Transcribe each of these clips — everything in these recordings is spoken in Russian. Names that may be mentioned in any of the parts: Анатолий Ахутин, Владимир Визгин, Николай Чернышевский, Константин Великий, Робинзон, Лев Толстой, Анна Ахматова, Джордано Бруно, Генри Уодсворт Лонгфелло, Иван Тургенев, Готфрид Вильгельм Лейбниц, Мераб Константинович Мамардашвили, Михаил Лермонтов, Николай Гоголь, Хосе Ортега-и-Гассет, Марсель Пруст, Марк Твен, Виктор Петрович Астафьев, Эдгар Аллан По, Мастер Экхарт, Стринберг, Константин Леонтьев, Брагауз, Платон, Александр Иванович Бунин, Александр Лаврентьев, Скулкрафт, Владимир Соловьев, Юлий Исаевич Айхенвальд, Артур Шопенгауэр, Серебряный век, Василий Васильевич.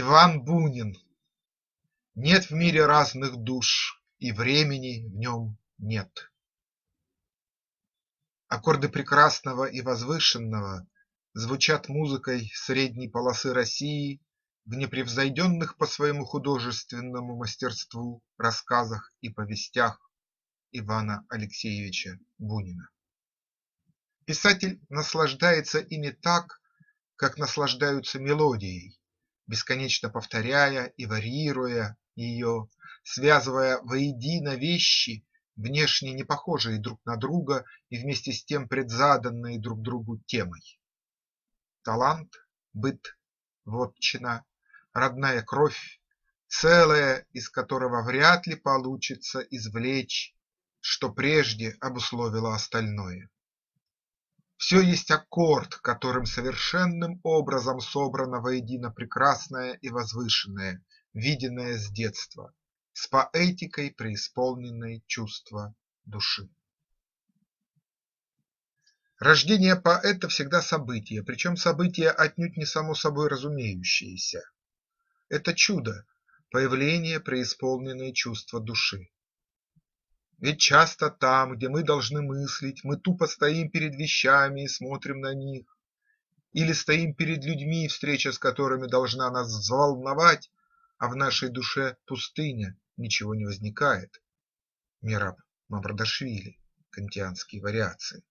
Иван Бунин. Нет в мире разных душ, и времени в нем нет. Аккорды прекрасного и возвышенного звучат музыкой средней полосы России в непревзойденных по своему художественному мастерству рассказах и повестях Ивана Алексеевича Бунина. Писатель наслаждается ими так, как наслаждаются мелодией, бесконечно повторяя и варьируя ее, связывая воедино вещи, внешне не похожие друг на друга и вместе с тем предзаданные друг другу темой. Талант, быт, вотчина, родная кровь, целое, из которого вряд ли получится извлечь, что прежде обусловило остальное. Все есть аккорд, которым совершенным образом собрано воедино прекрасное и возвышенное, виденное с детства, с поэтикой преисполненной чувства души. Рождение поэта всегда событие, причем событие отнюдь не само собой разумеющееся. Это чудо, появление преисполненной чувства души. Ведь часто там, где мы должны мыслить, мы тупо стоим перед вещами и смотрим на них, или стоим перед людьми, встреча с которыми должна нас взволновать, а в нашей душе пустыня, ничего не возникает. Мераб Мамардашвили, кантианские вариации.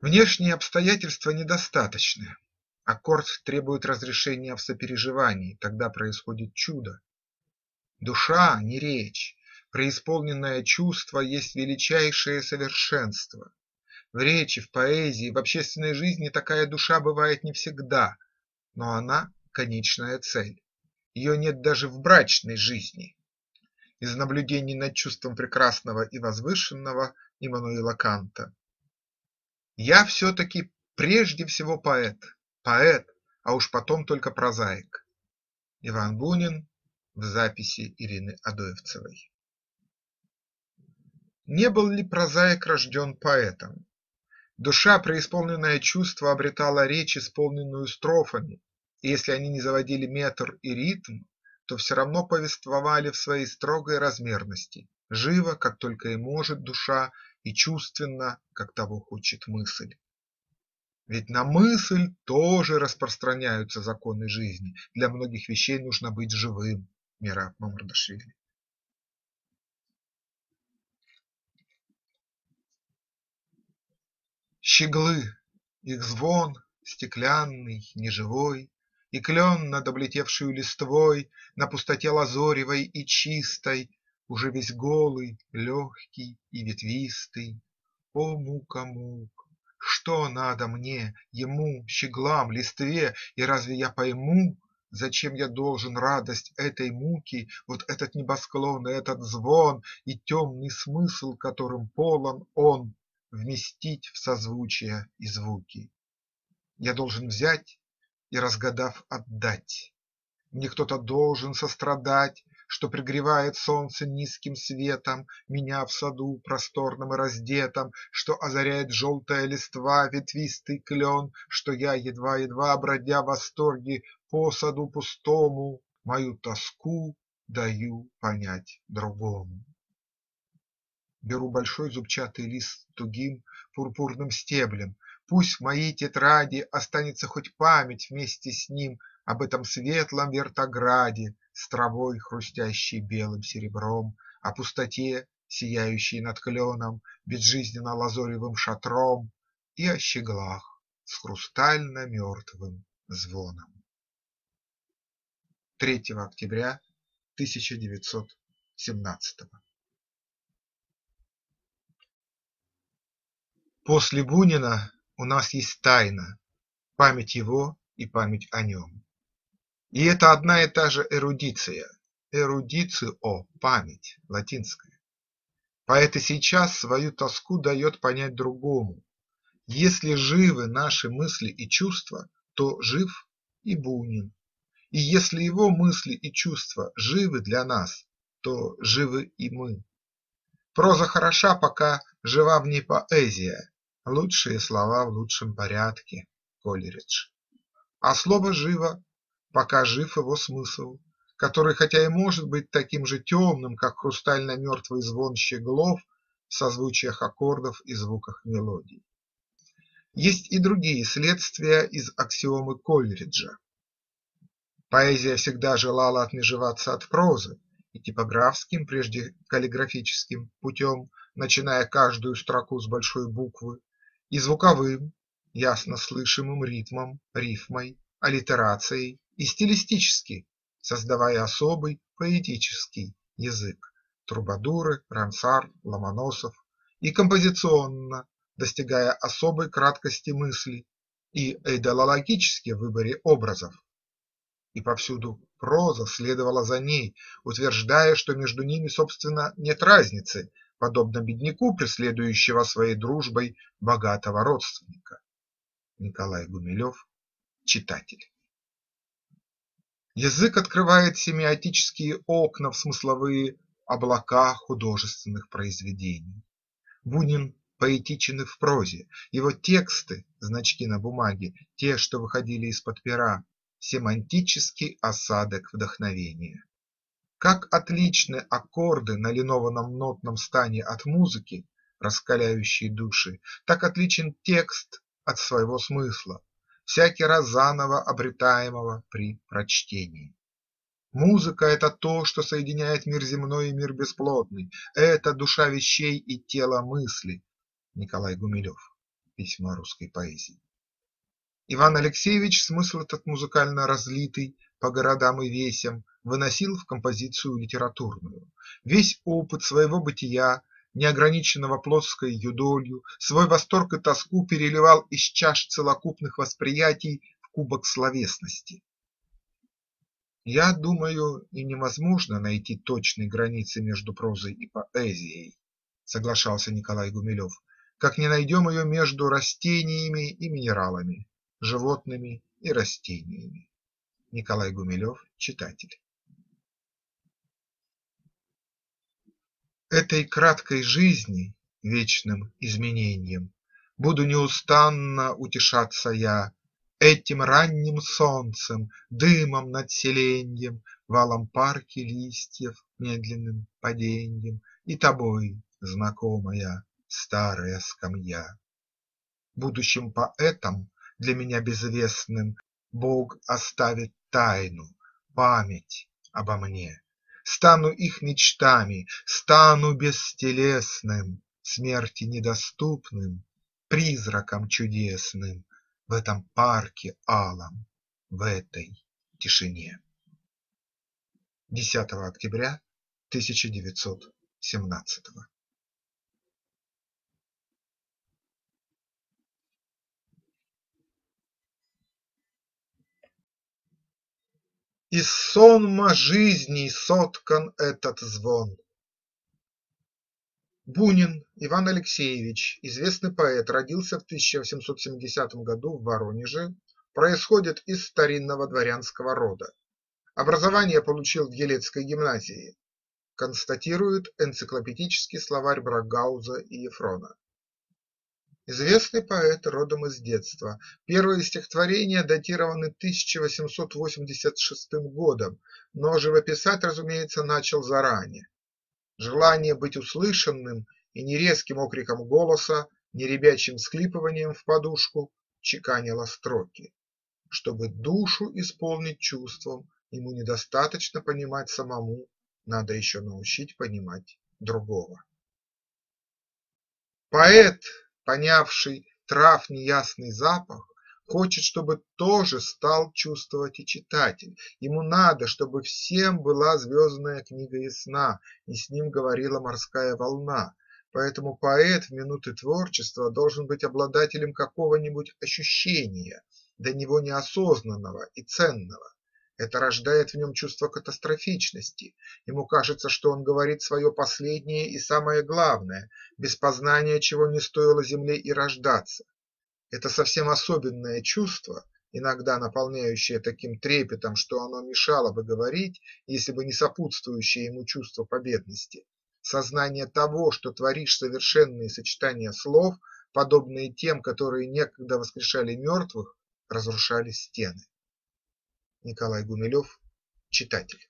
Внешние обстоятельства недостаточны. Аккорд требует разрешения в сопереживании, тогда происходит чудо. Душа, не речь, преисполненное чувство есть величайшее совершенство. В речи, в поэзии, в общественной жизни такая душа бывает не всегда, но она – конечная цель. Ее нет даже в брачной жизни. Из наблюдений над чувством прекрасного и возвышенного Иммануила Канта. Я все-таки прежде всего поэт, а уж потом только прозаик. Иван Бунин в записи Ирины Одоевцевой. Не был ли прозаик рожден поэтом? Душа, преисполненная чувства, обретала речь, исполненную строфами, и если они не заводили метр и ритм, то все равно повествовали в своей строгой размерности, живо, как только и может душа, и чувственно, как того хочет мысль. Ведь на мысль тоже распространяются законы жизни. Для многих вещей нужно быть живым. Мераб Мамардашвили. Щеглы, их звон стеклянный, неживой, и клен над облетевшую листвой, на пустоте лазоревой и чистой, уже весь голый, легкий и ветвистый. О, мука, мука! Что надо мне, ему, щеглам, листве, и разве я пойму, зачем я должен радость этой муки, вот этот небосклон и этот звон, и темный смысл, которым полон он, вместить в созвучие и звуки? Я должен взять и, разгадав, отдать. Мне кто-то должен сострадать, что пригревает солнце низким светом меня в саду просторном и раздетом, что озаряет желтая листва, ветвистый клен, что я, едва-едва бродя в восторге по саду пустому, мою тоску даю понять другому. Беру большой зубчатый лист с тугим пурпурным стеблем. Пусть в моей тетради останется хоть память вместе с ним об этом светлом вертограде с травой, хрустящей белым серебром, о пустоте, сияющей над кленом, безжизненно-лазоревым шатром, и о щеглах с хрустально-мертвым звоном. 3 октября 1917 года. После Бунина у нас есть тайна, память его и память о нем. И это одна и та же эрудиция, эрудицио, память, латинская. Поэт и сейчас свою тоску дает понять другому. Если живы наши мысли и чувства, то жив и Бунин. И если его мысли и чувства живы для нас, то живы и мы. Проза хороша, пока жива в ней поэзия. Лучшие слова в лучшем порядке. Колеридж. А слово «живо» пока жив его смысл, который, хотя и может быть таким же темным, как хрустально-мертвый звон щеглов в созвучиях аккордов и звуках мелодий. Есть и другие следствия из аксиомы Кольриджа. Поэзия всегда желала отмежеваться от прозы и типографским, прежде каллиграфическим путем, начиная каждую строку с большой буквы, и звуковым, ясно слышимым ритмом, рифмой, аллитерацией, и стилистически, создавая особый поэтический язык – Трубадуры, Рамсар, Ломоносов, и композиционно, достигая особой краткости мысли и эйдолологически в выборе образов. И повсюду проза следовала за ней, утверждая, что между ними, собственно, нет разницы, подобно бедняку, преследующего своей дружбой богатого родственника. Николай Гумилёв, читатель. Язык открывает семиотические окна в смысловые облака художественных произведений. Бунин поэтичен и в прозе, его тексты, значки на бумаге, те, что выходили из-под пера, семантический осадок вдохновения. Как отличны аккорды на линованном нотном стане от музыки, раскаляющей души, так отличен текст от своего смысла, всякий раз заново обретаемого при прочтении. Музыка – это то, что соединяет мир земной и мир бесплотный, это душа вещей и тело мысли. Николай Гумилёв. Письма русской поэзии. Иван Алексеевич смысл этот музыкально разлитый по городам и весям выносил в композицию литературную. Весь опыт своего бытия, неограниченного плоской юдолью, свой восторг и тоску переливал из чаш целокупных восприятий в кубок словесности. Я думаю, и невозможно найти точной границы между прозой и поэзией, соглашался Николай Гумилёв, как не найдем ее между растениями и минералами, животными и растениями. Николай Гумилёв, читатель. Этой краткой жизни, вечным изменением, буду неустанно утешаться я этим ранним солнцем, дымом над селеньем, валом парки листьев, медленным паденьем, и тобой, знакомая, старая скамья. Будущим поэтом, для меня безвестным, Бог оставит тайну, память обо мне. Стану их мечтами, стану бестелесным, смерти недоступным, призраком чудесным в этом парке алом, в этой тишине. 10 октября 1917. Из сонма жизней соткан этот звон. Бунин Иван Алексеевич, известный поэт, родился в 1870 году в Воронеже, происходит из старинного дворянского рода. Образование получил в Елецкой гимназии, констатирует энциклопедический словарь Брагауза и Ефрона. Известный поэт родом из детства. Первые стихотворения датированы 1886 годом, но живописать, разумеется, начал заранее. Желание быть услышанным и нерезким окриком голоса, неребячим всхлипыванием в подушку чеканило строки. Чтобы душу исполнить чувством, ему недостаточно понимать самому, надо еще научить понимать другого. Поэт, понявший трав неясный запах, хочет, чтобы тоже стал чувствовать и читатель. Ему надо, чтобы всем была звездная книга ясна, и с ним говорила морская волна. Поэтому поэт в минуты творчества должен быть обладателем какого-нибудь ощущения, до него неосознанного и ценного. Это рождает в нем чувство катастрофичности. Ему кажется, что он говорит свое последнее и самое главное, без познания чего не стоило земле и рождаться. Это совсем особенное чувство, иногда наполняющее таким трепетом, что оно мешало бы говорить, если бы не сопутствующее ему чувство победности. Сознание того, что творишь совершенные сочетания слов, подобные тем, которые некогда воскрешали мертвых, разрушали стены. Николай Гумилёв, читатель.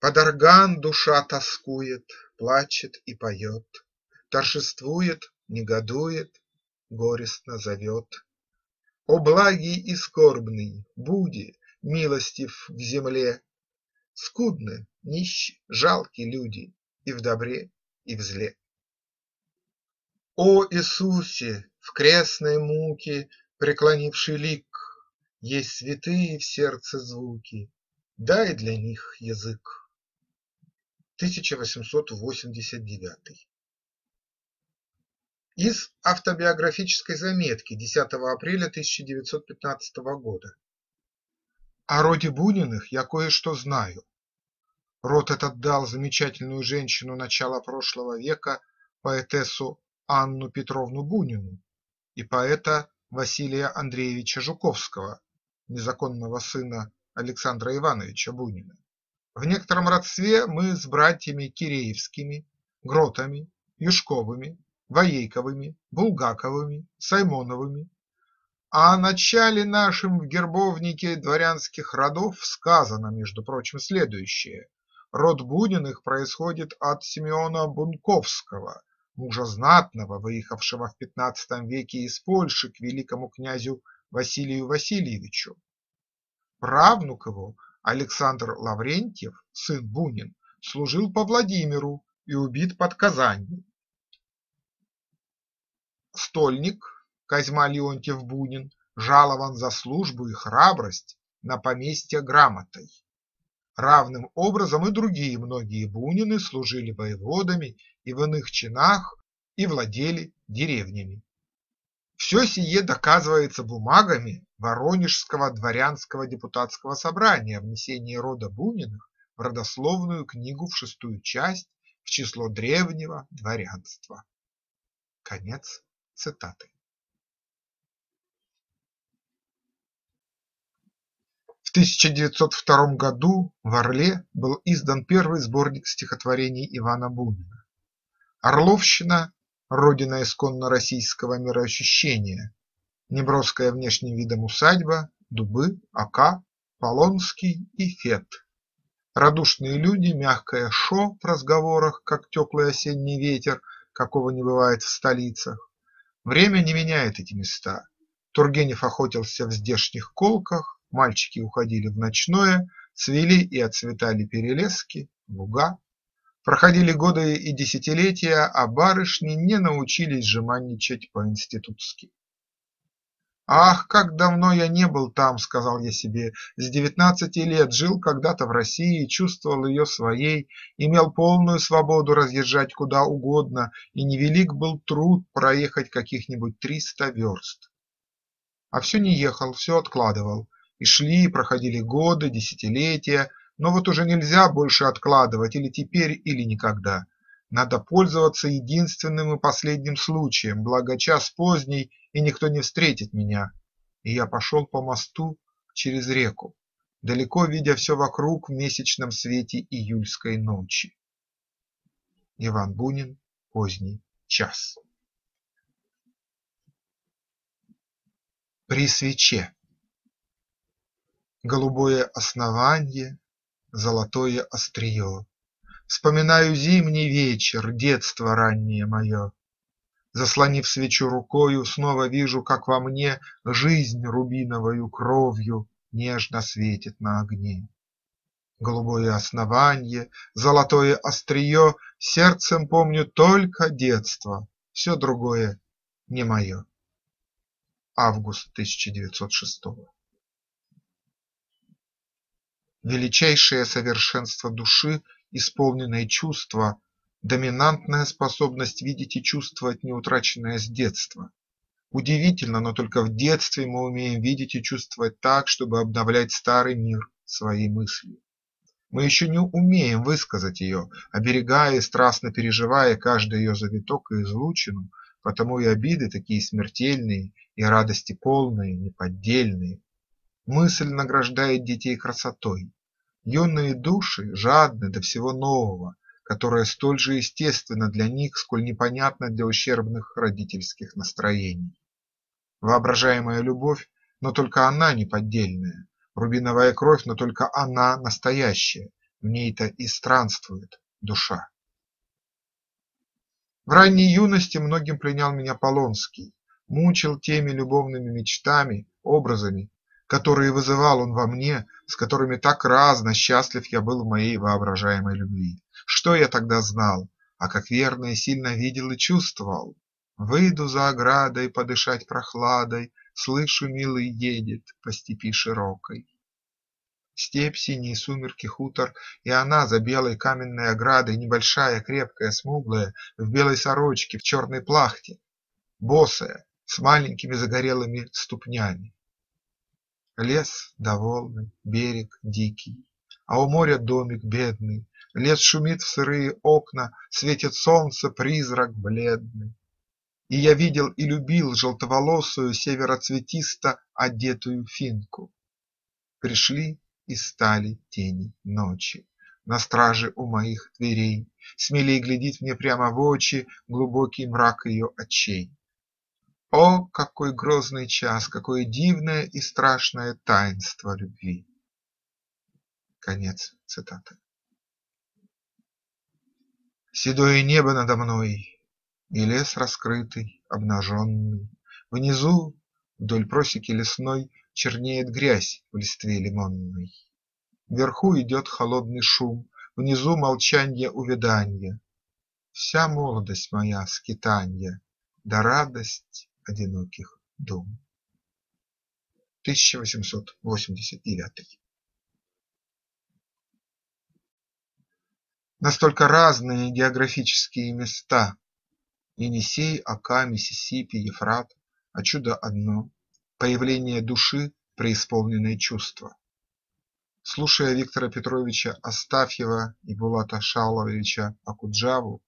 Под орган душа тоскует, плачет и поет, торжествует, негодует, горестно зовет. О благий и скорбный, буди, милостив в земле! Скудны, нищи, жалки люди и в добре, и в зле. О Иисусе, в крестной муке преклонивший лик, есть святые в сердце звуки, дай для них язык. 1889. Из автобиографической заметки 10 апреля 1915 года. О роде Буниных я кое-что знаю. Род этот дал замечательную женщину начала прошлого века, поэтессу Анну Петровну Бунину и поэта Василия Андреевича Жуковского, незаконного сына Александра Ивановича Бунина. В некотором родстве мы с братьями Киреевскими, Гротами, Юшковыми, Воейковыми, Булгаковыми, Саймоновыми. А о начале нашем в гербовнике дворянских родов сказано, между прочим, следующее. Род Буниных происходит от Симеона Бунковского, мужа знатного, выехавшего в XV веке из Польши к великому князю Василию Васильевичу. Правнук его, Александр Лаврентьев, сын Бунин, служил по Владимиру и убит под Казанью. Стольник Козьма Леонтьев Бунин жалован за службу и храбрость на поместье грамотой. Равным образом и другие многие Бунины служили воеводами и в иных чинах и владели деревнями. Все сие доказывается бумагами Воронежского дворянского депутатского собрания о внесении рода Буниных в родословную книгу в 6-ю часть в число древнего дворянства. Конец цитаты. В 1902 году в Орле был издан первый сборник стихотворений Ивана Бунина. Орловщина – родина исконно российского мироощущения, неброская внешним видом усадьба, дубы, ока, Полонский и Фет. Радушные люди, мягкое шо в разговорах, как теплый осенний ветер, какого не бывает в столицах. Время не меняет эти места. Тургенев охотился в здешних колках, мальчики уходили в ночное, цвели и отцветали перелески, луга. Проходили годы и десятилетия, а барышни не научились жеманничать по-институтски. «Ах, как давно я не был там», – сказал я себе, – «с 19 лет жил когда-то в России, чувствовал ее своей, имел полную свободу разъезжать куда угодно, и невелик был труд проехать каких-нибудь 300 верст. А все не ехал, все откладывал. И шли, и проходили годы, десятилетия, но вот уже нельзя больше откладывать, или теперь, или никогда. Надо пользоваться единственным и последним случаем, благо час поздний, и никто не встретит меня». И я пошел по мосту через реку, далеко видя все вокруг в месячном свете июльской ночи. Иван Бунин, поздний час. При свече. Голубое основание, золотое острие. Вспоминаю зимний вечер, детство раннее мое. Заслонив свечу рукою, снова вижу, как во мне жизнь рубиновою кровью нежно светит на огне. Голубое основание, золотое острие, сердцем помню только детство, все другое не мое. Август 1906. Величайшее совершенство души, исполненное чувство, доминантная способность видеть и чувствовать неутраченное с детства. Удивительно, но только в детстве мы умеем видеть и чувствовать так, чтобы обновлять старый мир своей мыслью. Мы еще не умеем высказать ее, оберегая и страстно переживая каждый ее завиток и излучину, потому и обиды такие смертельные, и радости полные, неподдельные. Мысль награждает детей красотой. Юные души жадны до всего нового, которое столь же естественно для них, сколь непонятно для ущербных родительских настроений. Воображаемая любовь, но только она неподдельная. Рубиновая кровь, но только она настоящая. В ней-то и странствует душа. В ранней юности многим пленял меня Полонский, мучил теми любовными мечтами, образами, которые вызывал он во мне, с которыми так разно счастлив я был в моей воображаемой любви. Что я тогда знал, а как верно и сильно видел и чувствовал? Выйду за оградой подышать прохладой, слышу, милый едет по степи широкой. Степь, синие сумерки, хутор, и она за белой каменной оградой, небольшая, крепкая, смуглая, в белой сорочке, в черной плахте, босая, с маленькими загорелыми ступнями. Лес довольный, берег дикий, а у моря домик бедный, лес шумит в сырые окна, светит солнце, призрак бледный. И я видел и любил желтоволосую, североцветисто одетую финку. Пришли и стали тени ночи на страже у моих дверей, смелей глядит мне прямо в очи глубокий мрак ее очей. О, какой грозный час, какое дивное и страшное таинство любви! Конец цитаты. Седое небо надо мной, и лес раскрытый, обнаженный. Внизу, вдоль просеки лесной, чернеет грязь в листве лимонной. Вверху идет холодный шум, внизу молчанье увяданья. Вся молодость моя скитанья, да радость одиноких дум. 1889. Настолько разные географические места: Енисей, Ака, Миссисипи, Ефрат, а чудо одно – появление души, преисполненное чувства. Слушая Виктора Петровича Астафьева и Булата Шалвовича Окуджаву,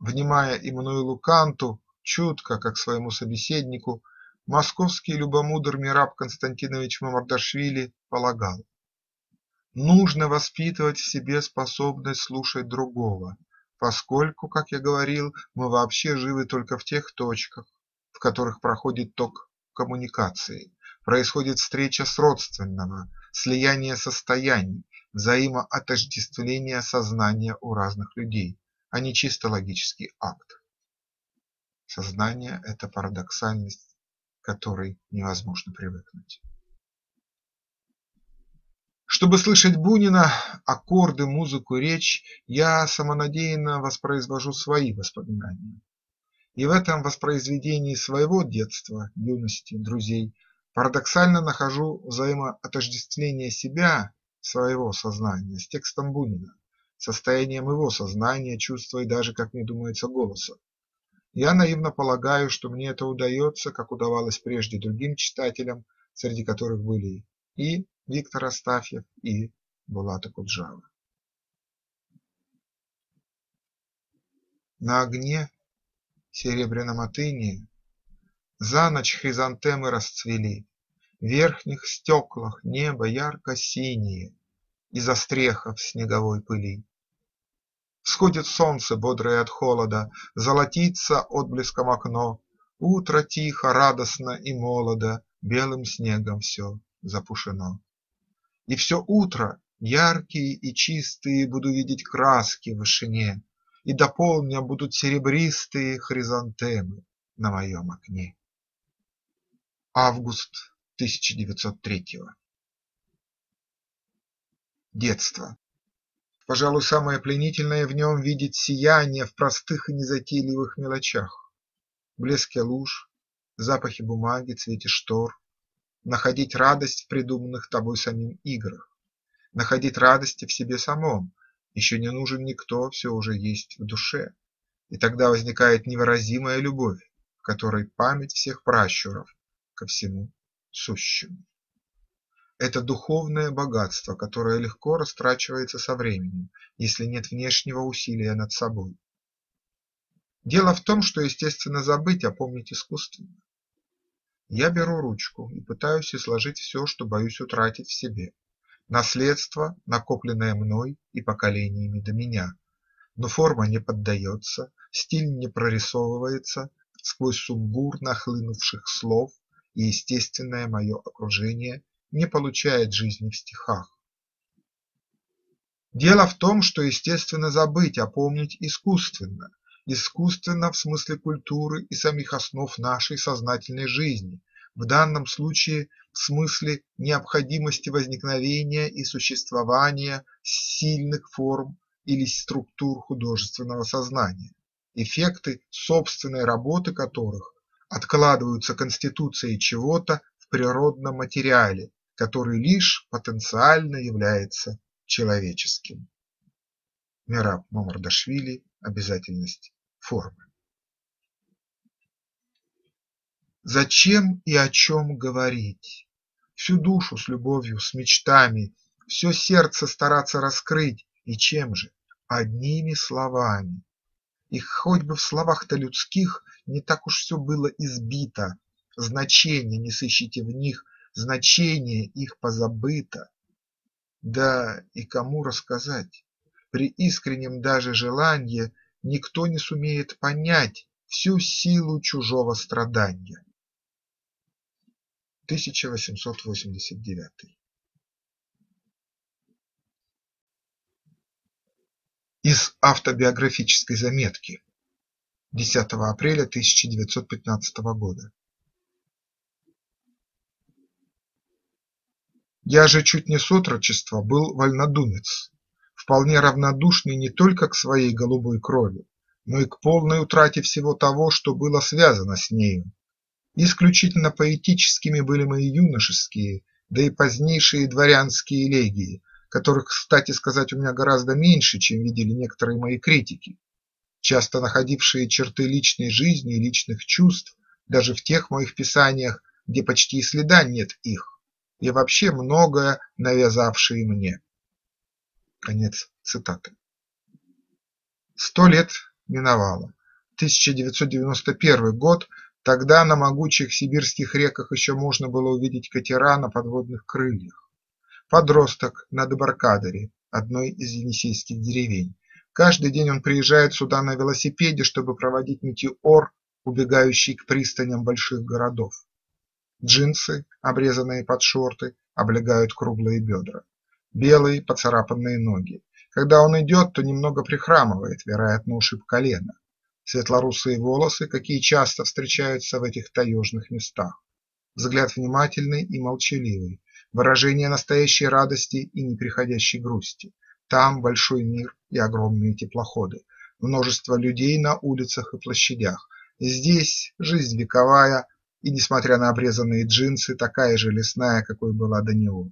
внимая Иммануилу Канту, чутко, как своему собеседнику, московский любомудр Мераб Константинович Мамардашвили полагал: нужно воспитывать в себе способность слушать другого, поскольку, как я говорил, мы вообще живы только в тех точках, в которых проходит ток коммуникации, происходит встреча с родственного, слияние состояний, взаимоотождествление сознания у разных людей, а не чисто логический акт. Сознание – это парадоксальность, к которой невозможно привыкнуть. Чтобы слышать Бунина, аккорды, музыку, речь, я самонадеянно воспроизвожу свои воспоминания. И в этом воспроизведении своего детства, юности, друзей парадоксально нахожу взаимоотождествление себя, своего сознания, с текстом Бунина, состоянием его сознания, чувства и даже, как мне думается, голоса. Я наивно полагаю, что мне это удается, как удавалось прежде другим читателям, среди которых были и Виктор Астафьев и Булат Окуджава. На огне, серебряном атыне, за ночь хризантемы расцвели, в верхних стеклах небо ярко-синее, из острехов снеговой пыли. Всходит солнце, бодрое от холода, золотится отблеском окно, утро тихо, радостно и молодо, белым снегом все запушено. И все утро яркие и чистые буду видеть краски в вышине, и до полдня будут серебристые хризантемы на моем окне. Август 1903-го. Детство. Пожалуй, самое пленительное в нем — видеть сияние в простых и незатейливых мелочах: блеске луж, запахи бумаги, цвете штор. Находить радость в придуманных тобой самим играх, находить радости в себе самом, еще не нужен никто, все уже есть в душе. И тогда возникает невыразимая любовь, в которой память всех пращуров ко всему сущему. Это духовное богатство, которое легко растрачивается со временем, если нет внешнего усилия над собой. Дело в том, что естественно забыть, а помнить искусственно. Я беру ручку и пытаюсь изложить все, что боюсь утратить в себе, наследство, накопленное мной и поколениями до меня, но форма не поддается, стиль не прорисовывается сквозь сумбур нахлынувших слов и естественное мое окружение не получает жизни в стихах. Дело в том, что естественно забыть, а помнить искусственно. Искусственно в смысле культуры и самих основ нашей сознательной жизни, в данном случае в смысле необходимости возникновения и существования сильных форм или структур художественного сознания, эффекты собственной работы которых откладываются конституцией чего-то в природном материале, который лишь потенциально является человеческим. Мераб Мамардашвили. Обязательность формы. Зачем и о чем говорить? Всю душу с любовью, с мечтами, все сердце стараться раскрыть. И чем же? Одними словами. И хоть бы в словах-то людских не так уж все было избито, значения не сыщите в них, значение их позабыто. Да и кому рассказать? При искреннем даже желании никто не сумеет понять всю силу чужого страдания. 1889. Из автобиографической заметки 10 апреля 1915 года. Я же чуть не с отрочества был вольнодумец, вполне равнодушный не только к своей голубой крови, но и к полной утрате всего того, что было связано с нею. Исключительно поэтическими были мои юношеские, да и позднейшие дворянские элегии, которых, кстати сказать, у меня гораздо меньше, чем видели некоторые мои критики, часто находившие черты личной жизни и личных чувств даже в тех моих писаниях, где почти и следа нет их, и вообще многое навязавшие мне. Конец цитаты. 100 лет миновало. 1991 год, тогда на могучих сибирских реках еще можно было увидеть катера на подводных крыльях. Подросток на Добаркадере, одной из енисейских деревень. Каждый день он приезжает сюда на велосипеде, чтобы проводить метеор, убегающий к пристаням больших городов. Джинсы, обрезанные под шорты, облегают круглые бедра. Белые поцарапанные ноги. Когда он идет, то немного прихрамывает, вероятно, ушиб колено. Светлорусые волосы, какие часто встречаются в этих таежных местах. Взгляд внимательный и молчаливый. Выражение настоящей радости и неприходящей грусти. Там большой мир и огромные теплоходы. Множество людей на улицах и площадях. Здесь жизнь вековая. И, несмотря на обрезанные джинсы, такая же лесная, какой была до него.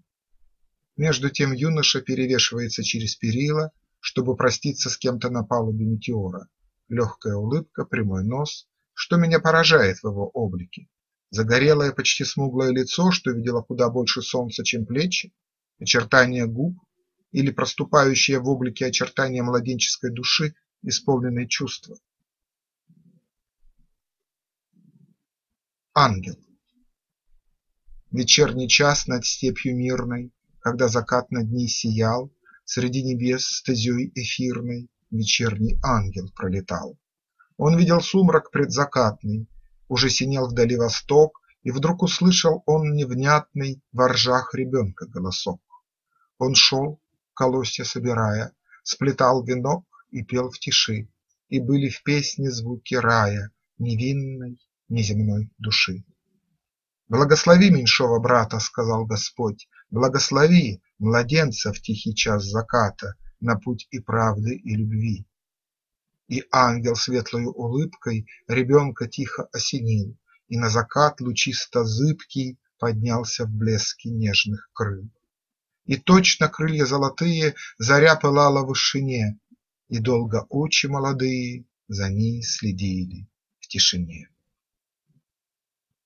Между тем юноша перевешивается через перила, чтобы проститься с кем-то на палубе метеора. Легкая улыбка, прямой нос, что меня поражает в его облике. Загорелое, почти смуглое лицо, что видело куда больше солнца, чем плечи, очертания губ или проступающие в облике очертания младенческой души, исполненной чувства. Ангел. Вечерний час над степью мирной, когда закат над ней сиял, среди небес стезей эфирной вечерний ангел пролетал. Он видел сумрак предзакатный, уже синел вдали восток, и вдруг услышал он невнятный во ржах ребенка голосок. Он шел, колосья собирая, сплетал венок и пел в тиши, и были в песне звуки рая невинной, неземной души. «Благослови меньшого брата, — сказал Господь, — благослови младенца в тихий час заката на путь и правды, и любви». И ангел светлой улыбкой ребенка тихо осенил, и на закат лучисто-зыбкий поднялся в блеске нежных крыл. И точно крылья золотые заря пылала в вышине, и долго очи молодые за ней следили в тишине.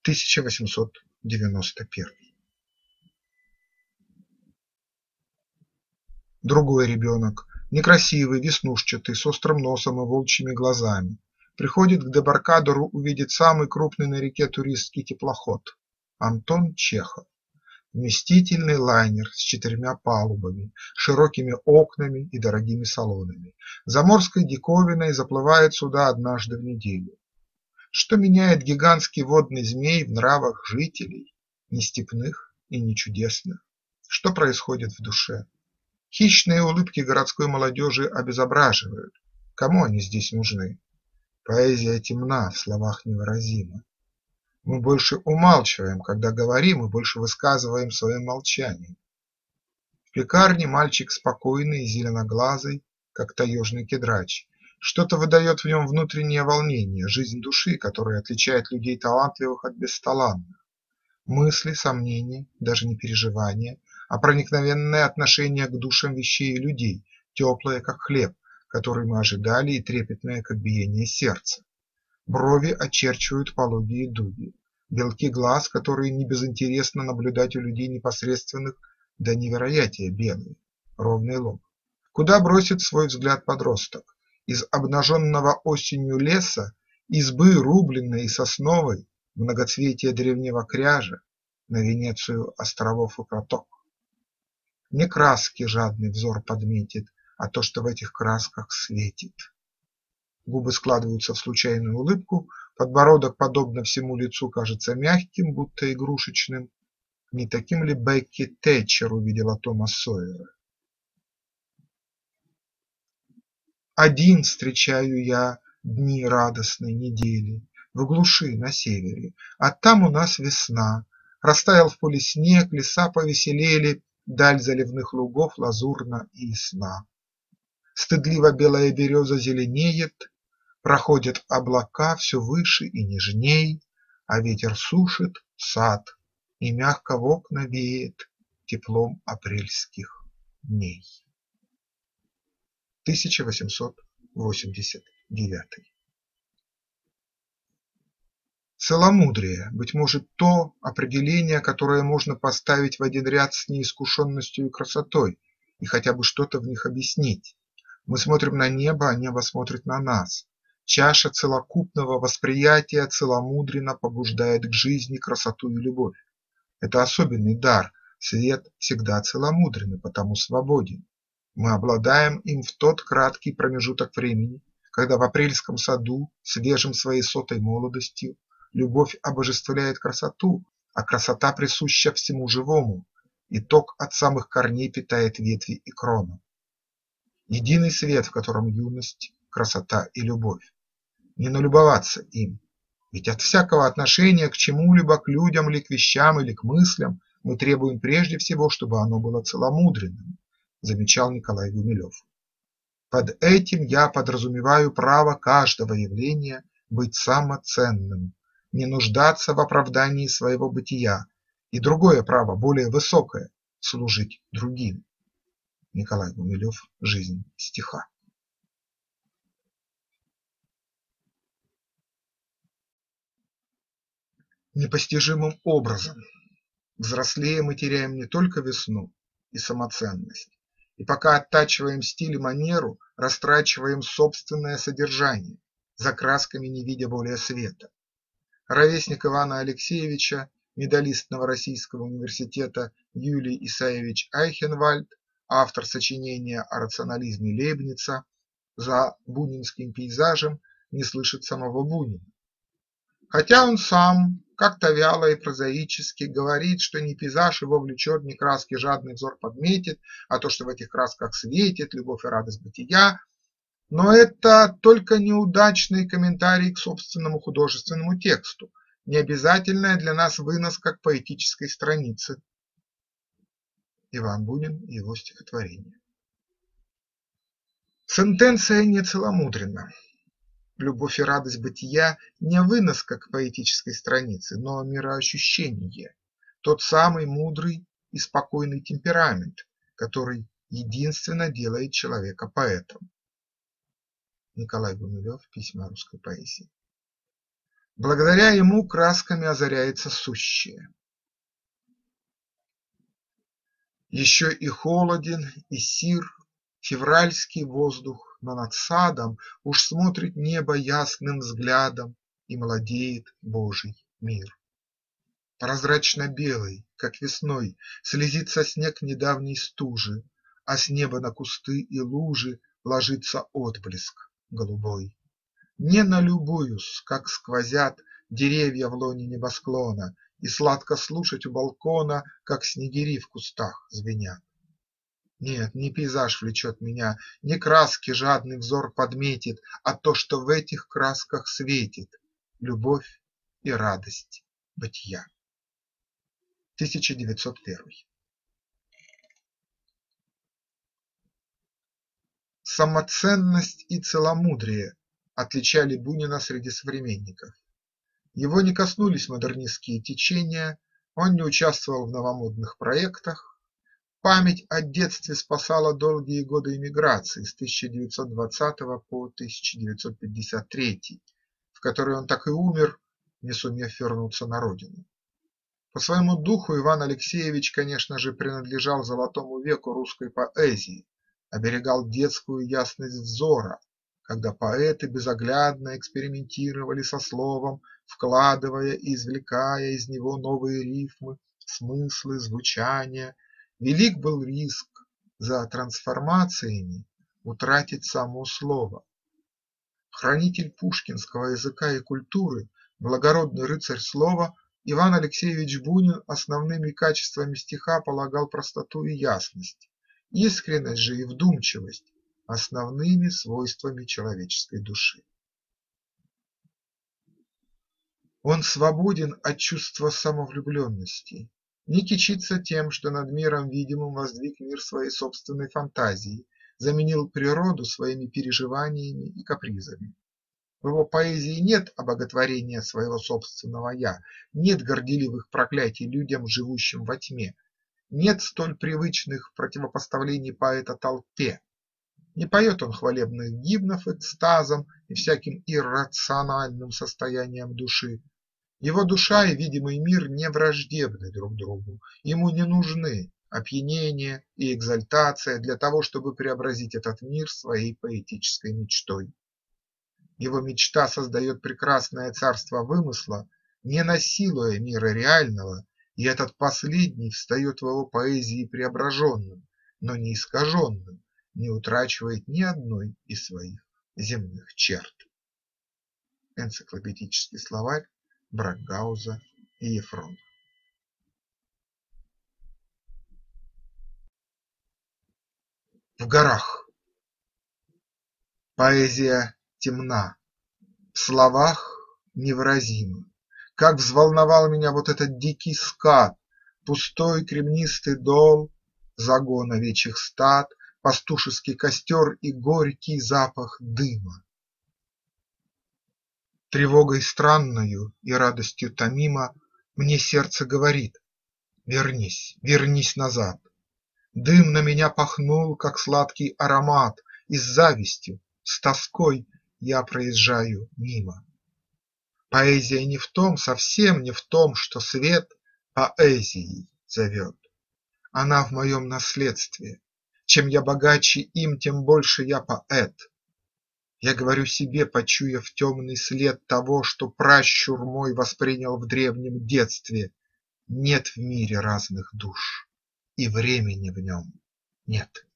1891. Другой ребенок, некрасивый, веснушчатый, с острым носом и волчьими глазами, приходит к Дебаркадеру увидеть самый крупный на реке туристский теплоход Антон Чехов. Вместительный лайнер с 4 палубами, широкими окнами и дорогими салонами. Заморской диковиной заплывает сюда однажды в неделю. Что меняет гигантский водный змей в нравах жителей, не степных и не чудесных? Что происходит в душе? Хищные улыбки городской молодежи обезображивают. Кому они здесь нужны? Поэзия темна, в словах невыразима. Мы больше умалчиваем, когда говорим, и больше высказываем своим молчанием. В пекарне мальчик спокойный и зеленоглазый, как таежный кедрач. Что-то выдает в нем внутреннее волнение, жизнь души, которая отличает людей талантливых от бесталантных. Мысли, сомнения, даже не переживания, а проникновенное отношение к душам вещей и людей, теплое, как хлеб, который мы ожидали, и трепетное, как биение сердца. Брови очерчивают пологие дуги, белки глаз, которые не безинтересно наблюдать у людей непосредственных, до невероятия белые, ровный лоб. Куда бросит свой взгляд подросток? Из обнаженного осенью леса, избы рубленной и сосновой, многоцветия древнего кряжа, на Венецию островов и проток. Не краски жадный взор подметит, а то, что в этих красках светит. Губы складываются в случайную улыбку, подбородок, подобно всему лицу, кажется мягким, будто игрушечным. Не таким ли Бекки Тэтчер увидела Тома Сойера? Один встречаю я дни радостной недели в глуши на севере, а там у нас весна. Растаял в поле снег, леса повеселели, даль заливных лугов лазурна и ясна. Стыдливо белая береза зеленеет, проходят облака все выше и нежней, а ветер сушит сад и мягко в окна веет теплом апрельских дней. 1889. Целомудрие, быть может, то определение, которое можно поставить в один ряд с неискушенностью и красотой, и хотя бы что-то в них объяснить. Мы смотрим на небо, а небо смотрит на нас. Чаша целокупного восприятия целомудренно побуждает к жизни красоту и любовь. Это особенный дар, свет всегда целомудренный, потому свободен. Мы обладаем им в тот краткий промежуток времени, когда в апрельском саду, свежим своей сотой молодостью, любовь обожествляет красоту, а красота присуща всему живому, и ток от самых корней питает ветви и крону. Единый свет, в котором юность, красота и любовь. Не налюбоваться им, ведь от всякого отношения к чему-либо, к людям ли, к вещам или к мыслям, мы требуем прежде всего, чтобы оно было целомудренным. Замечал Николай Гумилёв. Под этим я подразумеваю право каждого явления быть самоценным, не нуждаться в оправдании своего бытия, и другое право, более высокое – служить другим. Николай Гумилёв. Жизнь стиха. Непостижимым образом взрослее мы теряем не только весну и самоценность, и пока оттачиваем стиль и манеру, растрачиваем собственное содержание, за красками не видя более света. Ровесник Ивана Алексеевича, медалист Новороссийского университета Юлий Исаевич Айхенвальд, автор сочинения о рационализме Лейбница, за бунинским пейзажем не слышит самого Бунина. Хотя он сам как-то вяло и прозаически говорит, что не пейзаж его влечет, не краски жадный взор подметит, а то, что в этих красках светит любовь и радость бытия. Но это только неудачный комментарий к собственному художественному тексту, необязательная для нас выноска к поэтической странице. Иван Бунин и его стихотворение. Сентенция не целомудрена. Любовь и радость бытия не выноска к поэтической странице, но мироощущение, тот самый мудрый и спокойный темперамент, который единственно делает человека поэтом. Николай Гумилёв. Письма русской поэзии. Благодаря ему красками озаряется сущее. Еще и холоден, и сир февральский воздух, но над садом уж смотрит небо ясным взглядом, и молодеет Божий мир. Прозрачно-белый, как весной, слезится снег недавней стужи, а с неба на кусты и лужи ложится отблеск голубой. не налюбуюсь, как сквозят деревья в лоне небосклона, и сладко слушать у балкона, как снегири в кустах звенят. Нет, не пейзаж влечет меня, не краски жадный взор подметит, а то, что в этих красках светит любовь и радость бытия. 1901. Самоценность и целомудрие отличали Бунина среди современников. Его не коснулись модернистские течения, он не участвовал в новомодных проектах. Память о детстве спасала долгие годы эмиграции с 1920 по 1953, в которой он так и умер, не сумев вернуться на родину. По своему духу Иван Алексеевич, конечно же, принадлежал золотому веку русской поэзии, оберегал детскую ясность взора, когда поэты безоглядно экспериментировали со словом, вкладывая и извлекая из него новые рифмы, смыслы, звучания. Велик был риск за трансформациями утратить само слово. Хранитель пушкинского языка и культуры, благородный рыцарь слова, Иван Алексеевич Бунин основными качествами стиха полагал простоту и ясность, искренность же и вдумчивость основными свойствами человеческой души. Он свободен от чувства самовлюбленности, не кичится тем, что над миром видимым воздвиг мир своей собственной фантазии, заменил природу своими переживаниями и капризами. В его поэзии нет обоготворения своего собственного «я», нет горделивых проклятий людям, живущим во тьме, нет столь привычных противопоставлений поэта толпе. Не поет он хвалебных гимнов экстазом и всяким иррациональным состоянием души. Его душа и видимый мир не враждебны друг другу, ему не нужны опьянение и экзальтация для того, чтобы преобразить этот мир своей поэтической мечтой. Его мечта создает прекрасное царство вымысла, не насилуя мира реального, и этот последний встает в его поэзии преображенным, но не искаженным, не утрачивает ни одной из своих земных черт. Энциклопедический словарь Брагауза и Ефрона. В горах. Поэзия темна, в словах невыразима. Как взволновал меня вот этот дикий скат, пустой кремнистый дол, загон овечьих стад, пастушеский костер и горький запах дыма. Тревогой странною и радостью томимо мне сердце говорит: вернись, вернись назад. Дым на меня пахнул, как сладкий аромат, и с завистью, с тоской я проезжаю мимо. Поэзия не в том, совсем не в том, что свет поэзией зовет. Она в моем наследстве. Чем я богаче им, тем больше я поэт. Я говорю себе, почуяв темный след того, что пращур мой воспринял в древнем детстве. Нет в мире разных душ, и времени в нем нет.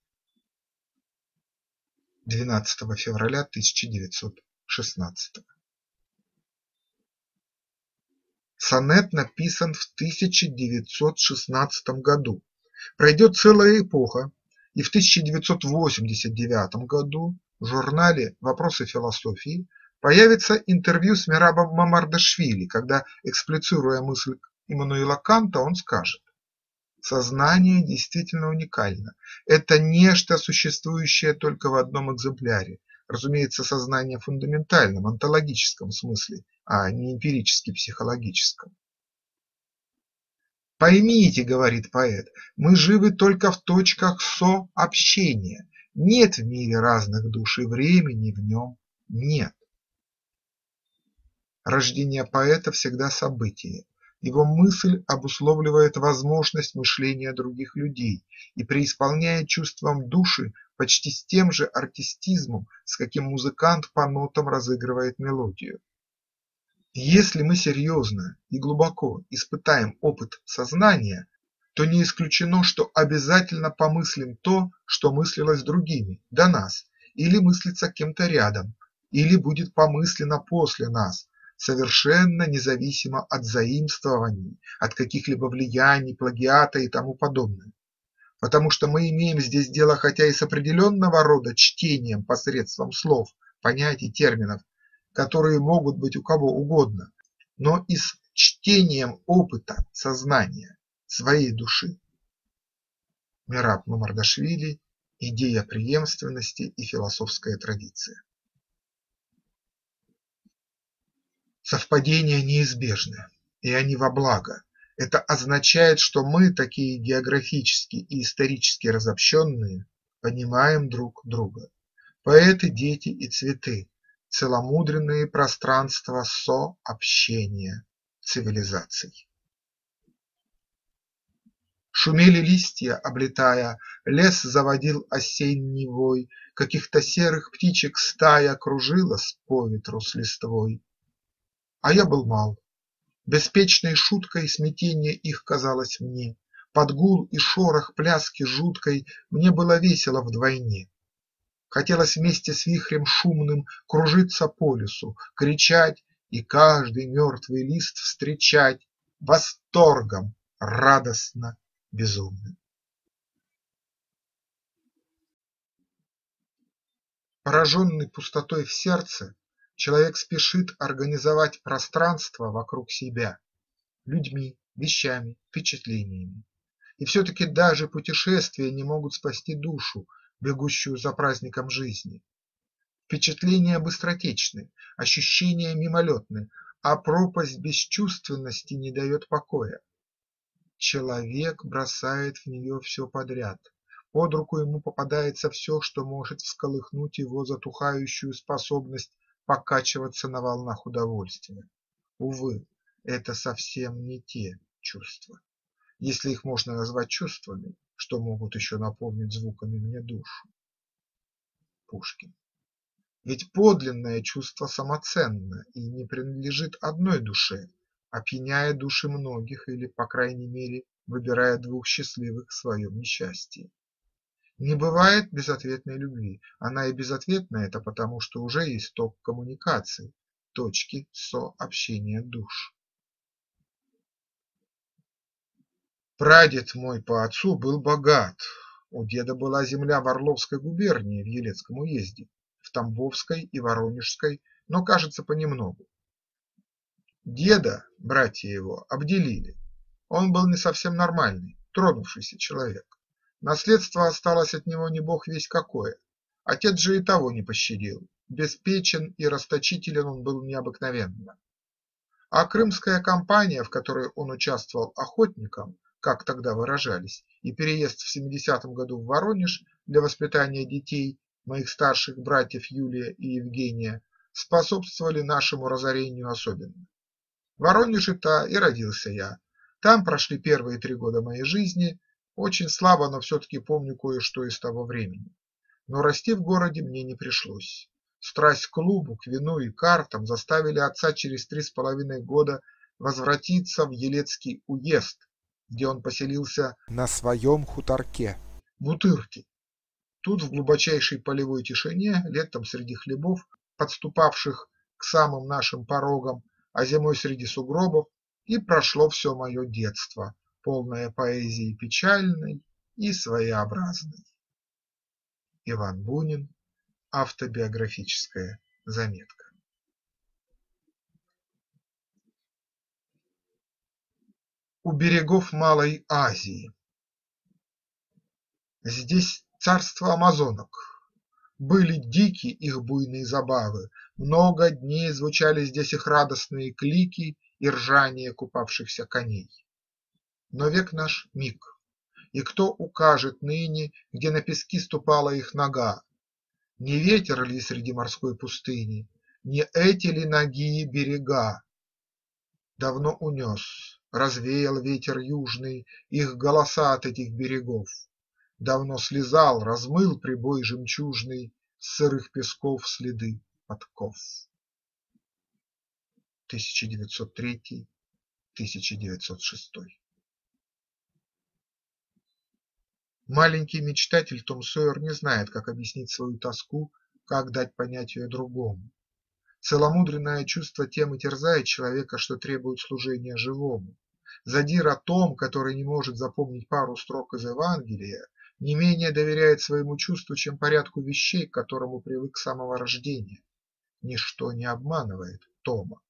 12 февраля 1916. Сонет написан в 1916 году. Пройдет целая эпоха, и в 1989 году в журнале «Вопросы философии» появится интервью с Мерабом Мамардашвили, когда, эксплицируя мысль Иммануила Канта, он скажет: «Сознание действительно уникально. Это нечто, существующее только в одном экземпляре. Разумеется, сознание в фундаментальном, онтологическом смысле, а не эмпирически-психологическом». «Поймите, — говорит поэт, — мы живы только в точках сообщения. Нет в мире разных душ, и времени в нем нет». Рождение поэта всегда событие. Его мысль обусловливает возможность мышления других людей и преисполняет чувством души почти с тем же артистизмом, с каким музыкант по нотам разыгрывает мелодию. Если мы серьезно и глубоко испытаем опыт сознания, то не исключено, что обязательно помыслим то, что мыслилось другими, до нас, или мыслится кем-то рядом, или будет помыслено после нас, совершенно независимо от заимствований, от каких-либо влияний, плагиата и тому подобное. Потому что мы имеем здесь дело хотя и с определенного рода чтением посредством слов, понятий, терминов, которые могут быть у кого угодно, но и с чтением опыта, сознания, своей души. Мераб Мамардашвили. Идея преемственности и философская традиция. Совпадения неизбежны, и они во благо. Это означает, что мы, такие географически и исторически разобщенные, понимаем друг друга. Поэты, дети и цветы – целомудренные пространства сообщения цивилизаций. Шумели листья, облетая, лес заводил осенний вой, каких-то серых птичек стая кружилась по ветру с листвой. А я был мал. Беспечной шуткой смятение их казалось мне, под гул и шорох пляски жуткой мне было весело вдвойне. Хотелось вместе с вихрем шумным кружиться по лесу, кричать и каждый мертвый лист встречать восторгом радостно. Безумно. Пораженный пустотой в сердце, человек спешит организовать пространство вокруг себя людьми, вещами, впечатлениями. И все-таки даже путешествия не могут спасти душу, бегущую за праздником жизни. Впечатления быстротечны, ощущения мимолетны, а пропасть бесчувственности не дает покоя. Человек бросает в нее все подряд. Под руку ему попадается все, что может всколыхнуть его затухающую способность покачиваться на волнах удовольствия. Увы, это совсем не те чувства, если их можно назвать чувствами, что могут еще напомнить звуками мне душу. Пушкин. Ведь подлинное чувство самоценно и не принадлежит одной душе, опьяняя души многих или, по крайней мере, выбирая двух счастливых в своем несчастье. Не бывает безответной любви, она и безответна это потому, что уже есть ток коммуникации, точки сообщения душ. Прадед мой по отцу был богат, у деда была земля в Орловской губернии в Елецком уезде, в Тамбовской и Воронежской, но, кажется, понемногу. Деда, братья его, обделили. Он был не совсем нормальный, тронувшийся человек. Наследство осталось от него не бог весь какое. Отец же и того не пощадил. Беспечен и расточителен он был необыкновенно. А крымская кампания, в которой он участвовал охотником, как тогда выражались, и переезд в 70-м году в Воронеж для воспитания детей, моих старших братьев Юлия и Евгения, способствовали нашему разорению особенно. В Воронеже-то и родился я. Там прошли первые 3 года моей жизни, очень слабо, но все-таки помню кое-что из того времени. Но расти в городе мне не пришлось. Страсть к клубу, к вину и картам заставили отца через 3,5 года возвратиться в Елецкий уезд, где он поселился на своем хуторке Бутырке. Тут в глубочайшей полевой тишине, летом среди хлебов, подступавших к самым нашим порогам, а зимой среди сугробов, и прошло все мое детство, полное поэзии печальной и своеобразной. Иван Бунин. Автобиографическая заметка. У берегов Малой Азии. Здесь царство амазонок. Были дики их буйные забавы, много дней звучали здесь их радостные клики и ржание купавшихся коней. Но век наш миг, и кто укажет ныне, где на пески ступала их нога? Не ветер ли среди морской пустыни, не эти ли ноги берега? Давно унес, развеял ветер южный их голоса от этих берегов. Давно слезал, размыл прибой жемчужный с сырых песков следы подков. 1903-1906. Маленький мечтатель Том Сойер не знает, как объяснить свою тоску, как дать понять ее другому. Целомудренное чувство темы терзает человека, что требует служения живому. Задир о том, который не может запомнить пару строк из Евангелия, не менее доверяет своему чувству, чем порядку вещей, к которому привык с самого рождения. Ничто не обманывает Тома.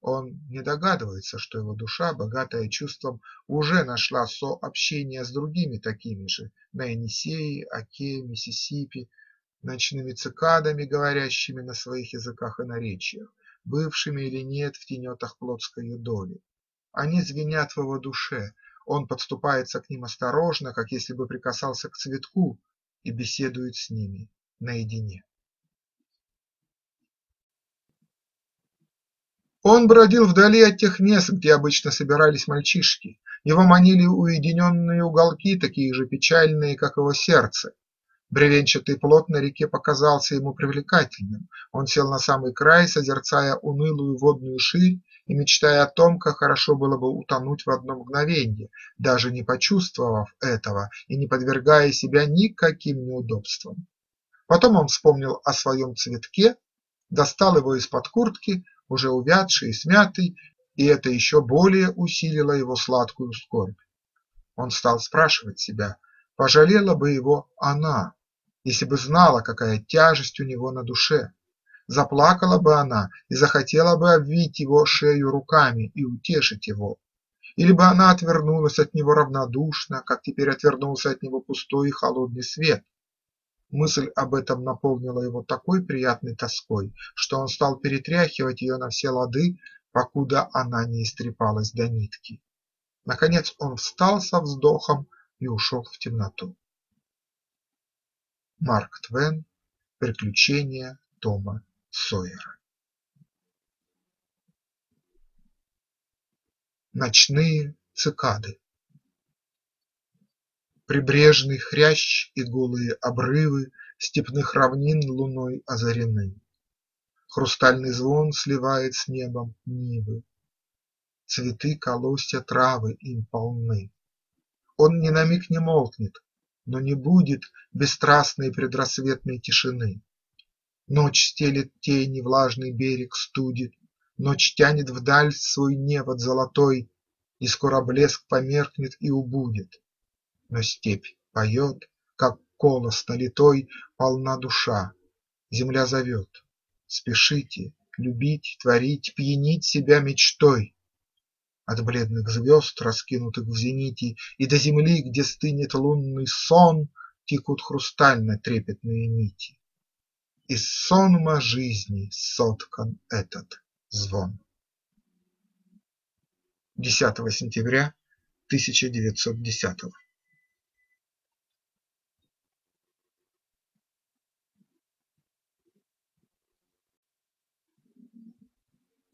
Он не догадывается, что его душа, богатая чувством, уже нашла сообщение с другими такими же на Енисее, Оке, Миссисипи, ночными цикадами, говорящими на своих языках и наречиях, бывшими или нет в тенетах плотской юдоли. Они звенят в его душе, он подступается к ним осторожно, как если бы прикасался к цветку, и беседует с ними наедине. Он бродил вдали от тех мест, где обычно собирались мальчишки. Его манили уединенные уголки, такие же печальные, как его сердце. Бревенчатый плот на реке показался ему привлекательным. Он сел на самый край, созерцая унылую водную ширь и мечтая о том, как хорошо было бы утонуть в одно мгновенье, даже не почувствовав этого и не подвергая себя никаким неудобствам. Потом он вспомнил о своем цветке, достал его из-под куртки, уже увядший и смятый, и это еще более усилило его сладкую скорбь. Он стал спрашивать себя, пожалела бы его она, если бы знала, какая тяжесть у него на душе. Заплакала бы она и захотела бы обвить его шею руками и утешить его. Или бы она отвернулась от него равнодушно, как теперь отвернулся от него пустой и холодный свет. Мысль об этом наполнила его такой приятной тоской, что он стал перетряхивать ее на все лады, покуда она не истрепалась до нитки. Наконец он встал со вздохом и ушел в темноту. Марк Твен. Приключения Тома Сойера. Ночные цикады. Прибрежный хрящ и голые обрывы степных равнин луной озарены. Хрустальный звон сливает с небом нивы. Цветы, колосья, травы им полны. Он ни на миг не молкнет, но не будет бесстрастной предрассветной тишины. Ночь стелет тени, влажный берег студит, ночь тянет вдаль свой невод золотой, и скоро блеск померкнет и убудет. Но степь поет, как колос налитой, полна душа. Земля зовет: спешите любить, творить, пьянить себя мечтой. От бледных звезд, раскинутых в зените, и до земли, где стынет лунный сон, текут хрустально-трепетные нити. Из сонма жизни соткан этот звон. 10 сентября 1910 года.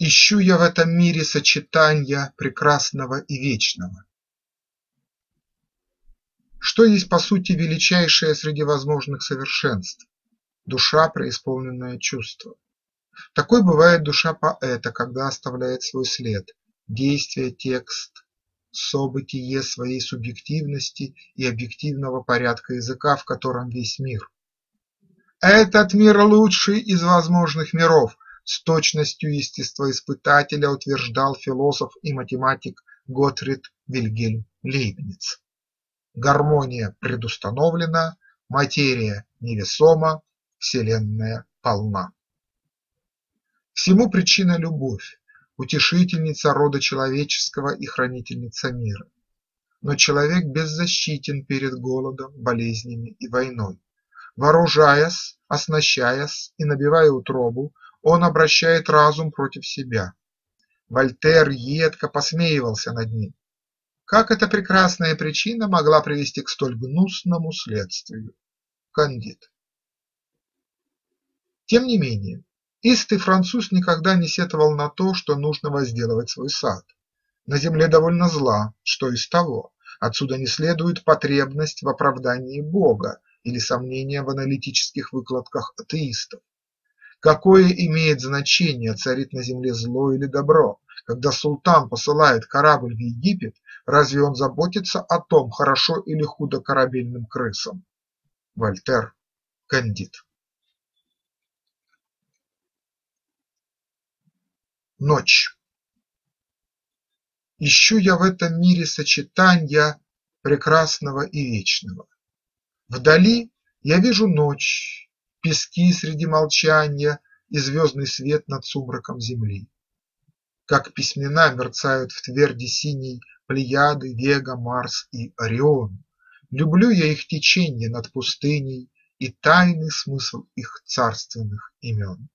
Ищу я в этом мире сочетания прекрасного и вечного. Что есть по сути величайшее среди возможных совершенств? Душа, преисполненная чувства. Такой бывает душа поэта, когда оставляет свой след, действие, текст, событие своей субъективности и объективного порядка языка, в котором весь мир. Этот мир лучший из возможных миров. С точностью естествоиспытателя утверждал философ и математик Готфрид Вильгельм Лейбниц. Гармония предустановлена, материя невесома, вселенная полна. Всему причина любовь, утешительница рода человеческого и хранительница мира. Но человек беззащитен перед голодом, болезнями и войной. Вооружаясь, оснащаясь и набивая утробу, он обращает разум против себя. Вольтер едко посмеивался над ним. Как эта прекрасная причина могла привести к столь гнусному следствию? Кандид. Тем не менее, истый француз никогда не сетовал на то, что нужно возделывать свой сад. На земле довольно зла, что из того. Отсюда не следует потребность в оправдании Бога или сомнения в аналитических выкладках атеистов. Какое имеет значение, царит на земле зло или добро? Когда султан посылает корабль в Египет, разве он заботится о том, хорошо или худо корабельным крысам? Вольтер. Кандид. ночь. Ищу я в этом мире сочетания прекрасного и вечного. Вдали я вижу ночь, пески среди молчания и звездный свет над сумраком земли. Как письмена мерцают в тверди синей Плеяды, Вега, Марс и Орион. Люблю я их течение над пустыней и тайный смысл их царственных имен.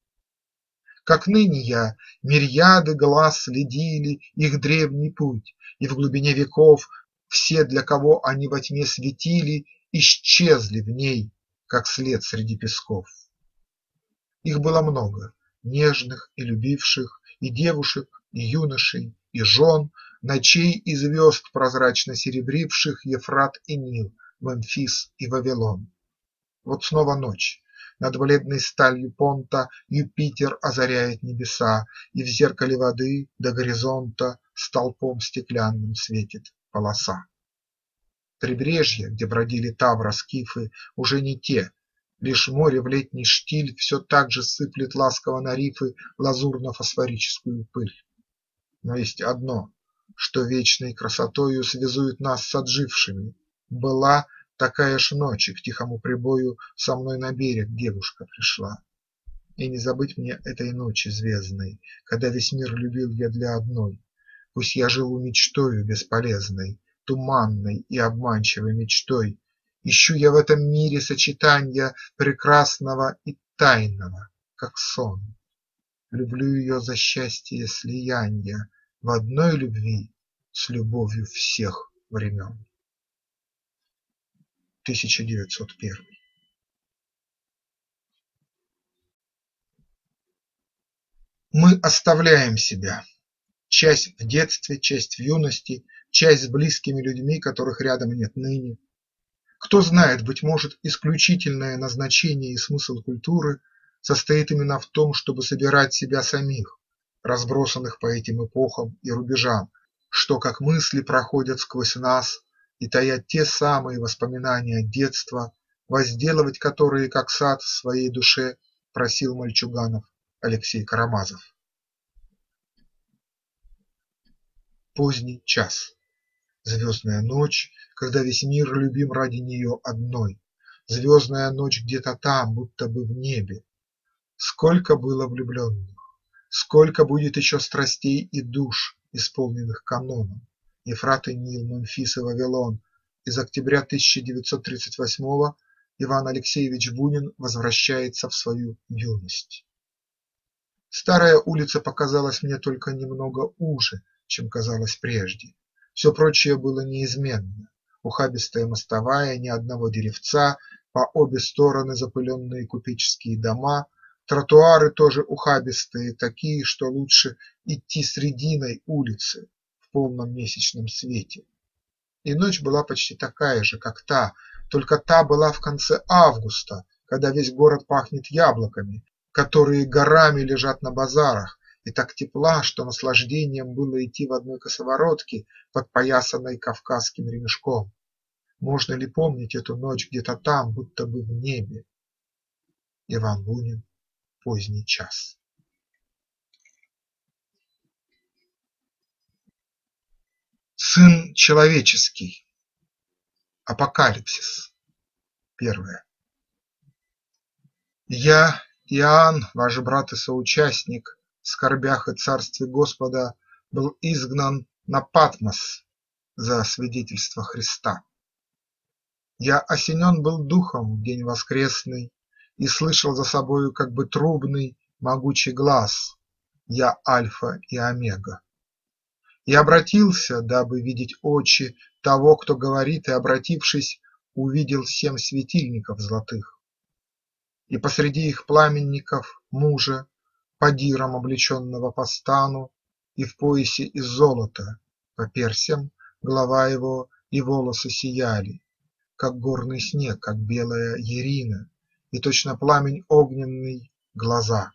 Как ныне я, мириады глаз следили их древний путь, и в глубине веков все, для кого они во тьме светили, исчезли в ней, как след среди песков. Их было много, нежных и любивших, и девушек, и юношей, и жен, ночей и звезд, прозрачно серебривших Ефрат и Нил, Мемфис и Вавилон. Вот снова ночь. Над бледной сталью понта Юпитер озаряет небеса, и в зеркале воды до горизонта столпом стеклянным светит полоса. Прибрежья, где бродили тавра, скифы, уже не те, лишь море в летний штиль все так же сыплет ласково на рифы лазурно-фосфорическую пыль. Но есть одно, что вечной красотою связует нас с отжившими: была такая ж ночь, и к тихому прибою со мной на берег девушка пришла. И не забыть мне этой ночи звездной, когда весь мир любил я для одной. Пусть я живу мечтою бесполезной, туманной и обманчивой мечтой. Ищу я в этом мире сочетания прекрасного и тайного, как сон. Люблю ее за счастье слияния в одной любви с любовью всех времен. 1901. Мы оставляем себя, часть в детстве, часть в юности, часть с близкими людьми, которых рядом нет ныне. Кто знает, быть может, исключительное назначение и смысл культуры состоит именно в том, чтобы собирать себя самих, разбросанных по этим эпохам и рубежам, что как мысли проходят сквозь нас, и таят те самые воспоминания детства, возделывать которые, как сад, в своей душе просил мальчуганов Алексей Карамазов. Поздний час. Звездная ночь, когда весь мир любим ради нее одной. Звездная ночь где-то там, будто бы в небе. Сколько было влюбленных, сколько будет еще страстей и душ, исполненных каноном. Ефрат и Нил, Мемфис и Вавилон. Из октября 1938 Иван Алексеевич Бунин возвращается в свою юность. Старая улица показалась мне только немного уже, чем казалось прежде. Все прочее было неизменно. Ухабистая мостовая, ни одного деревца, по обе стороны запыленные купеческие дома, тротуары тоже ухабистые, такие, что лучше идти срединой улицы в полном месячном свете. И ночь была почти такая же, как та, только та была в конце августа, когда весь город пахнет яблоками, которые горами лежат на базарах, и так тепла, что наслаждением было идти в одной косоворотке, подпоясанной кавказским ремешком. Можно ли помнить эту ночь где-то там, будто бы в небе? Иван Бунин. Поздний час. Сын человеческий. Апокалипсис. 1. Я, Иоанн, ваш брат и соучастник, в скорбях и царстве Господа, был изгнан на Патмос за свидетельство Христа. Я осенен был духом в день воскресный и слышал за собою как бы трубный, могучий глас: «Я Альфа и Омега». И обратился, дабы видеть очи того, кто говорит, и, обратившись, увидел 7 светильников золотых. И посреди их пламенников мужа, подиром облеченного по стану, и в поясе из золота, по персям голова его и волосы сияли, как горный снег, как белая ярина, и точно пламень огненный глаза.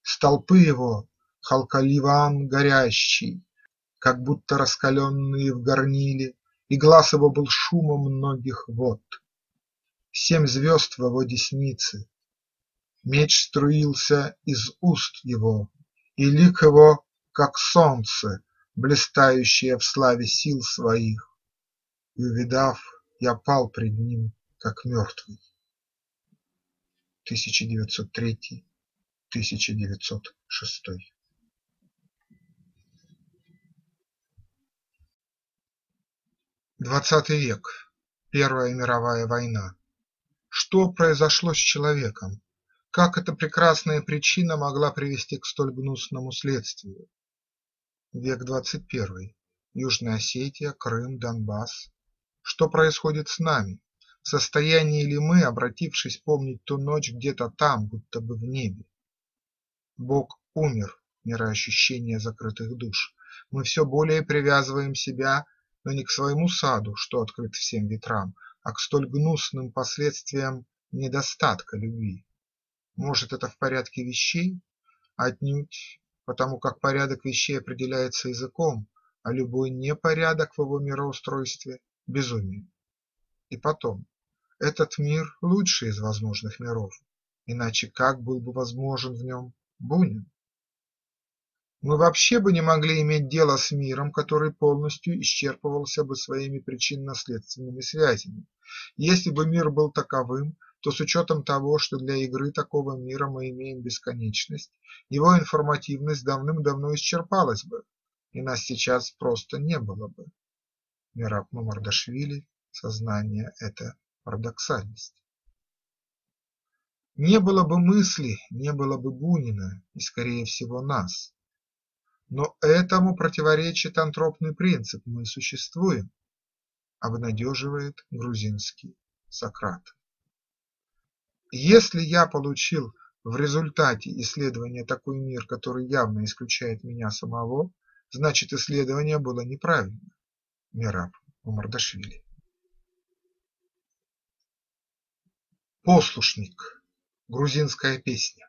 С толпы его халкаливан горящий, как будто раскаленные в горниле, и глаз его был шумом многих вод. 7 звезд в его деснице, меч струился из уст его, и лик его, как солнце, блистающее в славе сил своих, и, увидав, я пал пред ним, как мертвый. 1903-1906. XX век. Первая мировая война. Что произошло с человеком? Как эта прекрасная причина могла привести к столь гнусному следствию? Век 21. Южная Осетия, Крым, Донбасс. Что происходит с нами? В состоянии ли мы, обратившись, помнить ту ночь где-то там, будто бы в небе? Бог умер, мироощущение закрытых душ. Мы все более привязываем себя, но не к своему саду, что открыт всем ветрам, а к столь гнусным последствиям недостатка любви. Может, это в порядке вещей? Отнюдь, потому как порядок вещей определяется языком, а любой непорядок в его мироустройстве – безумие. И потом, этот мир лучший из возможных миров, иначе как был бы возможен в нем Бунин? Мы вообще бы не могли иметь дело с миром, который полностью исчерпывался бы своими причинно-следственными связями. Если бы мир был таковым, то с учетом того, что для игры такого мира мы имеем бесконечность, его информативность давным-давно исчерпалась бы, и нас сейчас просто не было бы. Мераб Мамардашвили. Сознание – это парадоксальность. Не было бы мысли, не было бы Бунина и, скорее всего, нас. Но этому противоречит антропный принцип «мы существуем», обнадеживает грузинский Сократ. Если я получил в результате исследования такой мир, который явно исключает меня самого, значит, исследование было неправильно. Мераб Мамардашвили. Послушник. Грузинская песня.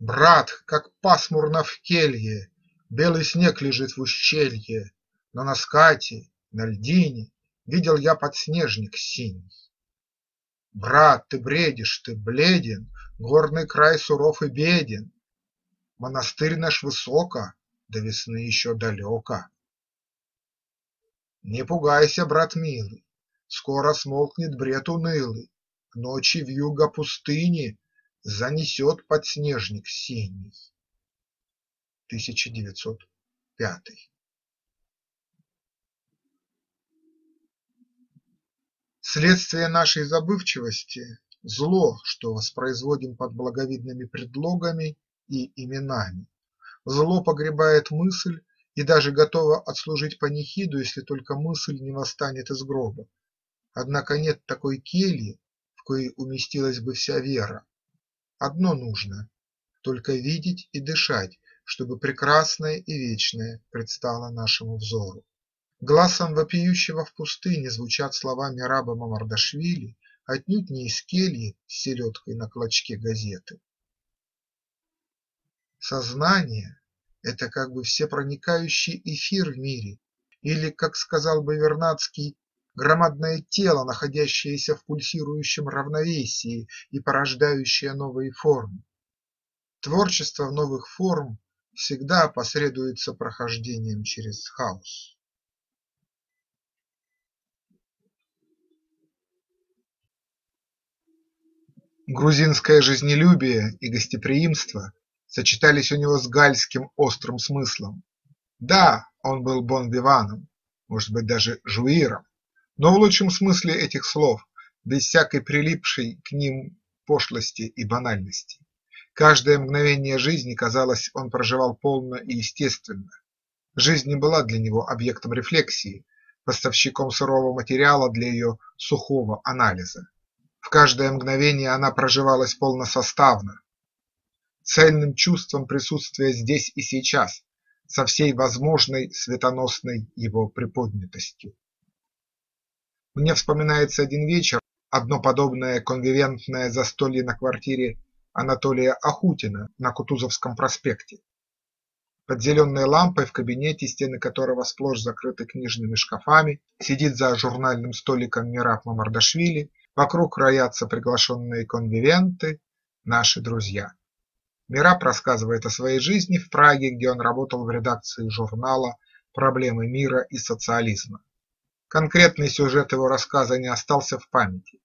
Брат, как пасмурно в келье, белый снег лежит в ущелье, на Наскате, на льдине видел я подснежник синий. Брат, ты бредишь, ты бледен, горный край суров и беден. Монастырь наш высоко, до весны еще далеко. Не пугайся, брат милый, скоро смолкнет бред унылый, ночи вьюга пустыни занесет подснежник синий. 1905. Следствие нашей забывчивости – зло, что воспроизводим под благовидными предлогами и именами. Зло погребает мысль и даже готово отслужить панихиду, если только мысль не восстанет из гроба. Однако нет такой кельи, в коей уместилась бы вся вера. Одно нужно – только видеть и дышать, чтобы прекрасное и вечное предстало нашему взору. Гласом вопиющего в пустыне звучат слова Мераба Мамардашвили, отнюдь не из кельи с селедкой на клочке газеты. Сознание – это как бы всепроникающий эфир в мире, или, как сказал бы Вернадский, громадное тело, находящееся в пульсирующем равновесии и порождающее новые формы. Творчество новых форм всегда посредуется прохождением через хаос. Грузинское жизнелюбие и гостеприимство сочетались у него с гальским острым смыслом. Да, он был бон-виваном, может быть, даже жуиром, но в лучшем смысле этих слов, без всякой прилипшей к ним пошлости и банальности. Каждое мгновение жизни, казалось, он проживал полно и естественно. Жизнь не была для него объектом рефлексии, поставщиком сырого материала для ее сухого анализа. В каждое мгновение она проживалась полносоставно, цельным чувством присутствия здесь и сейчас, со всей возможной светоносной его приподнятостью. Мне вспоминается один вечер, одно подобное конвивентное застолье на квартире Анатолия Ахутина на Кутузовском проспекте, под зеленой лампой в кабинете, стены которого сплошь закрыты книжными шкафами, сидит за журнальным столиком Мераб Мамардашвили, вокруг роятся приглашенные конвивенты, наши друзья. Мераб рассказывает о своей жизни в Праге, где он работал в редакции журнала «Проблемы мира и социализма». Конкретный сюжет его рассказа не остался в памяти,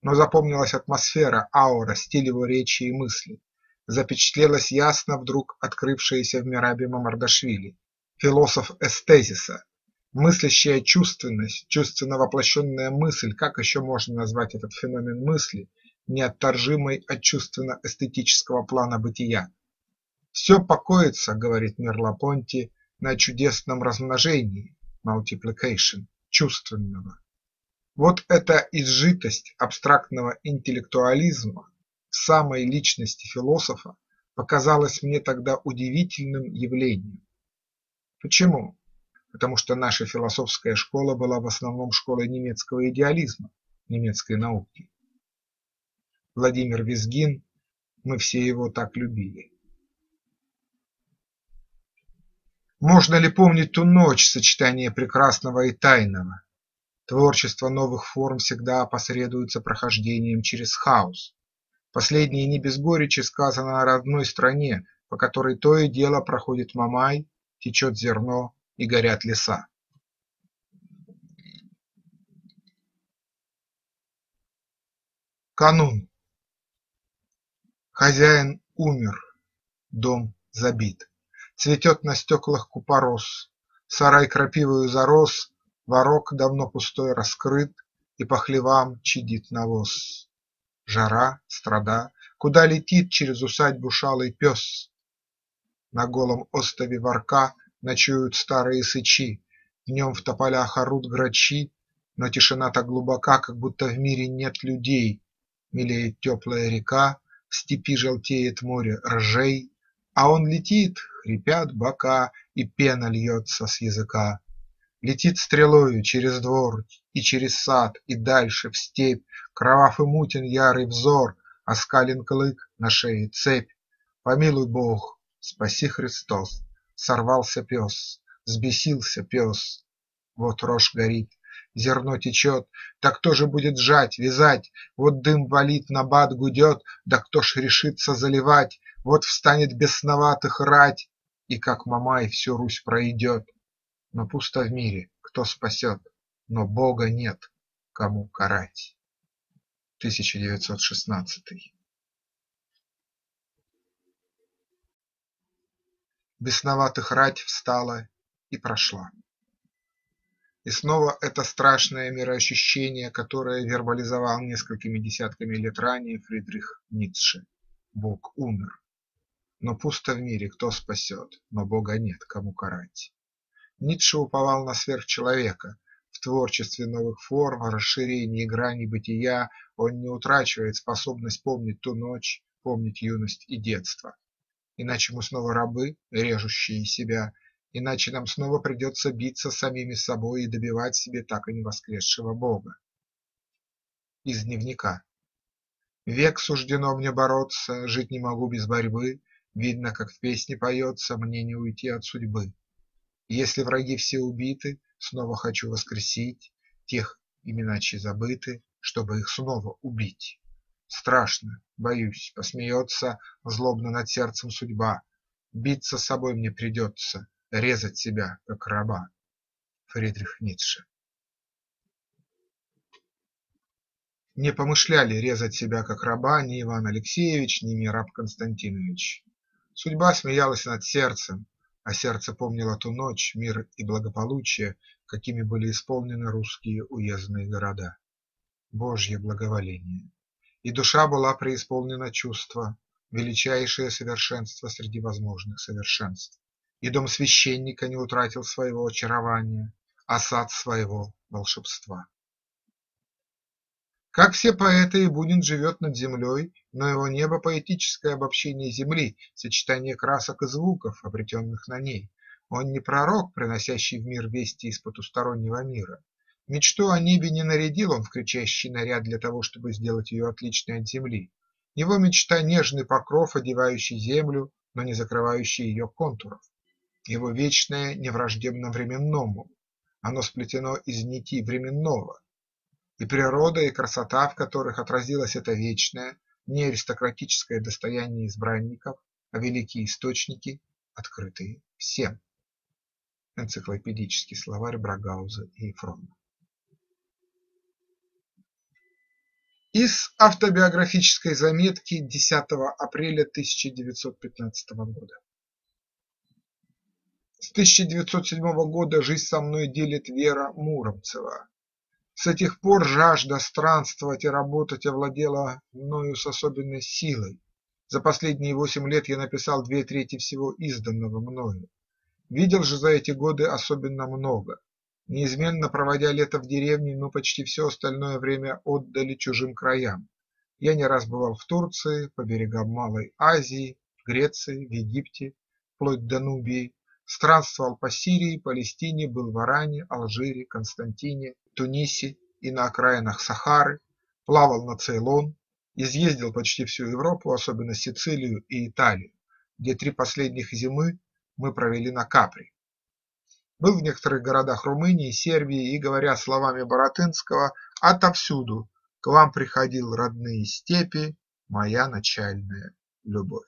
но запомнилась атмосфера, аура, стиль его речи и мысли. Запечатлелась ясно вдруг открывшаяся в Мерабе Мамардашвили, философ эстезиса, мыслящая чувственность, чувственно воплощенная мысль, как еще можно назвать этот феномен мысли, неотторжимой от чувственно-эстетического плана бытия. «Все покоится, — говорит Мерлапонти, — на чудесном размножении (multiplication) чувственного». Вот эта изжитость абстрактного интеллектуализма в самой личности философа показалась мне тогда удивительным явлением. Почему? Потому что наша философская школа была в основном школой немецкого идеализма, немецкой науки. Владимир Визгин, мы все его так любили. Можно ли помнить ту ночь, сочетание прекрасного и тайного? Творчество новых форм всегда опосредуется прохождением через хаос. Последнее не без горечи сказано о родной стране, по которой то и дело проходит Мамай, течет зерно и горят леса. Канун. Хозяин умер, дом забит. Цветет на стеклах купорос, сарай крапивою зарос, ворок давно пустой раскрыт, и по хлевам чадит навоз. Жара, страда, куда летит через усадьбу шалый пес? На голом остове ворка ночуют старые сычи, днем в тополях орут грачи, но тишина так глубока, как будто в мире нет людей. Мелеет теплая река, в степи желтеет море ржей, а он летит, хрипят бока, и пена льется с языка. Летит стрелою через двор и через сад, и дальше в степь. Кровав и мутен ярый взор, оскален клык, на шее цепь. Помилуй Бог, спаси Христос, сорвался пес, взбесился пес. Вот рожь горит, зерно течет, да кто же будет жать, вязать? Вот дым валит, набат гудет, да кто ж решится заливать? Вот встанет бесноватых рать, и как Мамай всю Русь пройдет. Но пусто в мире, кто спасет, но Бога нет, кому карать. 1916. Бесноватых рать встала и прошла. И снова это страшное мироощущение, которое вербализовал несколькими десятками лет ранее Фридрих Ницше. Бог умер. Но пусто в мире, кто спасет, но Бога нет, кому карать. Ницше уповал на сверхчеловека. В творчестве новых форм, расширении грани бытия он не утрачивает способность помнить ту ночь, помнить юность и детство. Иначе мы снова рабы, режущие себя, иначе нам снова придется биться самими собой и добивать себе так и не воскресшего Бога. Из дневника. Век суждено мне бороться, жить не могу без борьбы, видно, как в песне поется, мне не уйти от судьбы. Если враги все убиты, снова хочу воскресить тех, имена чьи забыты, чтобы их снова убить. Страшно, боюсь, посмеется злобно над сердцем судьба. Биться собой мне придется, резать себя, как раба. Фридрих Ницше. Не помышляли резать себя, как раба, ни Иван Алексеевич, ни Мераб Константинович. Судьба смеялась над сердцем, а сердце помнило ту ночь, мир и благополучие, какими были исполнены русские уездные города. Божье благоволение. И душа была преисполнена чувства, величайшее совершенство среди возможных совершенств. И дом священника не утратил своего очарования, а сад своего волшебства. Как все поэты, и Бунин живет над землей, но его небо – поэтическое обобщение земли, сочетание красок и звуков, обретенных на ней. Он не пророк, приносящий в мир вести из потустороннего мира. Мечту о небе не нарядил он в кричащий наряд для того, чтобы сделать ее отличной от земли. Его мечта – нежный покров, одевающий землю, но не закрывающий ее контуров. Его вечное невраждебно временному. Оно сплетено из нити временного. И природа, и красота, в которых отразилось это вечное, не аристократическое достояние избранников, великие источники, открытые всем. Энциклопедический словарь Брагауза и Ефрона. Из автобиографической заметки 10 апреля 1915 года. С 1907 года жизнь со мной делит Вера Муромцева. С тех пор жажда странствовать и работать овладела мною с особенной силой. За последние 8 лет я написал 2/3 всего изданного мною. Видел же за эти годы особенно много. Неизменно проводя лето в деревне, но почти все остальное время отдали чужим краям. Я не раз бывал в Турции, по берегам Малой Азии, в Греции, в Египте, вплоть до Нубии. Странствовал по Сирии, Палестине, был в Иране, Алжире, Константине, Тунисе и на окраинах Сахары, плавал на Цейлон, изъездил почти всю Европу, особенно Сицилию и Италию, где 3 последних зимы мы провели на Капри. Был в некоторых городах Румынии, Сербии и, говоря словами Боротынского, отовсюду к вам приходил родные степи, моя начальная любовь.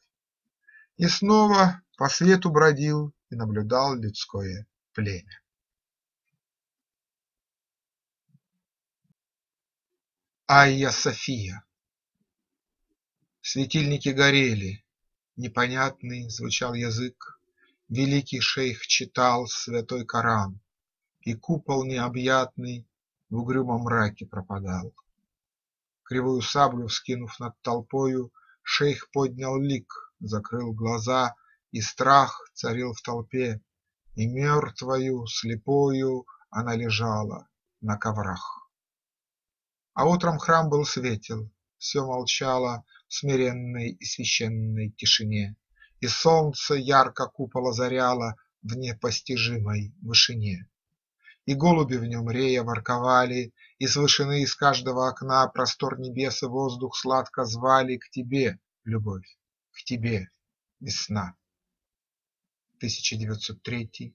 И снова по свету бродил и наблюдал людское племя. Айя София. Светильники горели, непонятный звучал язык, великий шейх читал святой Коран, и купол необъятный в угрюмом мраке пропадал. Кривую саблю вскинув над толпою, шейх поднял лик, закрыл глаза, и страх царил в толпе, и мертвою, слепою она лежала на коврах. А утром храм был светел, все молчало в смиренной и священной тишине, и солнце ярко купол озаряло в непостижимой вышине. И голуби в нем рея ворковали, и с вышины из каждого окна простор небес и воздух сладко звали к тебе, любовь, к тебе, весна. 1903-1906.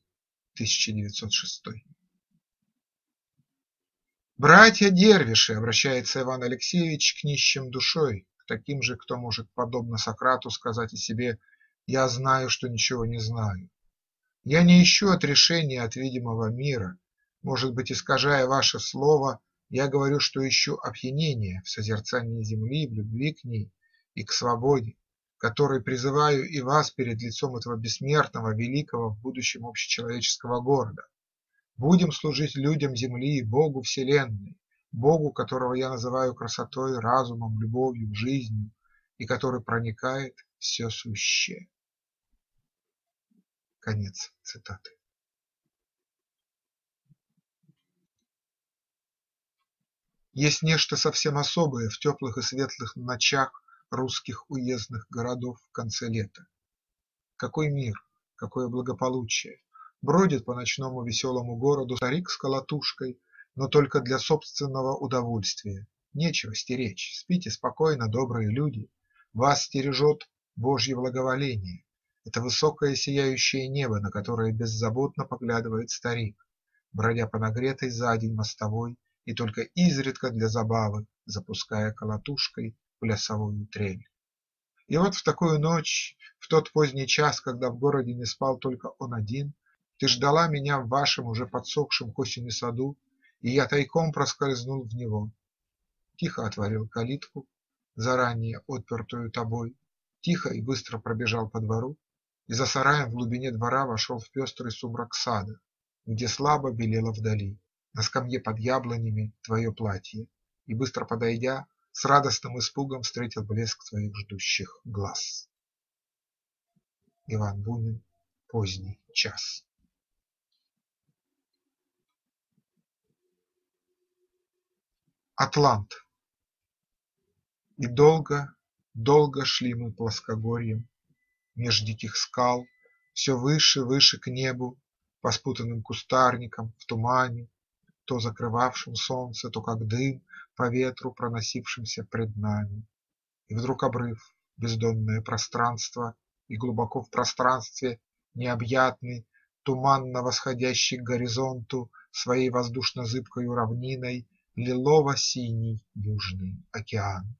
«Братья-дервиши!» – обращается Иван Алексеевич к нищим душой, к таким же, кто может, подобно Сократу, сказать о себе: «Я знаю, что ничего не знаю». Я не ищу отрешения от видимого мира. Может быть, искажая ваше слово, я говорю, что ищу опьянения в созерцании земли, в любви к ней и к свободе, которой призываю и вас перед лицом этого бессмертного, великого в будущем общечеловеческого города. Будем служить людям земли и Богу вселенной, Богу, которого я называю красотой, разумом, любовью, жизнью, и который проникает все сущее». Конец цитаты. Есть нечто совсем особое в теплых и светлых ночах русских уездных городов в конце лета. Какой мир, какое благополучие! Бродит по ночному веселому городу старик с колотушкой, но только для собственного удовольствия. Нечего стеречь, спите спокойно, добрые люди. Вас стережет Божье благоволение. Это высокое сияющее небо, на которое беззаботно поглядывает старик, бродя по нагретой за день мостовой и только изредка для забавы запуская колотушкой в плясовую трель. И вот в такую ночь, в тот поздний час, когда в городе не спал только он один, ты ждала меня в вашем уже подсохшем к осени саду, и я тайком проскользнул в него. Тихо отворил калитку, заранее отпертую тобой, тихо и быстро пробежал по двору, и за сараем в глубине двора вошел в пестрый сумрак сада, где слабо белело вдали, на скамье под яблонями, твое платье, и, быстро подойдя, с радостным испугом встретил блеск твоих ждущих глаз. Иван Бунин. Поздний час. Атлант. И долго, долго шли мы плоскогорьем, меж диких скал, все выше, выше к небу, по спутанным кустарникам, в тумане, то закрывавшим солнце, то как дым по ветру, проносившимся пред нами. И вдруг обрыв, бездонное пространство, и глубоко в пространстве необъятный, туманно восходящий к горизонту своей воздушно-зыбкою равниной лилово-синий Южный океан.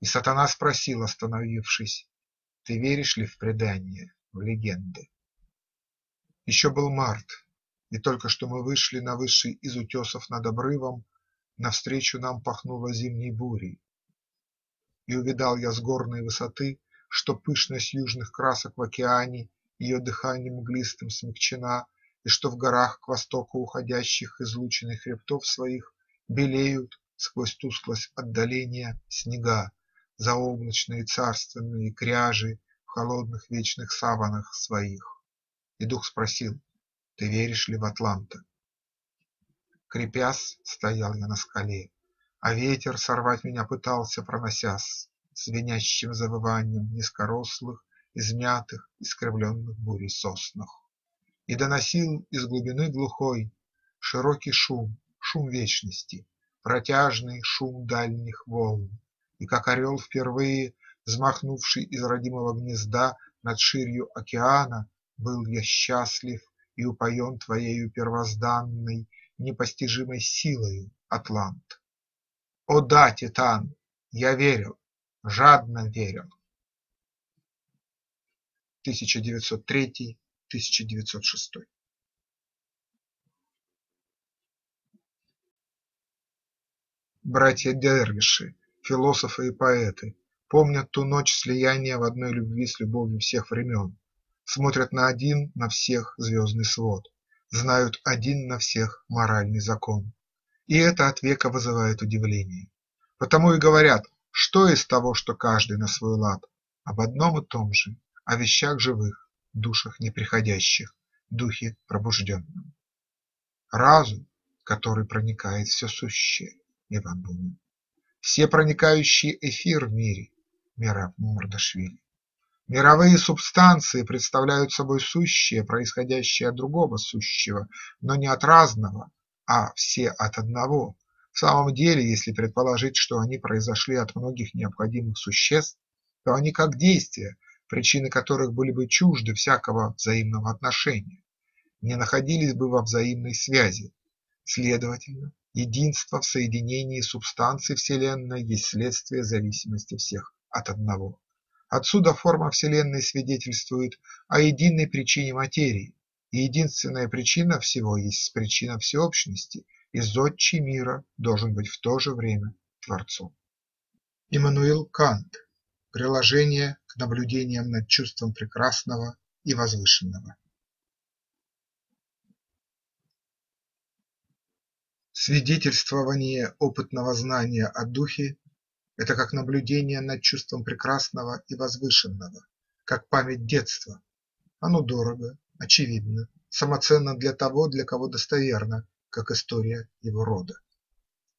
И сатана спросил, остановившись: Ты веришь ли в предания, в легенды? Еще был март, и только что мы вышли на высший из утесов над обрывом, навстречу нам пахнуло зимней бурей. И увидал я с горной высоты, что пышность южных красок в океане ее дыханием мглистым смягчена, и что в горах к востоку уходящих излученных хребтов своих белеют сквозь тусклость отдаления снега, заоблачные царственные кряжи в холодных вечных саванах своих. И дух спросил: ты веришь ли в Атланта? Крепясь, стоял я на скале, а ветер сорвать меня пытался, проносясь звенящим завыванием низкорослых, измятых, искривленных бурей соснах. И доносил из глубины глухой широкий шум, шум вечности, протяжный шум дальних волн, и как орел впервые, взмахнувший из родимого гнезда над ширью океана, был я счастлив и упоен твоею первозданной, непостижимой силою, Атлант. О да, Титан, я верил, жадно верил. 1903-1906. Братья Дервиши, философы и поэты, помнят ту ночь слияния в одной любви с любовью всех времен, смотрят на один на всех звездный свод, знают один на всех моральный закон. И это от века вызывает удивление. Потому и говорят, что из того, что каждый на свой лад, об одном и том же, о вещах живых, душах неприходящих, духе пробужденном. Разум, который проникает все сущее. Иван Бунин. Все проникающий эфир в мире. Мераб Мамардашвили. Мировые субстанции представляют собой сущее, происходящее от другого сущего, но не от разного, а все от одного. В самом деле, если предположить, что они произошли от многих необходимых существ, то они как действия, причины которых были бы чужды всякого взаимного отношения, не находились бы во взаимной связи. Следовательно, единство в соединении субстанций Вселенной есть следствие зависимости всех от одного. Отсюда форма Вселенной свидетельствует о единой причине материи, и единственная причина всего есть причина всеобщности, и зодчий мира должен быть в то же время Творцом. Иммануил Кант. Приложение к наблюдениям над чувством прекрасного и возвышенного. Свидетельствование опытного знания о духе – это как наблюдение над чувством прекрасного и возвышенного, как память детства. Оно дорого, очевидно, самоценно для того, для кого достоверно, как история его рода.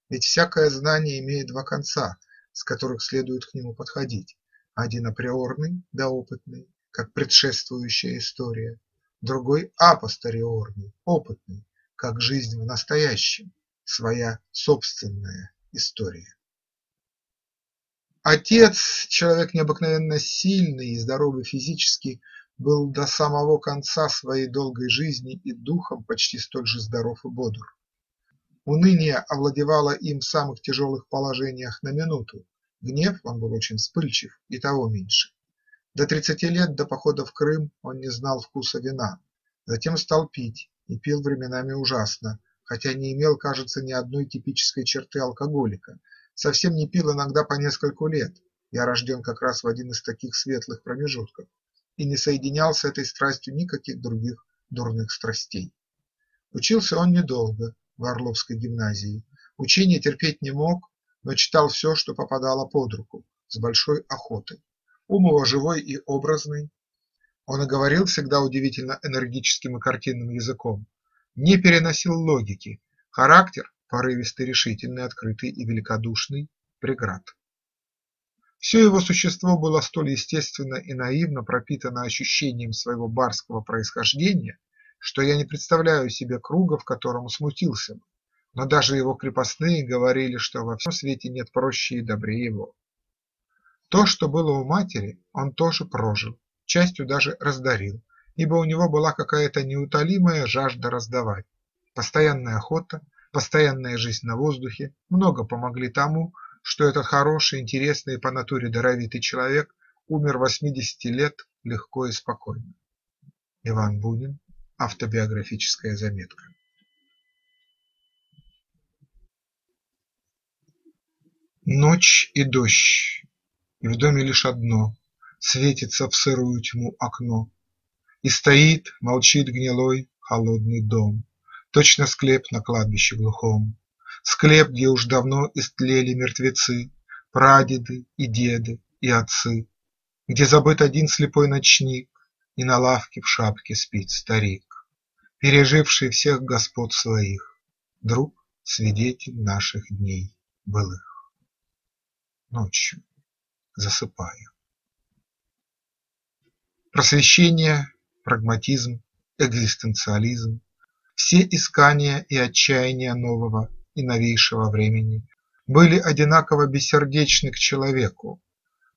Ведь всякое знание имеет два конца, с которых следует к нему подходить. Один априорный, доопытный, как предшествующая история, другой апостериорный, опытный, как жизнь в настоящем. Своя собственная история. Отец, человек необыкновенно сильный и здоровый физически, был до самого конца своей долгой жизни и духом почти столь же здоров и бодр. Уныние овладевало им в самых тяжелых положениях на минуту, гнев, он был очень вспыльчив, и того меньше. До 30 лет, до похода в Крым, он не знал вкуса вина, затем стал пить и пил временами ужасно, хотя не имел, кажется, ни одной типической черты алкоголика, совсем не пил иногда по нескольку лет, я рожден как раз в один из таких светлых промежутков, и не соединял с этой страстью никаких других дурных страстей. Учился он недолго в Орловской гимназии, учение терпеть не мог, но читал все, что попадало под руку, с большой охотой. Ум его живой и образный, он и говорил всегда удивительно энергическим и картинным языком, не переносил логики, характер порывистый, решительный, открытый и великодушный, преград. Все его существо было столь естественно и наивно пропитано ощущением своего барского происхождения, что я не представляю себе круга, в котором смутился бы, но даже его крепостные говорили, что во всем свете нет проще и добрее его. То, что было у матери, он тоже прожил, частью даже раздарил, ибо у него была какая-то неутолимая жажда раздавать. Постоянная охота, постоянная жизнь на воздухе много помогли тому, что этот хороший, интересный и по натуре даровитый человек умер 80 лет легко и спокойно. Иван Бунин. Автобиографическая заметка. Ночь и дождь, и в доме лишь одно светится в сырую тьму окно, и стоит, молчит гнилой, холодный дом, точно склеп на кладбище глухом, склеп, где уж давно истлели мертвецы, прадеды и деды и отцы, где забыт один слепой ночник, и на лавке в шапке спит старик, переживший всех господ своих, друг, свидетель наших дней былых. Ночью, засыпая. Просвещение, прагматизм, экзистенциализм, все искания и отчаяния нового и новейшего времени были одинаково бессердечны к человеку.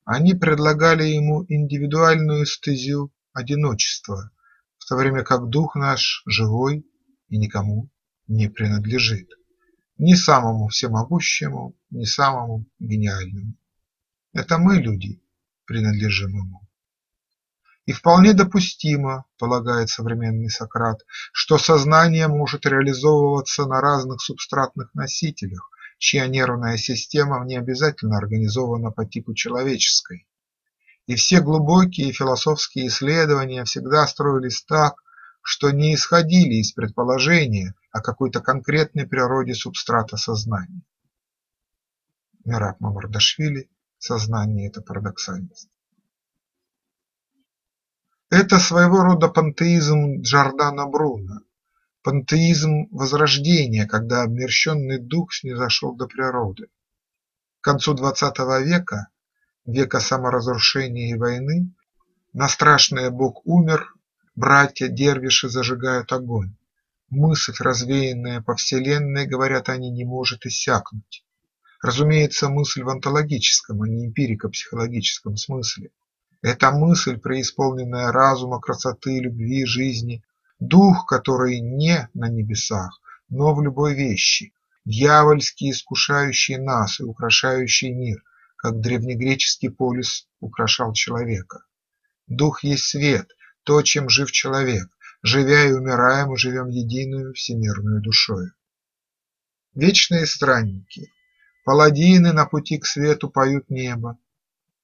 Они предлагали ему индивидуальную эстезию одиночества, в то время как дух наш живой и никому не принадлежит. Ни самому всемогущему, ни самому гениальному. Это мы, люди, принадлежим ему. И вполне допустимо, полагает современный Сократ, что сознание может реализовываться на разных субстратных носителях, чья нервная система не обязательно организована по типу человеческой. И все глубокие философские исследования всегда строились так, что не исходили из предположения о какой-то конкретной природе субстрата сознания. Мераб Мамардашвили. Сознание – это парадоксальность. Это своего рода пантеизм Джордано Бруно, пантеизм Возрождения, когда обмерщенный дух снизошел до природы. К концу XX века, века саморазрушения и войны, на страшное Бог умер, братья-дервиши зажигают огонь. Мысль, развеянная по вселенной, говорят они, не может иссякнуть. Разумеется, мысль в онтологическом, а не эмпирико-психологическом смысле. Это мысль, преисполненная разума, красоты, любви, жизни, дух, который не на небесах, но в любой вещи, дьявольски искушающий нас и украшающий мир, как древнегреческий полис украшал человека. Дух есть свет, то, чем жив человек. Живя и умирая, мы живем единую всемирную душою. Вечные странники, паладины на пути к свету поют небо,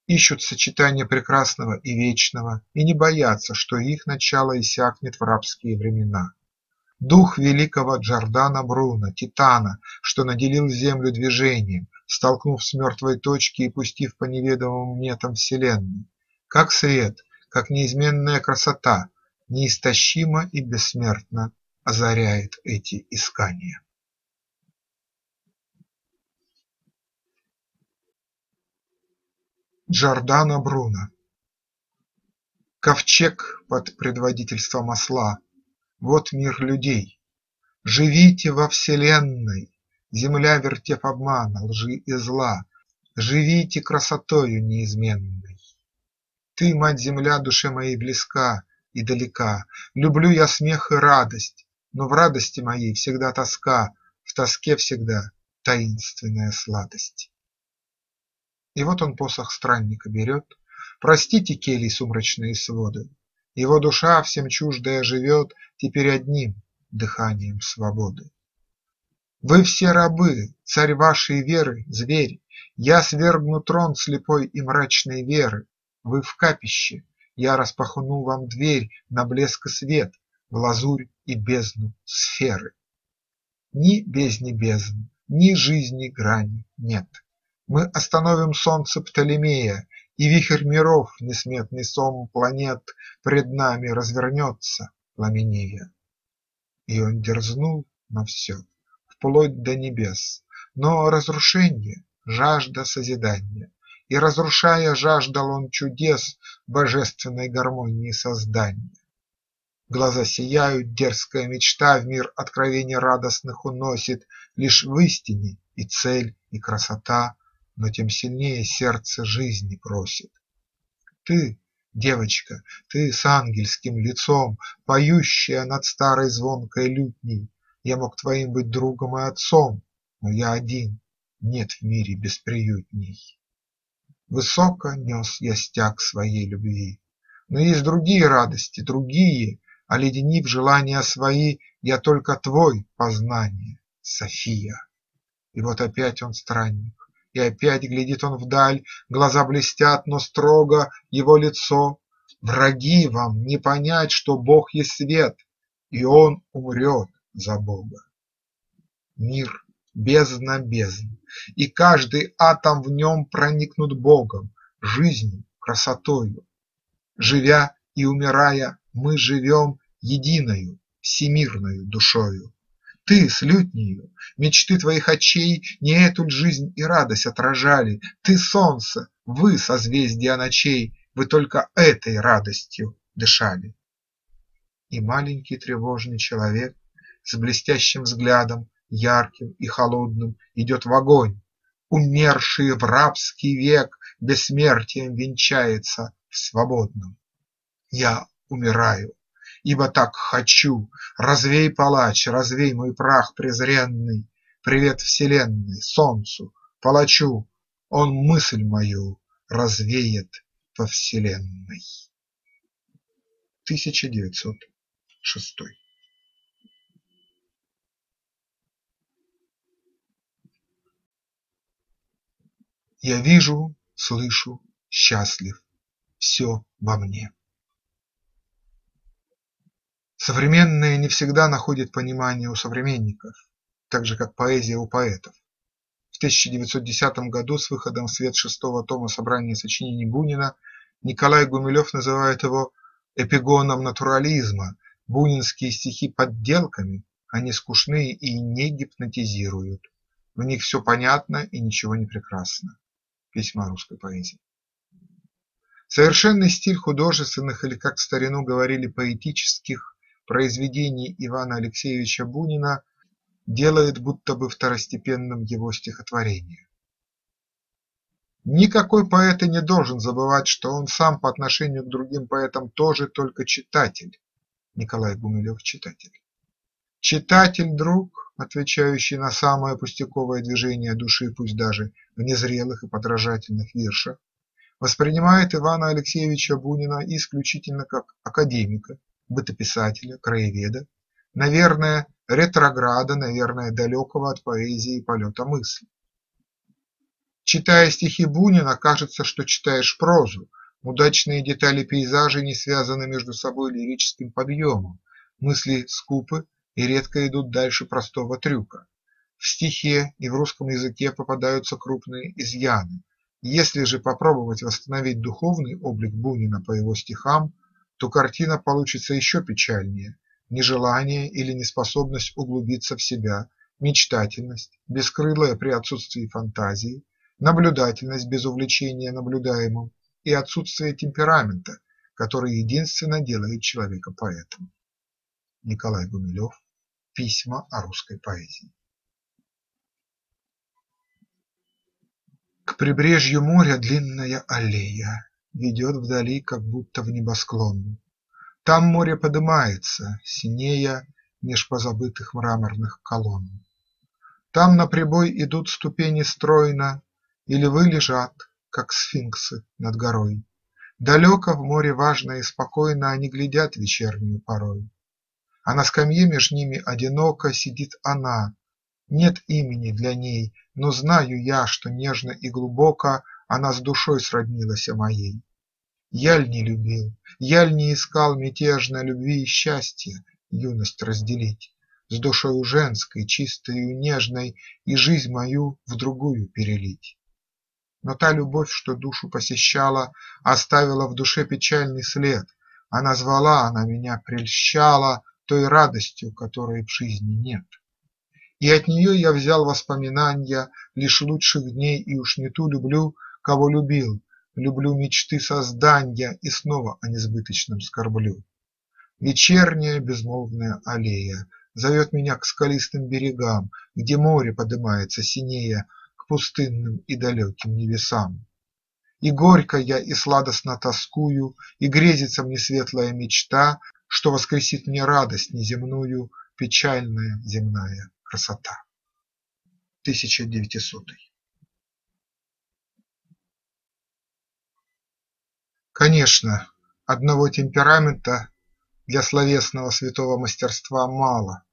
ищут сочетание прекрасного и вечного и не боятся, что их начало иссякнет в рабские времена. Дух великого Джордано Бруно, титана, что наделил землю движением, столкнув с мертвой точки и пустив по неведомым метам вселенной, как свет, как неизменная красота, неистощимо и бессмертно озаряет эти искания. Джордано Бруно. Ковчег под предводительством осла. Вот мир людей. Живите во вселенной, земля вертеп обмана, лжи и зла. Живите красотою неизменной. Ты, мать-земля, душе моей близка и далека. Люблю я смех и радость, но в радости моей всегда тоска, в тоске всегда таинственная сладость. И вот он посох странника берет, простите келий сумрачные своды, его душа всем чуждая живет теперь одним дыханием свободы. Вы все рабы, царь вашей веры, зверь, я свергну трон слепой и мрачной веры, вы в капище. Я распахну вам дверь на блеск и свет, в лазурь и бездну сферы. Ни бездни бездн, ни жизни грани нет. Мы остановим солнце Птолемея, и вихрь миров, несметный сом планет, пред нами развернется пламенея. И он дерзнул на все, вплоть до небес, но разрушение, жажда созидания. И, разрушая, жаждал он чудес божественной гармонии создания. Глаза сияют, дерзкая мечта в мир откровений радостных уносит, лишь в истине и цель, и красота, но тем сильнее сердце жизни просит. Ты, девочка, ты с ангельским лицом, поющая над старой звонкой лютней, я мог твоим быть другом и отцом, но я один, нет в мире бесприютней. высоко нес я стяг своей любви. Но есть другие радости, другие, оледенив желания свои, я только твой познание, София. И вот опять он странник, и опять глядит он вдаль, глаза блестят, но строго его лицо. Враги вам не понять, что Бог есть свет, и он умрет за Бога. Мир бездна бездн, и каждый атом в нем проникнут Богом, жизнью, красотою. Живя и умирая, мы живем единою, всемирною душою. Ты с лютнею, мечты твоих очей не эту жизнь и радость отражали. Ты солнце, вы созвездия ночей, вы только этой радостью дышали. И маленький тревожный человек с блестящим взглядом, ярким и холодным, идет в огонь. Умерший в рабский век бессмертием венчается в свободном. Я умираю, ибо так хочу. Развей, палач, развей мой прах презренный. Привет вселенной, солнцу, палачу. Он мысль мою развеет во вселенной. 1906. Я вижу, слышу, счастлив, все во мне. Современное не всегда находит понимание у современников, так же как поэзия у поэтов. В 1910 году с выходом в свет 6-го тома собрания сочинений Бунина Николай Гумилёв называет его эпигоном натурализма, бунинские стихи подделками, они скучные и не гипнотизируют, в них все понятно и ничего не прекрасно. Письма русской поэзии. Совершенный стиль художественных, или, как в старину говорили, поэтических произведений Ивана Алексеевича Бунина делает будто бы второстепенным его стихотворение. Никакой поэт и не должен забывать, что он сам по отношению к другим поэтам тоже только читатель. Николай Гумилёв – читатель. Читатель – друг, отвечающий на самое пустяковое движение души, пусть даже в незрелых и подражательных виршах, воспринимает Ивана Алексеевича Бунина исключительно как академика, бытописателя, краеведа, наверное, ретрограда, наверное, далекого от поэзии и полета мысли. Читая стихи Бунина, кажется, что читаешь прозу, удачные детали пейзажей не связаны между собой лирическим подъемом, мысли скупы и редко идут дальше простого трюка. В стихе и в русском языке попадаются крупные изъяны. Если же попробовать восстановить духовный облик Бунина по его стихам, то картина получится еще печальнее – нежелание или неспособность углубиться в себя, мечтательность, бескрылая при отсутствии фантазии, наблюдательность без увлечения наблюдаемым и отсутствие темперамента, который единственно делает человека поэтом. Николай Гумилёв. Письма о русской поэзии. К прибрежью моря длинная аллея ведет вдали, как будто в небосклон. Там море подымается, синея меж позабытых мраморных колонн. Там наприбой идут ступени стройно, и львы лежат, как сфинксы над горой. Далеко в море важно и спокойно они глядят вечернюю порой. А на скамье между ними одиноко сидит она. Нет имени для ней, но знаю я, что нежно и глубоко она с душой сроднилась моей. Я ль не любил, я ль не искал мятежной любви и счастья юность разделить, с душою женской, чистой и нежной, и жизнь мою в другую перелить. Но та любовь, что душу посещала, оставила в душе печальный след. Она звала, она меня прельщала той радостью, которой в жизни нет. И от нее я взял воспоминания лишь лучших дней, и уж не ту люблю, кого любил, люблю мечты создания, и снова о несбыточном скорблю. Вечерняя безмолвная аллея зовет меня к скалистым берегам, где море подымается синее, к пустынным и далеким небесам. И горько я, и сладостно тоскую, и грезится мне светлая мечта, что воскресит мне радость неземную, печальная земная красота. 1900. Конечно, одного темперамента для словесного святого мастерства мало.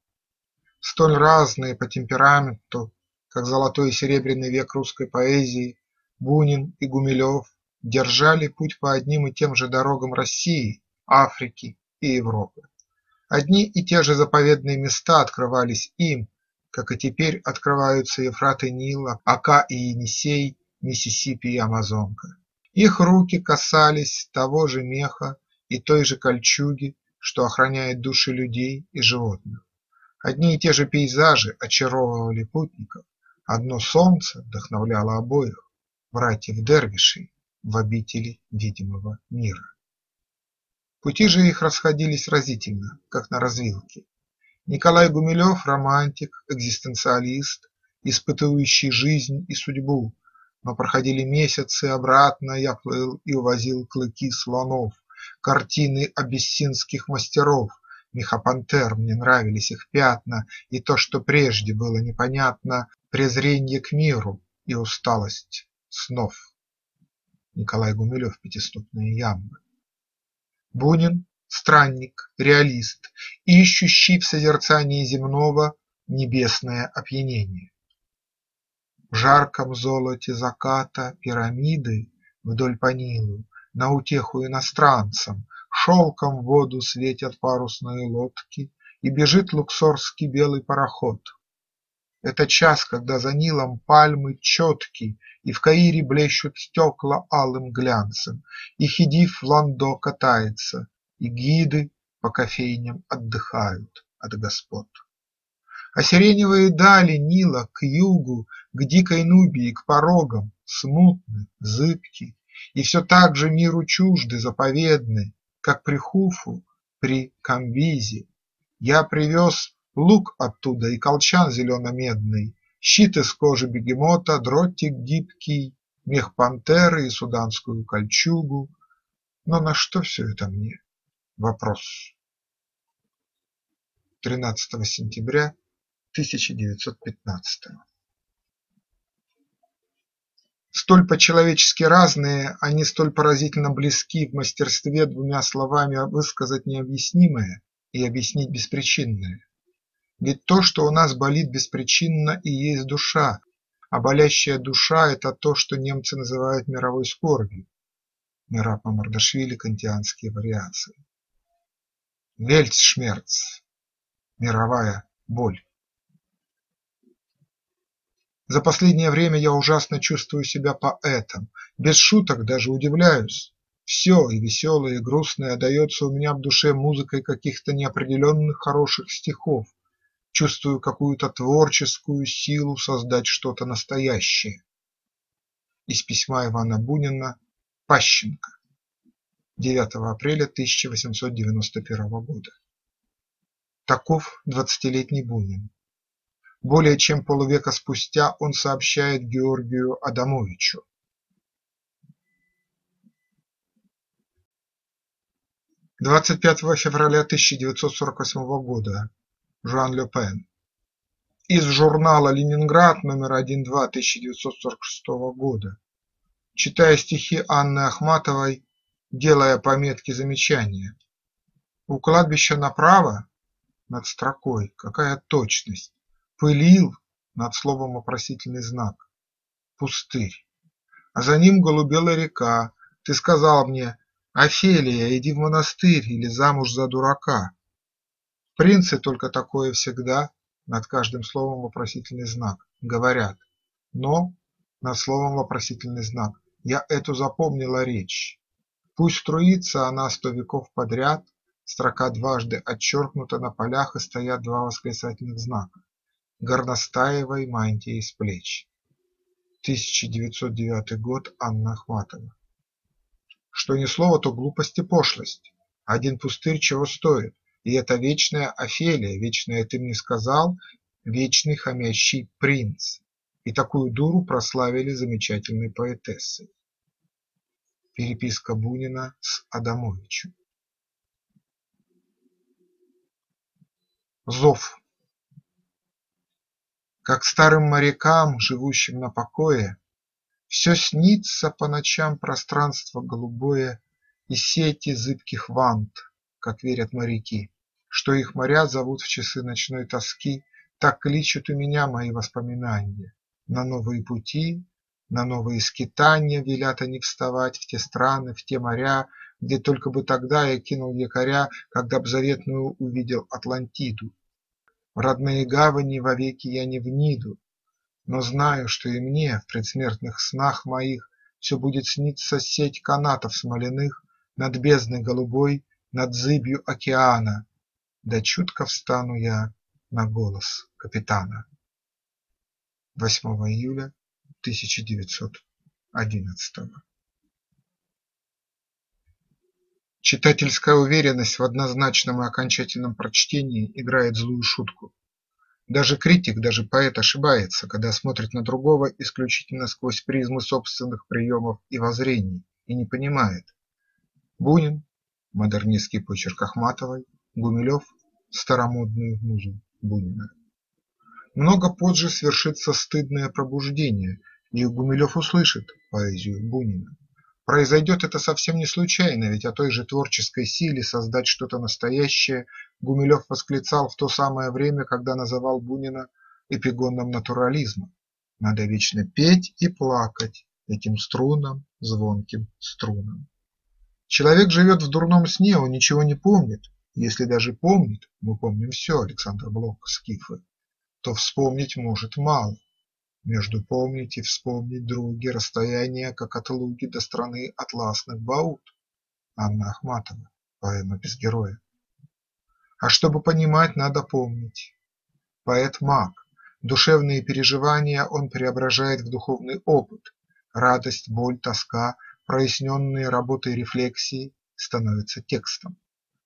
Столь разные по темпераменту, как золотой и серебряный век русской поэзии, Бунин и Гумилёв держали путь по одним и тем же дорогам России, Африки и Европы. Одни и те же заповедные места открывались им, как и теперь открываются Евфрат и Нила, Ака и Енисей, Миссисипи и Амазонка. Их руки касались того же меха и той же кольчуги, что охраняет души людей и животных. Одни и те же пейзажи очаровывали путников, одно солнце вдохновляло обоих, братьев-дервишей, в обители видимого мира. Пути же их расходились разительно, как на развилке. Николай Гумилёв – романтик, экзистенциалист, испытывающий жизнь и судьбу, но проходили месяцы, обратно я плыл и увозил клыки слонов, картины абиссинских мастеров, мехапантер, мне нравились их пятна, и то, что прежде было непонятно, презрение к миру и усталость снов. Николай Гумилёв, пятистопные ямбы. Бунин – странник, реалист, ищущий в созерцании земного небесное опьянение. В жарком золоте заката пирамиды вдоль по Нилу, на утеху иностранцам, шелком в воду светят парусные лодки, и бежит луксорский белый пароход. Это час, когда за Нилом пальмы четки, и в Каире блещут стекла алым глянцем, и Хидив в ландо катается, и гиды по кофейням отдыхают от господ. А сиреневые дали Нила к югу, к дикой Нубии, к порогам, смутны, зыбки, и все так же миру чужды, заповедны, как при Хуфу, при Камбизе. Я привез лук оттуда и колчан зелено-медный, щит из кожи бегемота, дротик гибкий, мех пантеры и суданскую кольчугу. Но на что все это мне? Вопрос. 13 сентября 1915. Столь по-человечески разные, они столь поразительно близки в мастерстве двумя словами высказать необъяснимое и объяснить беспричинное. Ведь то, что у нас болит беспричинно, и есть душа, а болящая душа – это то, что немцы называют мировой скорбью. Мераб Мамардашвили, кантианские вариации. Вельтшмерц – мировая боль. За последнее время я ужасно чувствую себя поэтом, без шуток даже удивляюсь. Все, и веселое, и грустное, отдается у меня в душе музыкой каких-то неопределенных хороших стихов. Чувствую какую-то творческую силу создать что-то настоящее. Из письма Ивана Бунина Пащенко, 9 апреля 1891 года. Таков 20-летний Бунин. Более чем полувека спустя он сообщает Георгию Адамовичу. «25 февраля 1948 года. Жан Ле Пен. Из журнала «Ленинград» номер 1-2 1946 года. Читая стихи Анны Ахматовой, делая пометки, замечания. У кладбища направо над строкой, какая точность, пылил над словом вопросительный знак, пустырь. А за ним голубела река. Ты сказал мне: «Офелия, иди в монастырь или замуж за дурака». Принцы только такое всегда, над каждым словом вопросительный знак, говорят, но над словом вопросительный знак. Я эту запомнила речь. Пусть струится она 100 веков подряд, строка дважды отчеркнута на полях и стоят два восклицательных знака, горностаевой мантии с плеч. 1909 год, Анна Ахматова. Что ни слово, то глупость и пошлость. Один пустырь чего стоит? И это вечная Офелия, вечная ты мне сказал, вечный хомящий принц. И такую дуру прославили замечательной поэтессой. Переписка Бунина с Адамовичем. Зов. Как старым морякам, живущим на покое, все снится по ночам пространство голубое и сети зыбких вант, как верят моряки, что их моря зовут в часы ночной тоски, так кличут у меня мои воспоминания. На новые пути, на новые скитания велят они вставать в те страны, в те моря, где только бы тогда я кинул якоря, когда б заветную увидел Атлантиду. В родные гавани вовеки я не вниду, но знаю, что и мне в предсмертных снах моих все будет сниться сеть канатов смоляных над бездной голубой, над зыбью океана, да чутко встану я на голос капитана. 8 июля 1911. Читательская уверенность в однозначном и окончательном прочтении играет злую шутку. Даже критик, даже поэт ошибается, когда смотрит на другого исключительно сквозь призму собственных приемов и воззрений, и не понимает. Бунин – модернистский почерк Ахматовой, Гумилёв – старомодную музу Бунина. Много позже свершится стыдное пробуждение, и Гумилёв услышит поэзию Бунина. Произойдет это совсем не случайно, ведь о той же творческой силе создать что-то настоящее Гумилёв восклицал в то самое время, когда называл Бунина эпигоном натурализма. Надо вечно петь и плакать этим струнам, звонким струнам. Человек живет в дурном сне, он ничего не помнит. Если даже помнит, мы помним все, Александр Блок, скифы, то вспомнить может мало. Между помнить и вспомнить други расстояние, как от луги до страны атласных баут. Анна Ахматова, поэма без героя. А чтобы понимать, надо помнить. Поэт-маг. Душевные переживания он преображает в духовный опыт. Радость, боль, тоска, проясненные работой рефлексии становятся текстом.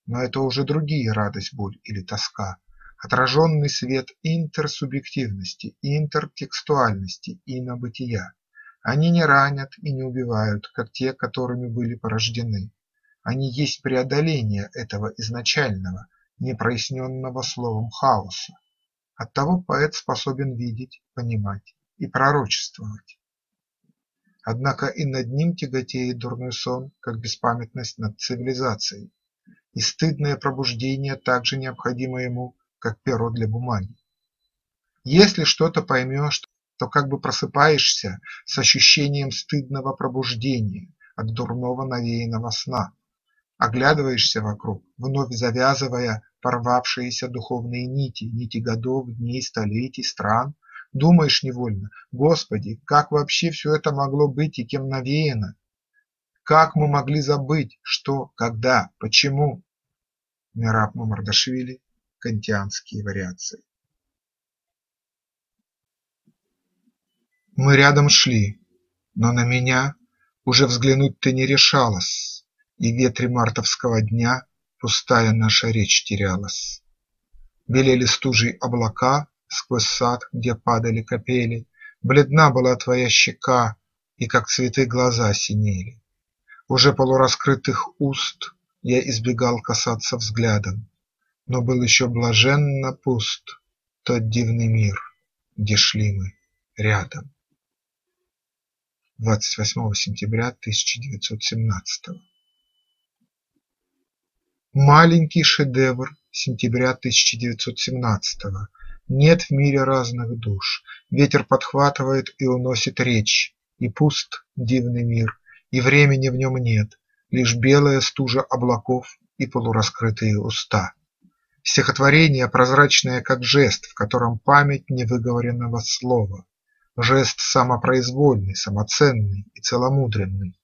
Но это уже другие радость, боль или тоска. Отраженный свет интерсубъективности, интертекстуальности, инобытия. Они не ранят и не убивают, как те, которыми были порождены. Они есть преодоление этого изначального, непроясненного словом хаоса. Оттого поэт способен видеть, понимать и пророчествовать. Однако и над ним тяготеет дурной сон, как беспамятность над цивилизацией. И стыдное пробуждение также необходимо ему, как перо для бумаги. Если что-то поймешь, то как бы просыпаешься с ощущением стыдного пробуждения от дурного навеянного сна, оглядываешься вокруг, вновь завязывая порвавшиеся духовные нити, нити годов, дней, столетий, стран, думаешь невольно: Господи, как вообще все это могло быть и кем навеяно? Как мы могли забыть, что, когда, почему? Мераб Мамардашвили, кантианские вариации. Мы рядом шли, но на меня уже взглянуть ты не решалась, и в ветре мартовского дня пустая наша речь терялась. Белели стужей облака сквозь сад, где падали капели, бледна была твоя щека, и как цветы глаза синели. Уже полураскрытых уст я избегал касаться взглядом, но был еще блаженно пуст тот дивный мир, где шли мы рядом. 28 сентября 1917. Маленький шедевр сентября 1917. Нет в мире разных душ. Ветер подхватывает и уносит речь, и пуст дивный мир, и времени в нем нет, лишь белая стужа облаков и полураскрытые уста. Стихотворение прозрачное, как жест, в котором память невыговоренного слова. Жест самопроизвольный, самоценный и целомудренный.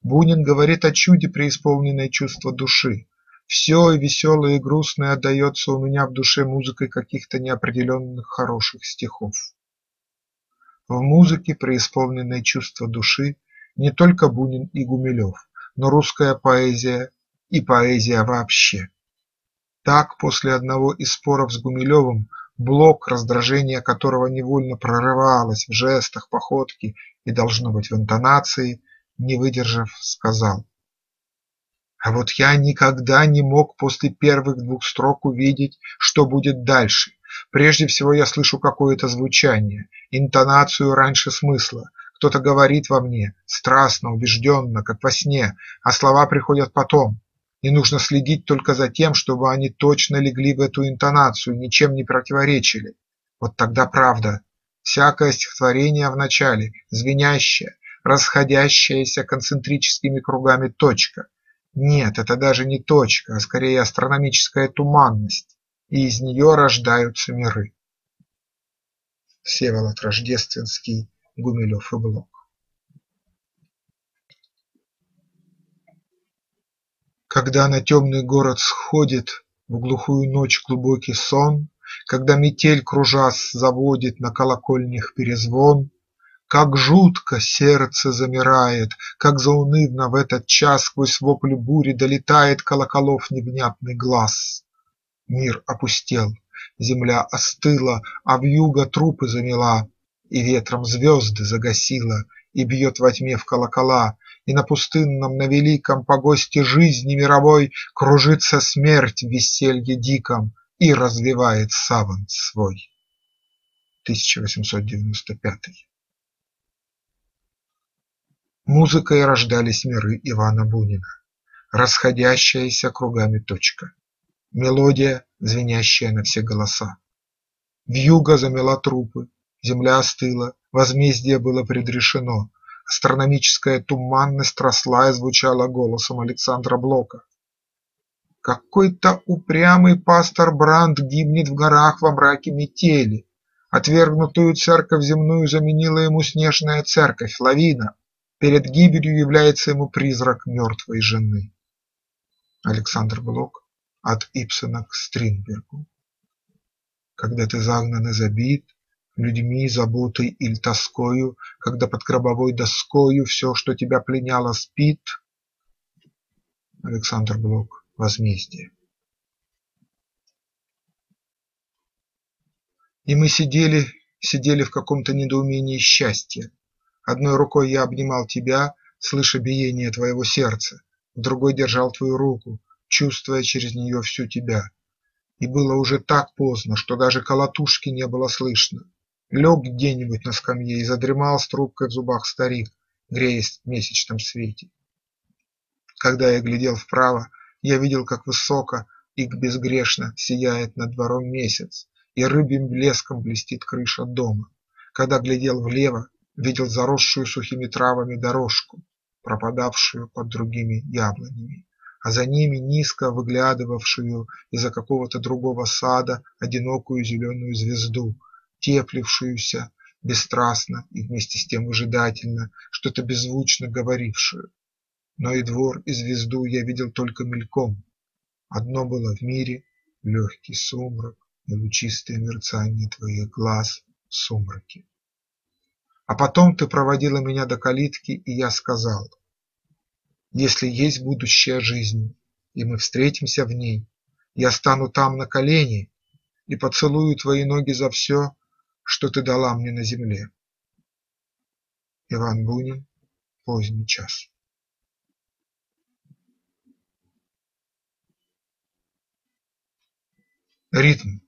Бунин говорит о чуде, преисполненной чувства души. Все и веселое, и грустное отдается у меня в душе музыкой каких-то неопределенных хороших стихов. В музыке, преисполненной чувства души, не только Бунин и Гумилев, но русская поэзия и поэзия вообще. Так, после одного из споров с Гумилевым, Блок, раздражение которого невольно прорывалось в жестах, походке и, должно быть, в интонации, не выдержав, сказал: «А вот я никогда не мог после первых двух строк увидеть, что будет дальше. Прежде всего я слышу какое-то звучание, интонацию раньше смысла, Кто-то говорит во мне, страстно, убежденно, как во сне, а слова приходят потом. И нужно следить только за тем, чтобы они точно легли в эту интонацию, ничем не противоречили. Вот тогда правда. Всякое стихотворение в начале, звенящее, расходящаяся концентрическими кругами точка. Нет, это даже не точка, а скорее астрономическая туманность, и из нее рождаются миры. Всеволод Рождественский, Гумилёв и Блок. Когда на темный город сходит в глухую ночь глубокий сон, когда метель кружась заводит на колокольнях перезвон, как жутко сердце замирает, как заунывно в этот час сквозь вопль бури долетает колоколов невнятный глас. Мир опустел, земля остыла, а вьюга трупы замела, и ветром звезды загасила, и бьет во тьме в колокола, и на пустынном, на великом погосте жизни мировой кружится смерть в веселье диком и развивает саван свой. 1895. Музыкой рождались миры Ивана Бунина, расходящаяся кругами точка, мелодия, звенящая на все голоса. Вьюга замела трупы, земля остыла, возмездие было предрешено, астрономическая туманность росла и звучала голосом Александра Блока. Какой-то упрямый пастор Бранд гибнет в горах во мраке метели, отвергнутую церковь земную заменила ему снежная церковь, лавина. Перед гибелью является ему призрак мертвой жены. Александр Блок, от Ибсена к Стринбергу. Когда ты загнан и забит людьми, заботой или тоскою, когда под гробовой доскою все, что тебя пленяло, спит. Александр Блок, возмездие. И мы сидели в каком-то недоумении счастья. Одной рукой я обнимал тебя, слыша биение твоего сердца, другой держал твою руку, чувствуя через нее всю тебя. И было уже так поздно, что даже колотушки не было слышно. Лег где-нибудь на скамье и задремал с трубкой в зубах старик, греясь в месячном свете. Когда я глядел вправо, я видел, как высоко и безгрешно сияет над двором месяц, и рыбьим блеском блестит крыша дома. Когда глядел влево, видел заросшую сухими травами дорожку, пропадавшую под другими яблонями, а за ними низко выглядывавшую из-за какого-то другого сада одинокую зеленую звезду, теплившуюся бесстрастно и вместе с тем выжидательно, что-то беззвучно говорившую. Но и двор, и звезду я видел только мельком. Одно было в мире – легкий сумрак и лучистое мерцание твоих глаз в сумраке. А потом ты проводила меня до калитки, и я сказал: если есть будущая жизнь, и мы встретимся в ней, я стану там на колени и поцелую твои ноги за все, что ты дала мне на земле. Иван Бунин, поздний час. Ритм.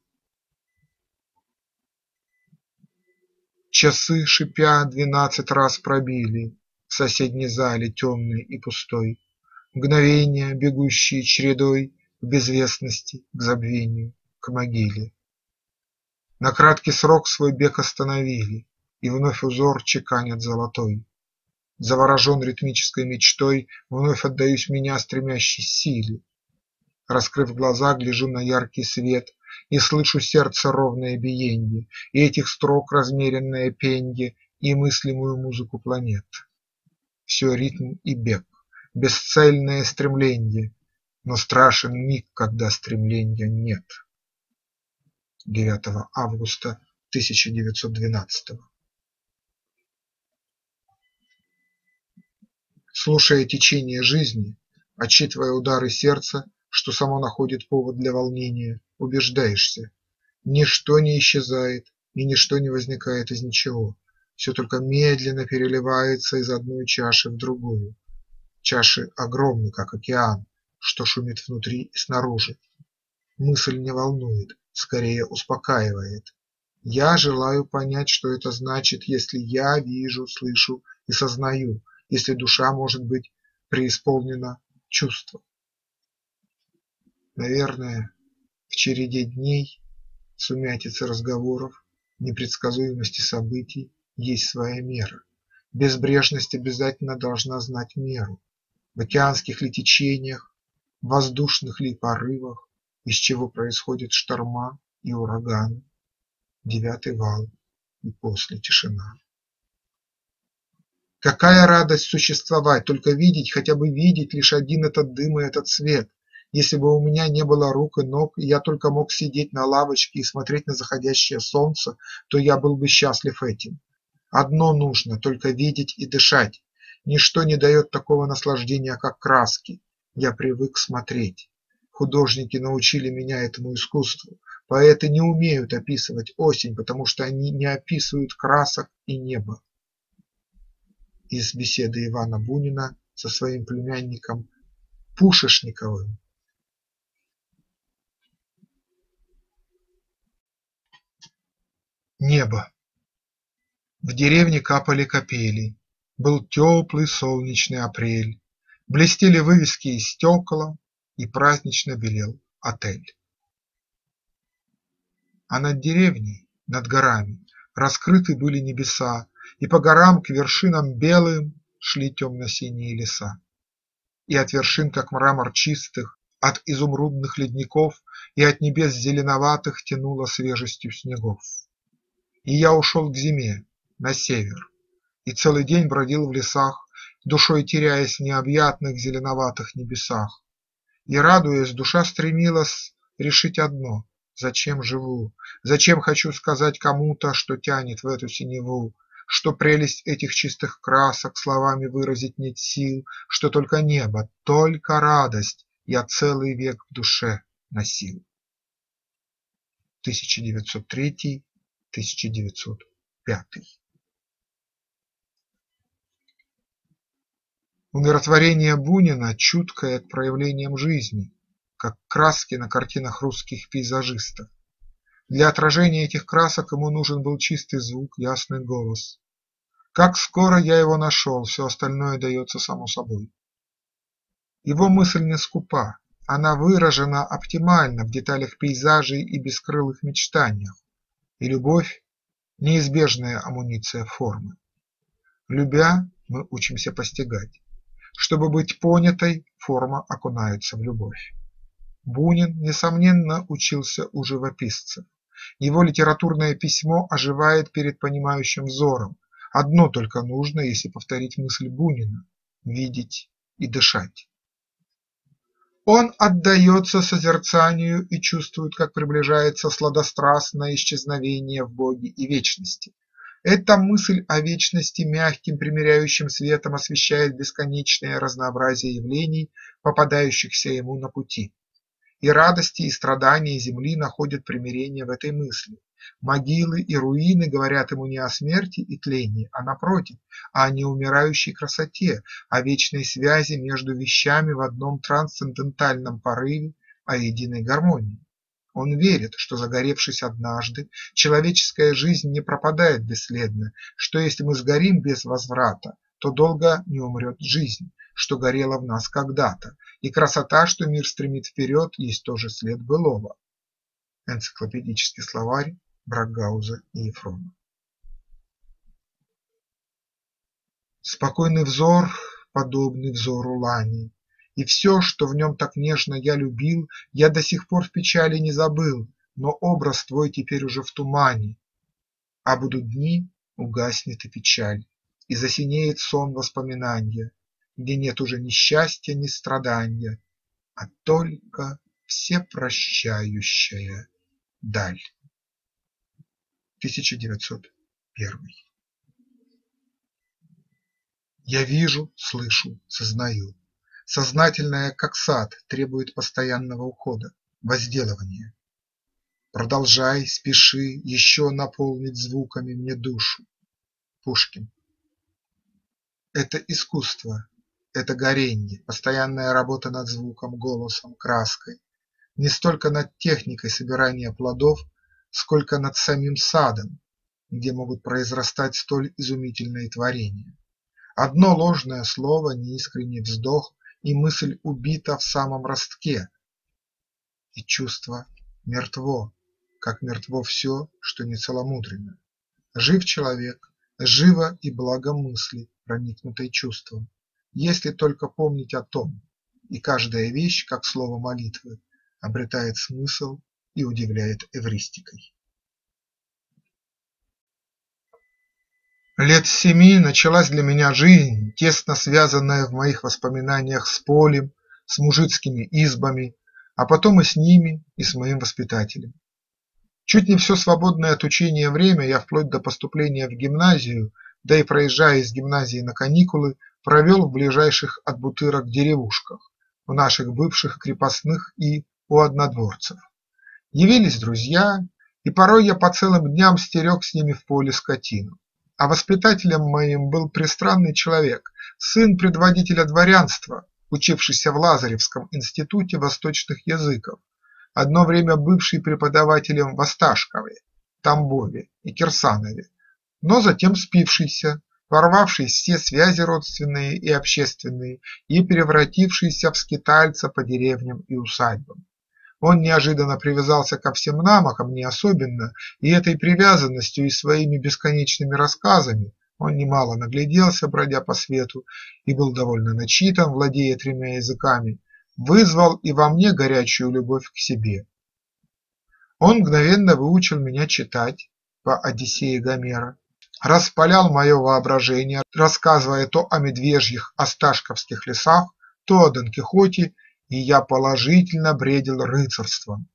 Часы, шипя, 12 раз пробили в соседней зале темной и пустой, мгновения, бегущие чередой к безвестности, к забвению, к могиле. На краткий срок свой бег остановили, и вновь узор чеканят золотой. Заворожен ритмической мечтой, вновь отдаюсь меня стремящей силе. Раскрыв глаза, гляжу на яркий свет и слышу сердце ровное биенье, и этих строк размеренное пенье, и мыслимую музыку планет. Все ритм и бег, бесцельное стремление, но страшен миг, когда стремления нет. 9 августа 1912. Слушая течение жизни, отчитывая удары сердца, что само находит повод для волнения, убеждаешься: ничто не исчезает и ничто не возникает из ничего, все только медленно переливается из одной чаши в другую. Чаши огромны, как океан, что шумит внутри и снаружи. Мысль не волнует, скорее успокаивает. Я желаю понять, что это значит, если я вижу, слышу и сознаю, если душа может быть преисполнена чувством. Наверное, в череде дней, сумятицы разговоров, непредсказуемости событий есть своя мера. Безбрежность обязательно должна знать меру. В океанских ли течениях, воздушных ли порывах, из чего происходят шторма и ураганы, девятый вал и после тишина. Какая радость существовать, только видеть, хотя бы видеть лишь один этот дым и этот свет. Если бы у меня не было рук и ног, и я только мог сидеть на лавочке и смотреть на заходящее солнце, то я был бы счастлив этим. Одно нужно – только видеть и дышать. Ничто не дает такого наслаждения, как краски. Я привык смотреть. Художники научили меня этому искусству. Поэты не умеют описывать осень, потому что они не описывают красок и неба. Из беседы Ивана Бунина со своим племянником Пушешниковым. Небо. В деревне капали капели, был теплый солнечный апрель, блестели вывески и стекла, и празднично белел отель. А над деревней, над горами, раскрыты были небеса, и по горам к вершинам белым шли темно-синие леса. И от вершин, как мрамор чистых, от изумрудных ледников и от небес зеленоватых тянуло свежестью снегов. И я ушел к зиме, на север, и целый день бродил в лесах, душой теряясь в необъятных зеленоватых небесах. И, радуясь, душа стремилась решить одно – зачем живу, зачем хочу сказать кому-то, что тянет в эту синеву, что прелесть этих чистых красок словами выразить нет сил, что только небо, только радость я целый век в душе носил. 1903-1905. Умиротворение Бунина чуткое к проявлениям жизни, как краски на картинах русских пейзажистов. Для отражения этих красок ему нужен был чистый звук, ясный голос. Как скоро я его нашел, все остальное дается само собой. Его мысль не скупа, она выражена оптимально в деталях пейзажей и бескрылых мечтаниях, и любовь – неизбежная амуниция формы. Любя, мы учимся постигать. Чтобы быть понятой, форма окунается в любовь. Бунин, несомненно, учился у живописца. Его литературное письмо оживает перед понимающим взором. Одно только нужно, если повторить мысль Бунина – видеть и дышать. Он отдается созерцанию и чувствует, как приближается сладострастное исчезновение в Боге и вечности. Эта мысль о вечности мягким примиряющим светом освещает бесконечное разнообразие явлений, попадающихся ему на пути. И радости, и страдания земли находят примирение в этой мысли. Могилы и руины говорят ему не о смерти и тлении, а напротив, о неумирающей красоте, о вечной связи между вещами в одном трансцендентальном порыве, о единой гармонии. Он верит, что, загоревшись однажды, человеческая жизнь не пропадает бесследно, что если мы сгорим без возврата, то долго не умрет жизнь, что горела в нас когда-то, и красота, что мир стремит вперед, есть тоже след былого. Энциклопедический словарь Брагауза и Ефрона. Спокойный взор, подобный взору лани, и все, что в нем так нежно я любил, я до сих пор в печали не забыл, но образ твой теперь уже в тумане. А будут дни, угаснет и печаль, и засинеет сон воспоминания, где нет уже ни счастья, ни страдания, а только всепрощающая даль. 1901. Я вижу, слышу, сознаю. Сознательное, как сад, требует постоянного ухода, возделывания. Продолжай, спеши, еще наполнить звуками мне душу. Пушкин. Это искусство, это горение, постоянная работа над звуком, голосом, краской. Не столько над техникой собирания плодов, сколько над самим садом, где могут произрастать столь изумительные творения. Одно ложное слово, неискренний вздох, и мысль убита в самом ростке, и чувство мертво, как мертво все, что не целомудренно. Жив человек, живо и благо мысли, проникнутой чувством, если только помнить о том, и каждая вещь, как слово молитвы, обретает смысл и удивляет эвристикой. Лет 7 началась для меня жизнь, тесно связанная в моих воспоминаниях с полем, с мужицкими избами, а потом и с ними, и с моим воспитателем. Чуть не все свободное от учения время я вплоть до поступления в гимназию, да и проезжая из гимназии на каникулы, провел в ближайших от Бутырок деревушках, у наших бывших крепостных и у однодворцев. Явились друзья, и порой я по целым дням стерег с ними в поле скотину. А воспитателем моим был пристранный человек, сын предводителя дворянства, учившийся в Лазаревском институте восточных языков, одно время бывший преподавателем в Осташкове, Тамбове и Кирсанове, но затем спившийся, порвавший все связи родственные и общественные и превратившийся в скитальца по деревням и усадьбам. Он неожиданно привязался ко всем нам, а ко мне особенно, и этой привязанностью и своими бесконечными рассказами он немало нагляделся, бродя по свету, и был довольно начитан, владея 3 языками, вызвал и во мне горячую любовь к себе. Он мгновенно выучил меня читать по Одиссее Гомера, распалял мое воображение, рассказывая то о медвежьих осташковских лесах, то о Дон Кихоте, и я положительно бредил рыцарством.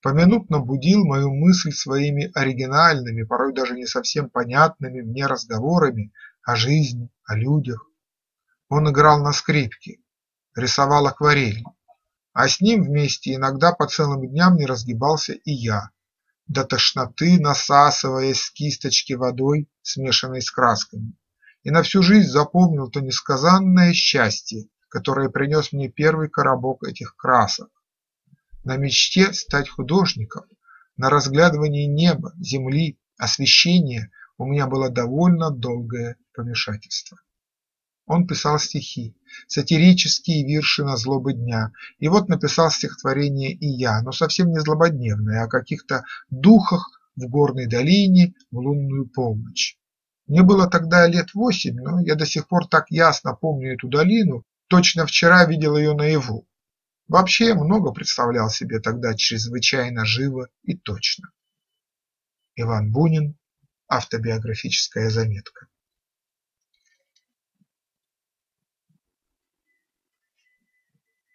Поминутно будил мою мысль своими оригинальными, порой даже не совсем понятными мне разговорами о жизни, о людях. Он играл на скрипке, рисовал акварель, а с ним вместе иногда по целым дням не разгибался и я, до тошноты насасываясь с кисточки водой, смешанной с красками, и на всю жизнь запомнил то несказанное счастье, который принес мне первый коробок этих красок. На мечте стать художником, на разглядывании неба, земли, освещения у меня было довольно долгое помешательство. Он писал стихи, сатирические вирши на злобы дня, и вот написал стихотворение и я, но совсем не злободневное, о каких-то духах в горной долине в лунную полночь. Мне было тогда лет 8, но я до сих пор так ясно помню эту долину, точно вчера видел ее наяву. Вообще много представлял себе тогда чрезвычайно живо и точно. Иван Бунин. Автобиографическая заметка.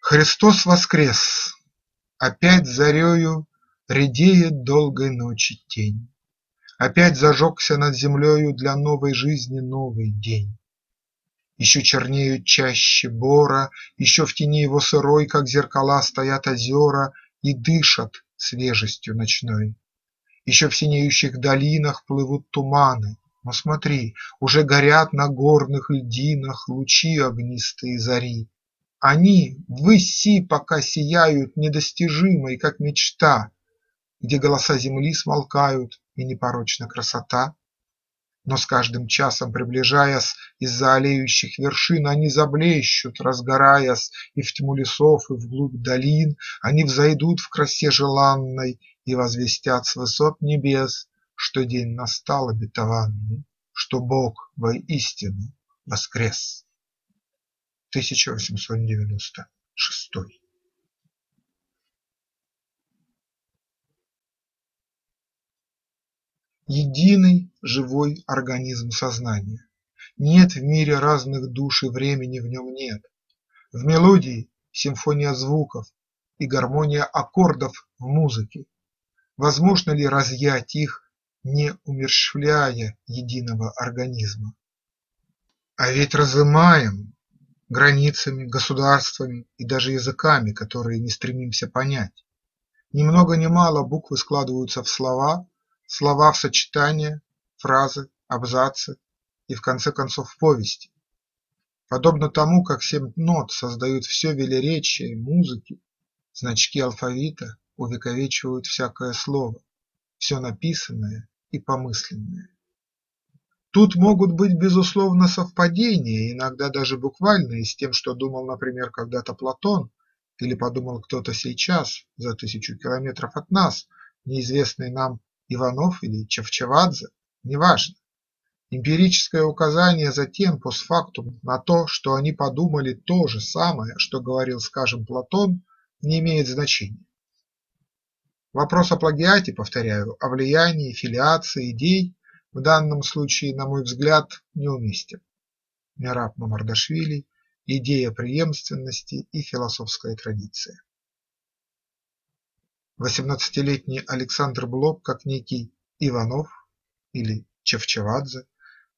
Христос воскрес! Опять зарею редеет долгой ночи тень. Опять зажегся над землею для новой жизни новый день. Еще чернеют чаще бора, еще в тени его сырой, как зеркала, стоят озера и дышат свежестью ночной. Еще в синеющих долинах плывут туманы, но смотри, уже горят на горных льдинах лучи огнистые зари. Они ввыси пока сияют недостижимой, как мечта, где голоса земли смолкают и непорочна красота. Но с каждым часом, приближаясь, из-за олеющих вершин они заблещут, разгораясь, и в тьму лесов, и вглубь долин они взойдут в красе желанной и возвестят с высот небес, что день настал обетованный, что Бог воистину воскрес. 1896. Единый живой организм сознания. Нет в мире разных душ и времени в нем нет. В мелодии симфония звуков и гармония аккордов в музыке. Возможно ли разъять их, не умерщвляя единого организма? А ведь разымаем границами, государствами и даже языками, которые не стремимся понять. Ни много ни мало буквы складываются в слова, слова в сочетания, фразы, абзацы и, в конце концов, в повести. Подобно тому, как 7 нот создают все велеречие музыки, значки алфавита увековечивают всякое слово, все написанное и помысленное. Тут могут быть, безусловно, совпадения, иногда даже буквальные, с тем, что думал, например, когда-то Платон, или подумал кто-то сейчас, за 1000 километров от нас, неизвестный нам Иванов или Чавчавадзе, неважно. Эмпирическое указание затем постфактум на то, что они подумали то же самое, что говорил, скажем, Платон, не имеет значения. Вопрос о плагиате, повторяю, о влиянии, филиации идей в данном случае, на мой взгляд, неуместен. Мераб Мамардашвили. Идея преемственности и философская традиция. 18-летний Александр Блок, как некий Иванов или Чавчавадзе,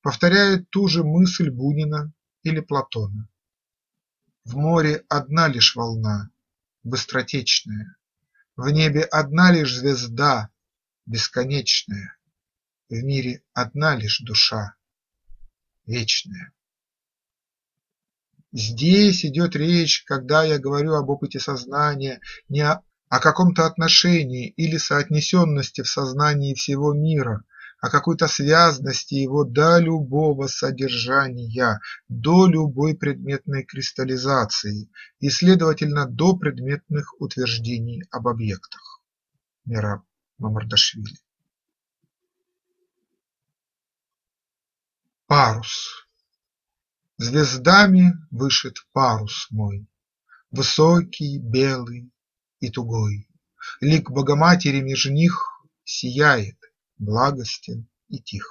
повторяет ту же мысль Бунина или Платона. В море одна лишь волна, быстротечная, в небе одна лишь звезда, бесконечная, в мире одна лишь душа, вечная. Здесь идет речь, когда я говорю об опыте сознания, не о каком-то отношении или соотнесенности в сознании всего мира, о какой-то связности его до любого содержания, до любой предметной кристаллизации и, следовательно, до предметных утверждений об объектах. Мераб Мамардашвили. Парус. Звездами вышит парус мой, высокий, белый и тугой. Лик Богоматери меж них сияет, благостен и тих.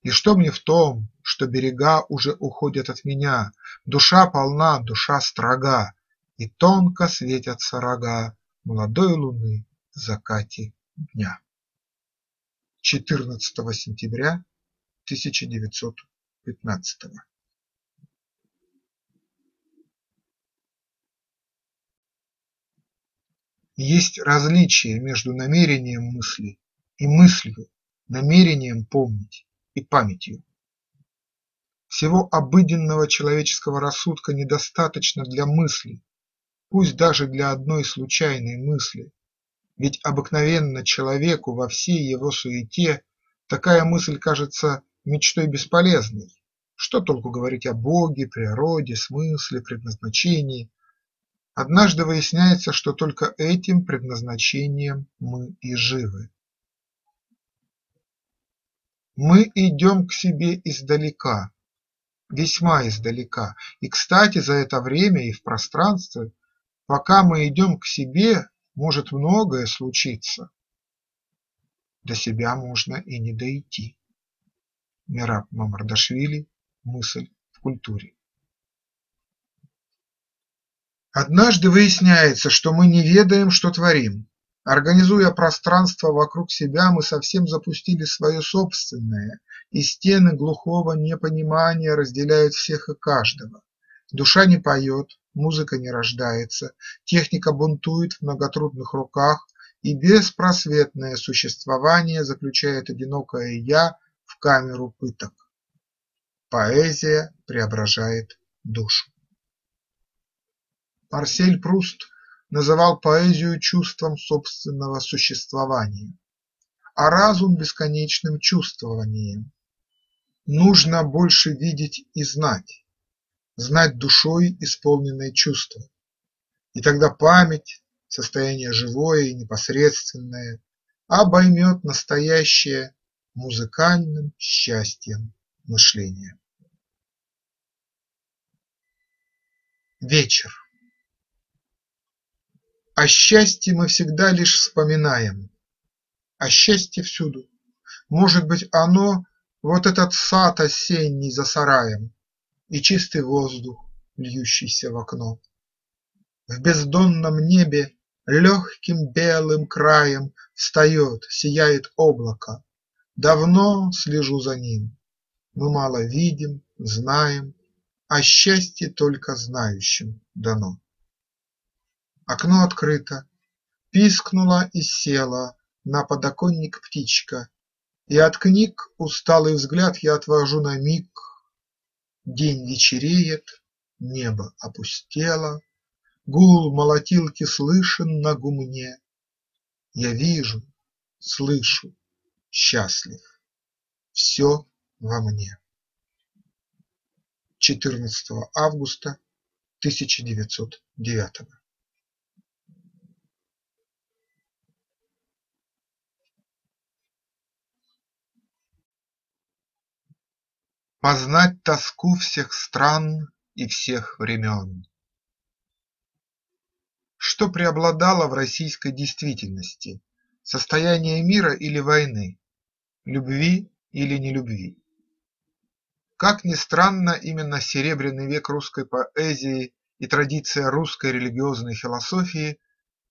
И что мне в том, что берега уже уходят от меня? Душа полна, душа строга, и тонко светятся рога молодой луны в закате дня. 14 сентября 1915 года. Есть различие между намерением мысли и мыслью, намерением помнить и памятью. Всего обыденного человеческого рассудка недостаточно для мысли, пусть даже для одной случайной мысли, ведь обыкновенно человеку во всей его суете такая мысль кажется мечтой бесполезной. Что толку говорить о Боге, природе, смысле, предназначении? Однажды выясняется, что только этим предназначением мы и живы. Мы идем к себе издалека, весьма издалека, и, кстати, за это время и в пространстве, пока мы идем к себе, может многое случиться. До себя можно и не дойти. Мераб Мамардашвили. Мысль в культуре. Однажды выясняется, что мы не ведаем, что творим. Организуя пространство вокруг себя, мы совсем запустили свое собственное, и стены глухого непонимания разделяют всех и каждого. Душа не поет, музыка не рождается, техника бунтует в многотрудных руках, и беспросветное существование заключает одинокое «я» в камеру пыток. Поэзия преображает душу. Марсель Пруст называл поэзию чувством собственного существования, а разум – бесконечным чувствованием. Нужно больше видеть и знать, знать душой исполненное чувство, и тогда память, состояние живое и непосредственное, обоймет настоящее музыкальным счастьем мышления. Вечер. О счастье мы всегда лишь вспоминаем, о счастье всюду. Может быть, оно – вот этот сад осенний за сараем и чистый воздух, льющийся в окно. В бездонном небе легким белым краем встает, сияет облако. Давно слежу за ним. Мы мало видим, знаем, а счастье только знающим дано. Окно открыто, пискнула и села на подоконник птичка, и от книг усталый взгляд я отвожу на миг. День вечереет, небо опустело, гул молотилки слышен на гумне. Я вижу, слышу, счастлив, все во мне. 14 августа 1909. Познать тоску всех стран и всех времен. Что преобладало в российской действительности? Состояние мира или войны? Любви или нелюбви? Как ни странно, именно серебряный век русской поэзии и традиция русской религиозной философии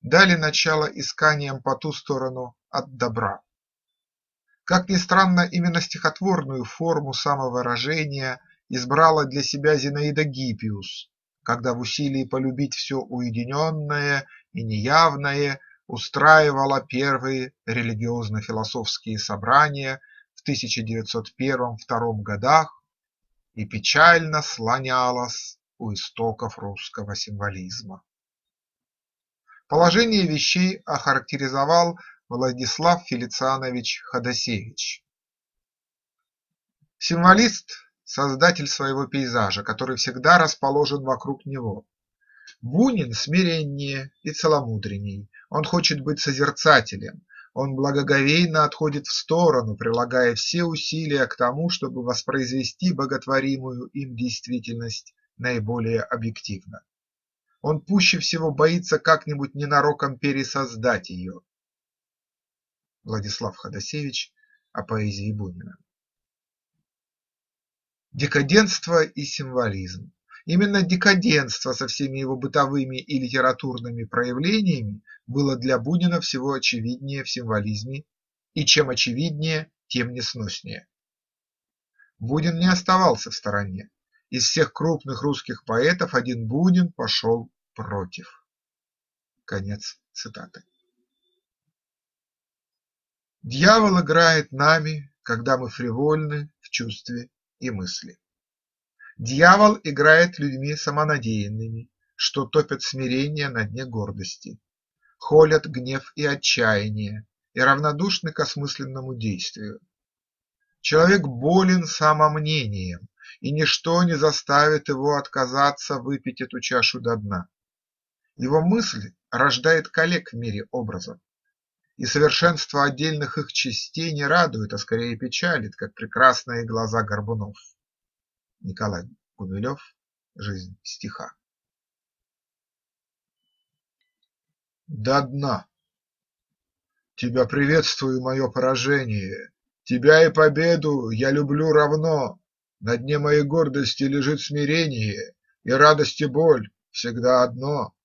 дали начало исканиям по ту сторону от добра. Как ни странно, именно стихотворную форму самовыражения избрала для себя Зинаида Гиппиус, когда в усилии полюбить все уединенное и неявное устраивала первые религиозно-философские собрания в 1901-1902 годах и печально слонялась у истоков русского символизма. Положение вещей охарактеризовал Владислав Фелицианович Ходасевич. Символист – создатель своего пейзажа, который всегда расположен вокруг него. Бунин смиреннее и целомудренней, он хочет быть созерцателем, он благоговейно отходит в сторону, прилагая все усилия к тому, чтобы воспроизвести боготворимую им действительность наиболее объективно. Он пуще всего боится как-нибудь ненароком пересоздать ее. Владислав Ходасевич о поэзии Бунина. Декаденство и символизм. Именно декаденство со всеми его бытовыми и литературными проявлениями было для Бунина всего очевиднее в символизме, и чем очевиднее, тем несноснее. Бунин не оставался в стороне. Из всех крупных русских поэтов один Бунин пошел против. Конец цитаты. Дьявол играет нами, когда мы фривольны в чувстве и мысли. Дьявол играет людьми самонадеянными, что топят смирение на дне гордости, холят гнев и отчаяние и равнодушны к осмысленному действию. Человек болен самомнением, и ничто не заставит его отказаться выпить эту чашу до дна. Его мысль рождает коллег в мире образов, и совершенство отдельных их частей не радует, а скорее печалит, как прекрасные глаза горбунов. Николай Гумилёв. Жизнь стиха. До дна. Тебя приветствую, мое поражение, тебя и победу я люблю равно. На дне моей гордости лежит смирение, и радость и боль всегда одно.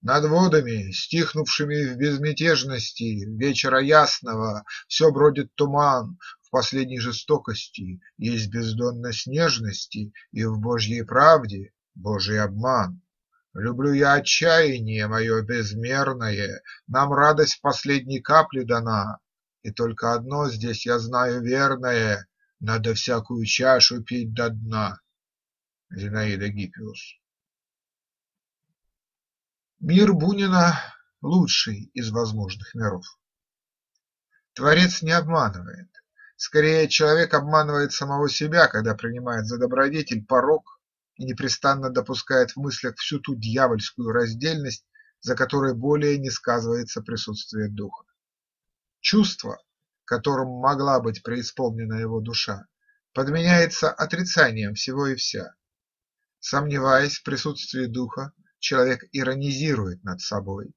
Над водами, стихнувшими в безмятежности вечера ясного, все бродит туман. В последней жестокости есть бездонность нежности, и в Божьей правде Божий обман. Люблю я отчаяние мое безмерное, нам радость последней капли дана, и только одно здесь я знаю верное: надо всякую чашу пить до дна. Зинаида Гиппиус. Мир Бунина – лучший из возможных миров. Творец не обманывает. Скорее, человек обманывает самого себя, когда принимает за добродетель порок и непрестанно допускает в мыслях всю ту дьявольскую раздельность, за которой более не сказывается присутствие духа. Чувство, которым могла быть преисполнена его душа, подменяется отрицанием всего и вся. Сомневаясь в присутствии духа, человек иронизирует над собой,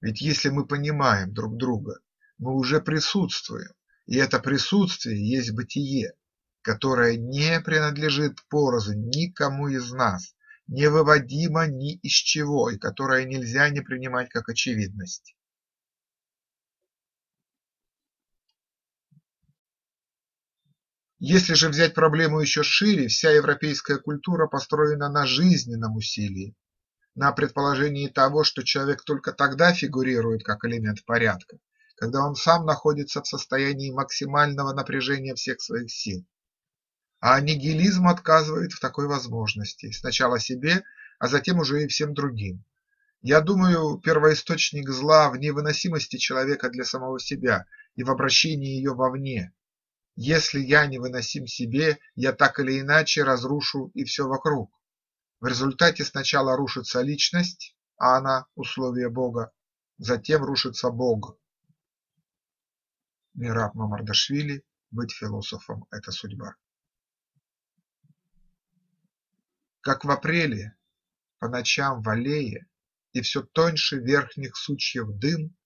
ведь если мы понимаем друг друга, мы уже присутствуем. И это присутствие есть бытие, которое не принадлежит порознь никому из нас, невыводимо ни из чего, и которое нельзя не принимать как очевидность. Если же взять проблему еще шире, вся европейская культура построена на жизненном усилии, на предположении того, что человек только тогда фигурирует как элемент порядка, когда он сам находится в состоянии максимального напряжения всех своих сил. А нигилизм отказывает в такой возможности, сначала себе, а затем уже и всем другим. Я думаю, первоисточник зла в невыносимости человека для самого себя и в обращении ее вовне. Если я невыносим себе, я так или иначе разрушу и все вокруг. В результате сначала рушится личность, а она – условие Бога, затем рушится Бог. Мераб Мамардашвили «Быть философом – это судьба». Как в апреле, по ночам в аллее, и все тоньше верхних сучьев дым,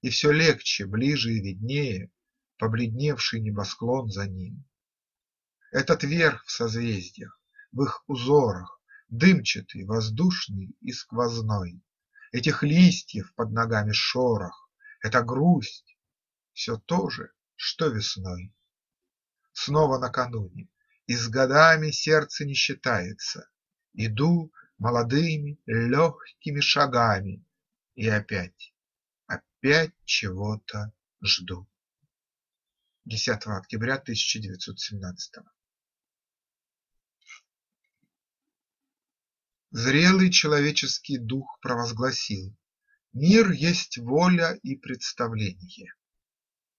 и все легче, ближе и виднее побледневший небосклон за ним. Этот верх в созвездиях, в их узорах, дымчатый, воздушный и сквозной, этих листьев под ногами шорох, эта грусть, все то же, что весной. Снова накануне, и с годами сердце не считается, иду молодыми легкими шагами и опять чего-то жду. 10 октября 1917. Зрелый человеческий дух провозгласил: мир есть воля и представление.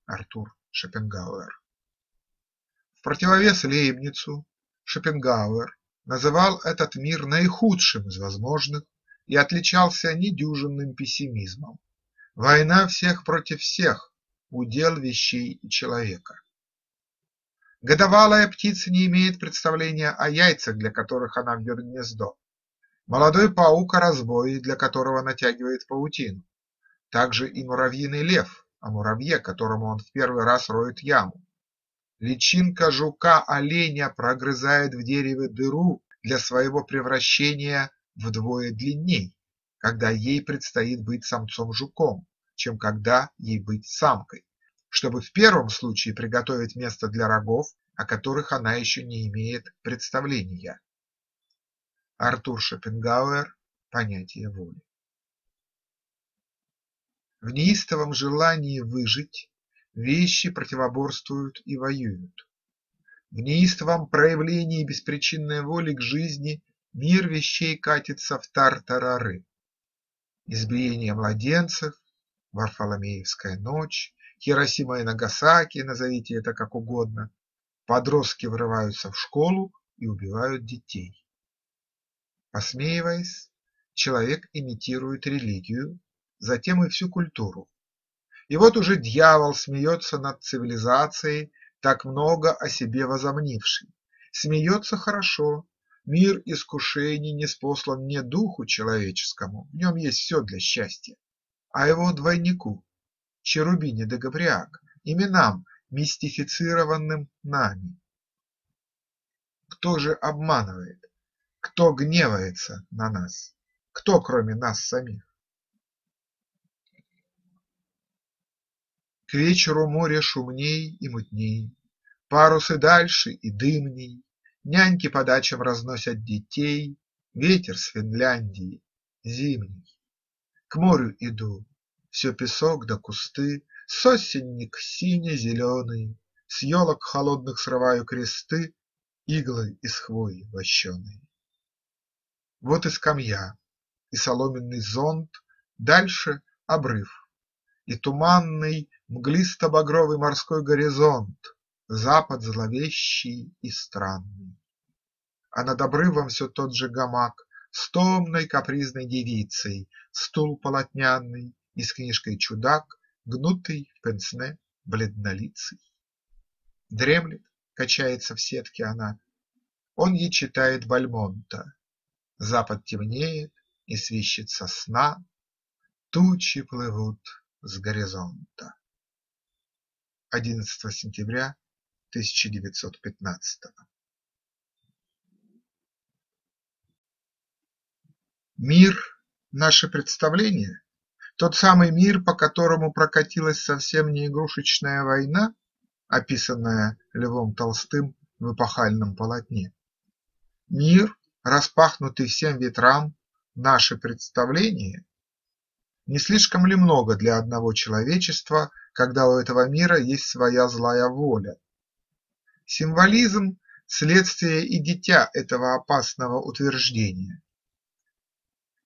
Артур Шопенгауэр. В противовес Лейбницу Шопенгауэр называл этот мир наихудшим из возможных и отличался недюжинным пессимизмом. Война всех против всех. Удел вещей и человека. Годовалая птица не имеет представления о яйцах, для которых она вьет гнездо. Молодой паук о разбое, для которого натягивает паутину. Также и муравьиный лев о муравье, которому он в первый раз роет яму. Личинка жука-оленя прогрызает в дереве дыру для своего превращения вдвое длинней, когда ей предстоит быть самцом-жуком, чем когда ей быть самкой, чтобы в первом случае приготовить место для рогов, о которых она еще не имеет представления. Артур Шопенгауэр «Понятие воли». В неистовом желании выжить вещи противоборствуют и воюют. В неистовом проявлении беспричинной воли к жизни мир вещей катится в тартарары. Избиение младенцев, Варфоломеевская ночь, Хиросима и Нагасаки, назовите это как угодно, подростки врываются в школу и убивают детей. Посмеиваясь, человек имитирует религию, затем и всю культуру. И вот уже дьявол смеется над цивилизацией, так много о себе возомнившей. Смеется хорошо, мир искушений ниспослан не духу человеческому, в нем есть все для счастья, а его двойнику Черубине де Габриак, именам, мистифицированным нами. Кто же обманывает? Кто гневается на нас? Кто, кроме нас самих? К вечеру море шумней и мутней, парусы дальше и дымней, няньки по дачам разносят детей, ветер с Финляндии зимний. К морю иду, все песок да кусты, сосенник сине-зеленый, с елок холодных срываю кресты, иглы из хвои вощеные. Вот и скамья, и соломенный зонт, дальше обрыв, и туманный мглисто-багровый морской горизонт, запад зловещий и странный. А над обрывом все тот же гамак с томной капризной девицей, стул полотняный и с книжкой «Чудак», гнутый в пенсне бледнолицей. Дремлет, качается в сетке она, он ей читает Бальмонта. Запад темнеет и свищет сосна, тучи плывут с горизонта. 11 сентября 1915. Мир – наше представление? Тот самый мир, по которому прокатилась совсем не игрушечная война, описанная Львом Толстым в эпохальном полотне? Мир, распахнутый всем ветрам, наше представление? Не слишком ли много для одного человечества, когда у этого мира есть своя злая воля? Символизм – следствие и дитя этого опасного утверждения.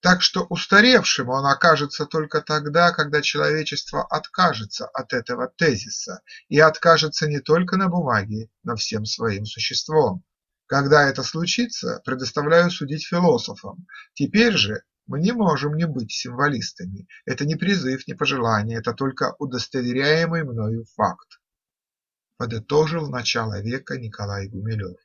так что устаревшим он окажется только тогда, когда человечество откажется от этого тезиса и откажется не только на бумаге, но всем своим существом. Когда это случится, предоставляю судить философам. Теперь же мы не можем не быть символистами. Это не призыв, не пожелание, это только удостоверяемый мною факт. Подытожил начало века Николай Гумилёв.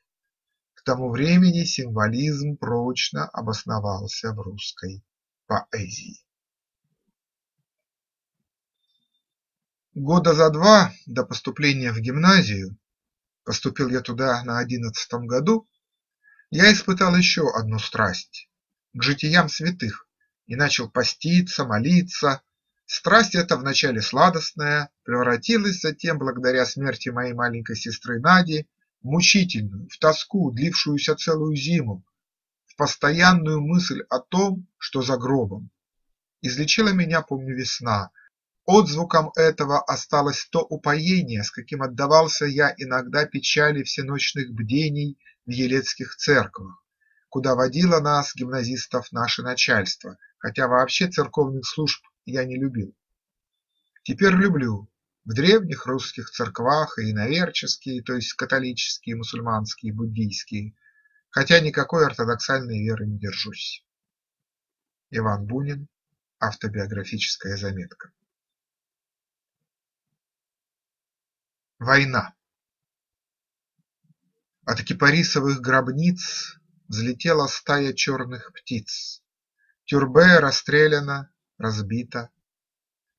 К тому времени символизм прочно обосновался в русской поэзии. Года за два до поступления в гимназию, поступил я туда на 11-м году, я испытал еще одну страсть – к житиям святых и начал поститься, молиться. Страсть эта, вначале сладостная, превратилась затем, благодаря смерти моей маленькой сестры Нади, в мучительную, в тоску, длившуюся целую зиму, в постоянную мысль о том, что за гробом. Излечила меня, помню, весна. Отзвуком этого осталось то упоение, с каким отдавался я иногда печали всеночных бдений в елецких церквах, куда водило нас, гимназистов, наше начальство, хотя вообще церковных служб я не любил. Теперь люблю. В древних русских церквах и иноверческие, то есть католические, мусульманские, буддийские, хотя никакой ортодоксальной веры не держусь. Иван Бунин. Автобиографическая заметка. Война. От кипарисовых гробниц взлетела стая черных птиц. Тюрбе расстреляна, разбита.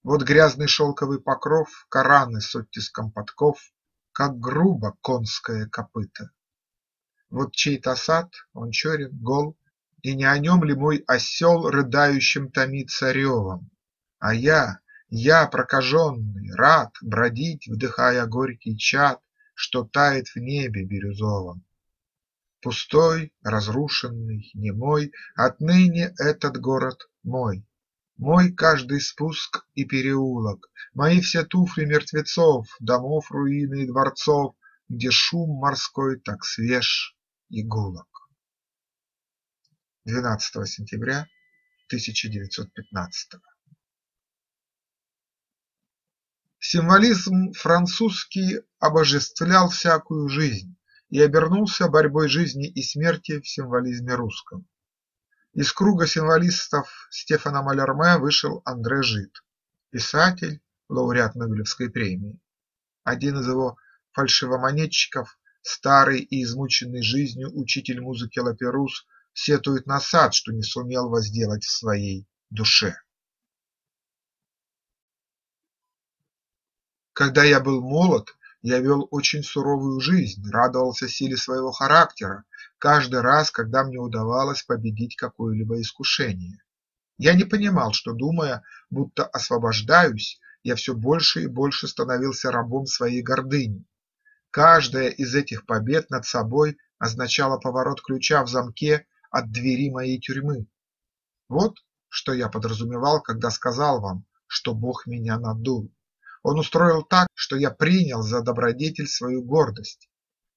Вот грязный шелковый покров, Кораны с оттиском подков, как грубо конское копыто. Вот чей-то сад, он черен, гол, и не о нем ли мой осел рыдающим томится ревом? А я, прокаженный, рад бродить, вдыхая горький чад, что тает в небе бирюзовом. Пустой, разрушенный, немой, отныне этот город мой. Мой каждый спуск и переулок, мои все туфли мертвецов, домов руины и дворцов, где шум морской так свеж и гулок. 12 сентября 1915. Символизм французский обожествлял всякую жизнь и обернулся борьбой жизни и смерти в символизме русском. Из круга символистов Стефана Малярме вышел Андре Жид, писатель, лауреат Нобелевской премии. Один из его фальшивомонетчиков, старый и измученный жизнью учитель музыки Лаперус, сетует на сад, что не сумел возделать в своей душе. Когда я был молод, я вел очень суровую жизнь, радовался силе своего характера каждый раз, когда мне удавалось победить какое-либо искушение. Я не понимал, что, думая, будто освобождаюсь, я все больше и больше становился рабом своей гордыни. Каждая из этих побед над собой означала поворот ключа в замке от двери моей тюрьмы. Вот что я подразумевал, когда сказал вам, что Бог меня надул. Он устроил так, что я принял за добродетель свою гордость.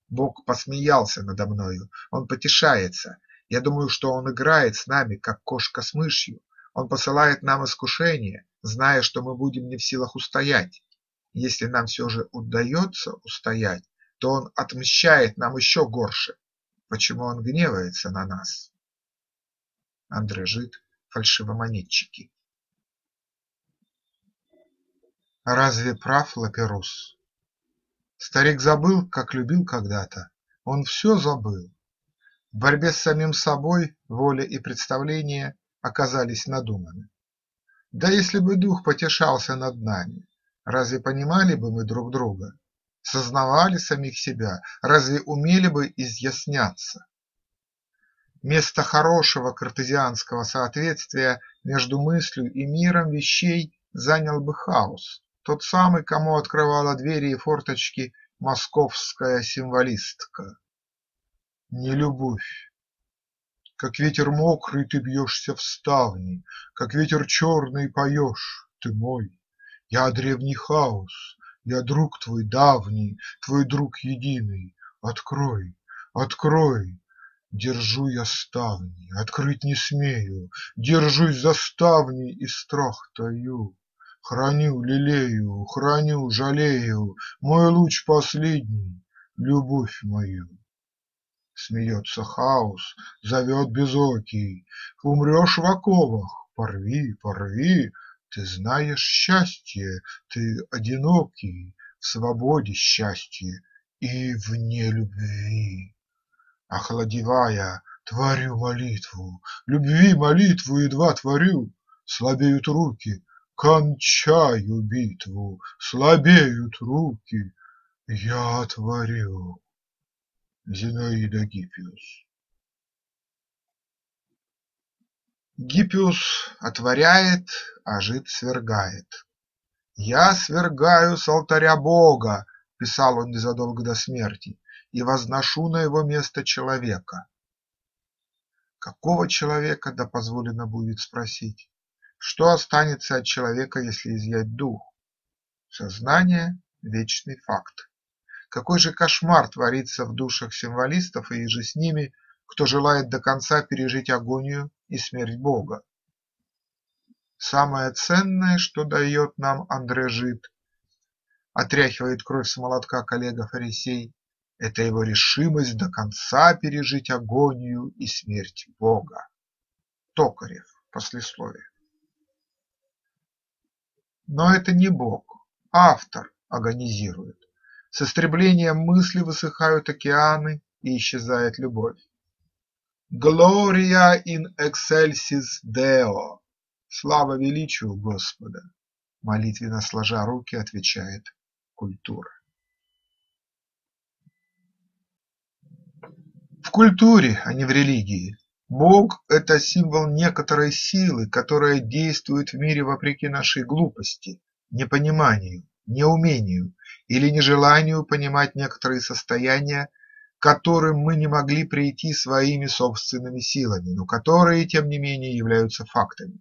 Бог посмеялся надо мною, он потешается. Я думаю, что он играет с нами, как кошка с мышью. Он посылает нам искушение, зная, что мы будем не в силах устоять. Если нам все же удается устоять, то он отмщает нам еще горше. Почему он гневается на нас? Андре Жид. Фальшивомонетчики. Разве прав Лаперус? Старик забыл, как любил когда-то, он все забыл. В борьбе с самим собой воля и представление оказались надуманы. Да если бы дух потешался над нами, разве понимали бы мы друг друга? Сознавали самих себя, разве умели бы изъясняться? Место хорошего картезианского соответствия между мыслью и миром вещей занял бы хаос. Тот самый, кому открывала двери и форточки московская символистка. Нелюбовь. Как ветер мокрый ты бьешься в ставни, как ветер черный поешь, ты мой. Я древний хаос, я друг твой давний, твой друг единый. Открой, открой. Держу я ставни, открыть не смею, держусь за ставни и страх таю. Храню, лелею, храню, жалею мой луч последний, любовь мою. Смеется хаос, зовет безокий, умрешь в оковах, порви, порви. Ты знаешь счастье, ты одинокий, в свободе счастье и вне любви. Охладевая, творю молитву, любви молитву едва творю, слабеют руки, кончаю битву, слабеют руки, я творю. Зинаида Гиппиус. Гиппиус отворяет, а Жид свергает. «Я свергаю с алтаря Бога», – писал он незадолго до смерти, – «и возношу на его место человека». Какого человека, да позволено будет спросить? Что останется от человека, если изъять дух? Сознание – вечный факт. Какой же кошмар творится в душах символистов и еже с ними, кто желает до конца пережить агонию и смерть Бога. Самое ценное, что дает нам Андре Жид, отряхивает кровь с молотка коллега-фарисей, это его решимость до конца пережить агонию и смерть Бога. Токарев, послесловие. Но это не Бог, автор агонизирует. С истреблением мысли высыхают океаны и исчезает любовь. Gloria in excelsis Deo. Слава величию Господа. Молитвенно сложа руки отвечает культура. В культуре, а не в религии. Бог – это символ некоторой силы, которая действует в мире вопреки нашей глупости, непониманию, неумению или нежеланию понимать некоторые состояния, к которым мы не могли прийти своими собственными силами, но которые, тем не менее, являются фактами.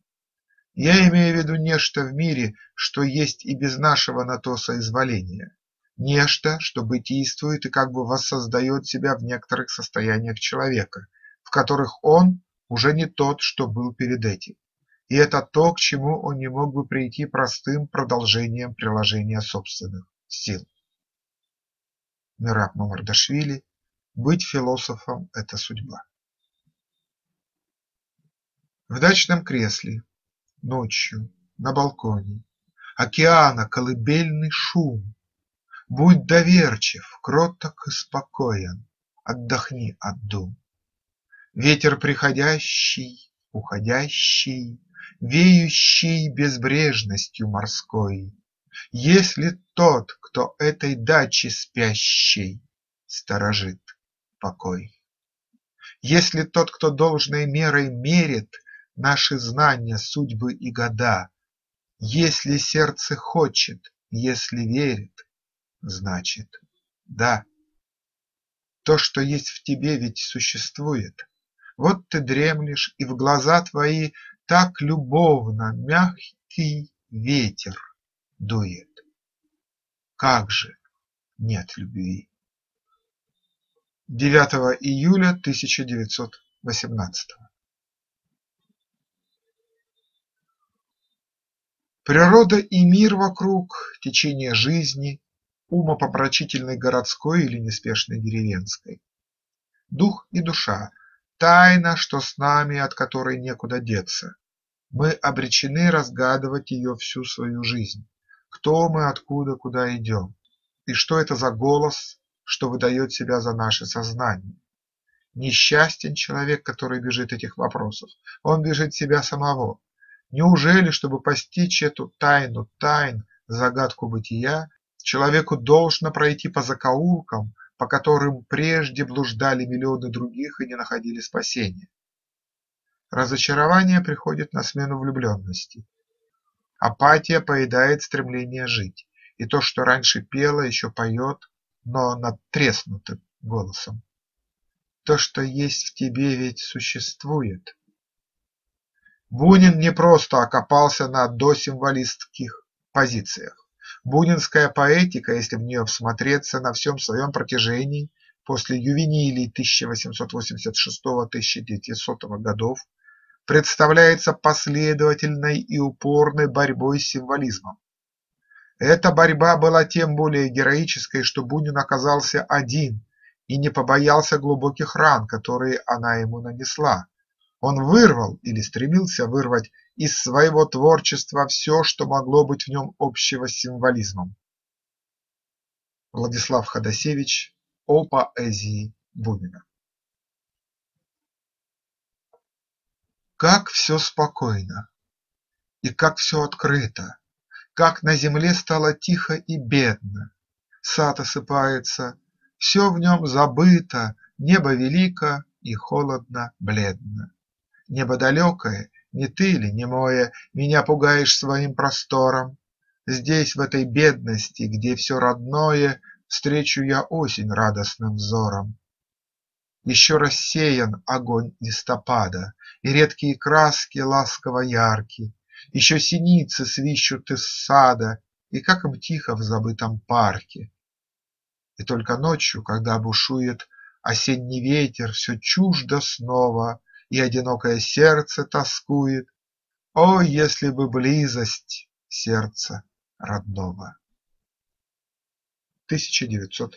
Я имею в виду нечто в мире, что есть и без нашего на то соизволения, нечто, что бытийствует и как бы воссоздает себя в некоторых состояниях человека, в которых он уже не тот, что был перед этим, и это то, к чему он не мог бы прийти простым продолжением приложения собственных сил. Мераб Мамардашвили. Быть философом – это судьба. В дачном кресле, ночью, на балконе, океана колыбельный шум. Будь доверчив, кроток и спокоен, отдохни от дум. Ветер приходящий, уходящий, веющий безбрежностью морской. Если тот, кто этой дачи спящей, сторожит покой. Если тот, кто должной мерой мерит наши знания, судьбы и года, если сердце хочет, если верит, значит, да. То, что есть в тебе, ведь существует. Вот ты дремлешь, и в глаза твои так любовно мягкий ветер дует. Как же нет любви? 9 июля 1918. Природа и мир вокруг, течение жизни, умопомрачительной городской или неспешной деревенской. Дух и душа – тайна, что с нами, от которой некуда деться. Мы обречены разгадывать ее всю свою жизнь. Кто мы, откуда, куда идем? И что это за голос, что выдает себя за наше сознание? Несчастен человек, который бежит этих вопросов, он бежит себя самого. Неужели, чтобы постичь эту тайну тайн, загадку бытия, человеку должно пройти по закоулкам, по которым прежде блуждали миллионы других и не находили спасения? Разочарование приходит на смену влюбленности. Апатия поедает стремление жить, и то, что раньше пело, еще поет, но надтреснутым голосом. То, что есть в тебе, ведь существует. Бунин не просто окопался на досимволистских позициях. Бунинская поэтика, если в нее всмотреться, на всем своем протяжении после ювенилей 1886-1900 годов представляется последовательной и упорной борьбой с символизмом. Эта борьба была тем более героической, что Бунин оказался один и не побоялся глубоких ран, которые она ему нанесла. Он вырвал или стремился вырвать из своего творчества все, что могло быть в нем общего с символизмом. Владислав Ходасевич о поэзии Бунина. Как все спокойно и как все открыто, как на земле стало тихо и бедно, сад осыпается, все в нем забыто, небо велико и холодно, бледно. Небо далекое, не ты ли, немое, меня пугаешь своим простором? Здесь, в этой бедности, где все родное, встречу я осень радостным взором. Еще рассеян огонь листопада, и редкие краски ласково ярки, еще синицы свищут из сада, и как им тихо в забытом парке. И только ночью, когда бушует осенний ветер, все чуждо снова, и одинокое сердце тоскует. О, если бы близость сердца родного! 1902.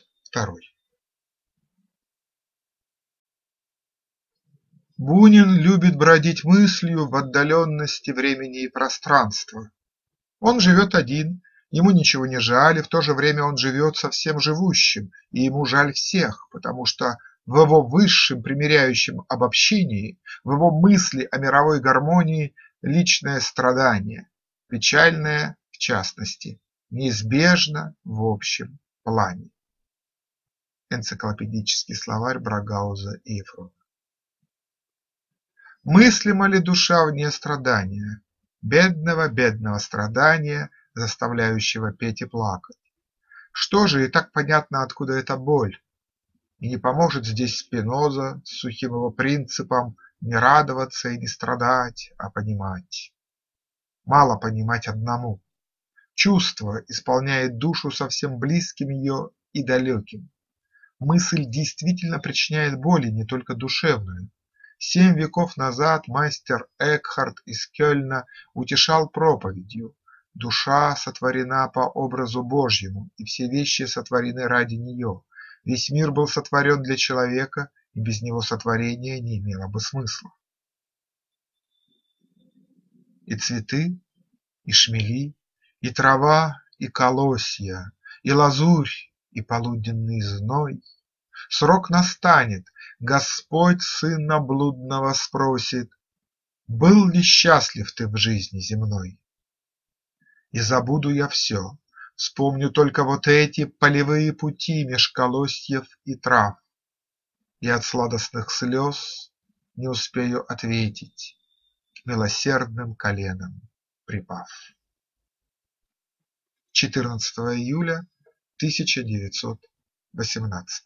Бунин любит бродить мыслью в отдаленности времени и пространства. Он живет один, ему ничего не жаль, и в то же время он живет со всем живущим, и ему жаль всех, потому что в его высшем примиряющем обобщении, в его мысли о мировой гармонии личное страдание, печальное в частности, неизбежно в общем плане. Энциклопедический словарь Брагауза и Ефрона. Мыслима ли душа вне страдания, бедного-бедного страдания, заставляющего петь и плакать? Что же, и так понятно, откуда эта боль. И не поможет здесь Спиноза с сухим его принципом не радоваться и не страдать, а понимать. Мало понимать одному. Чувство исполняет душу совсем близким ее и далеким. Мысль действительно причиняет боли, не только душевную. 7 веков назад мастер Экхарт из Кёльна утешал проповедью: душа сотворена по образу Божьему, и все вещи сотворены ради нее. Весь мир был сотворен для человека, и без него сотворение не имело бы смысла. И цветы, и шмели, и трава, и колосья, и лазурь, и полуденный зной. Срок настанет, Господь сына блудного спросит: был ли счастлив ты в жизни земной? И забуду я все. Вспомню только вот эти полевые пути меж колосьев и трав, и от сладостных слез не успею ответить, к милосердным коленам припав. 14 июля 1918.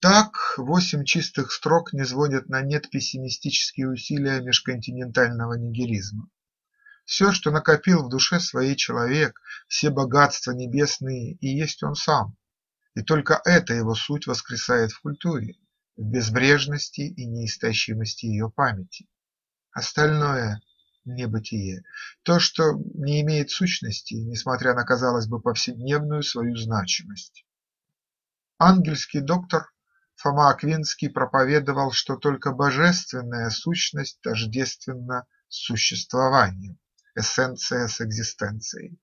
Так 8 чистых строк не сводят на нет пессимистические усилия межконтинентального нигилизма. Все, что накопил в душе своей человек, все богатства небесные, и есть он сам, и только эта его суть воскресает в культуре, в безбрежности и неистощимости ее памяти. Остальное – небытие, то, что не имеет сущности, несмотря на, казалось бы, повседневную свою значимость. Ангельский доктор Фома Аквинский проповедовал, что только божественная сущность тождественна существованию. Эссенция с экзистенцией.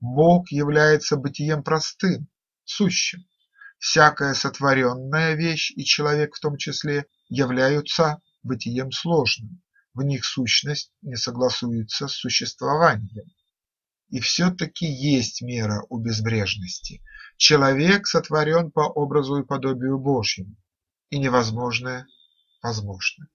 Бог является бытием простым, сущим. Всякая сотворенная вещь, и человек в том числе, являются бытием сложным. В них сущность не согласуется с существованием. И все-таки есть мера у безбрежности. Человек сотворен по образу и подобию Божьему, и невозможное возможно.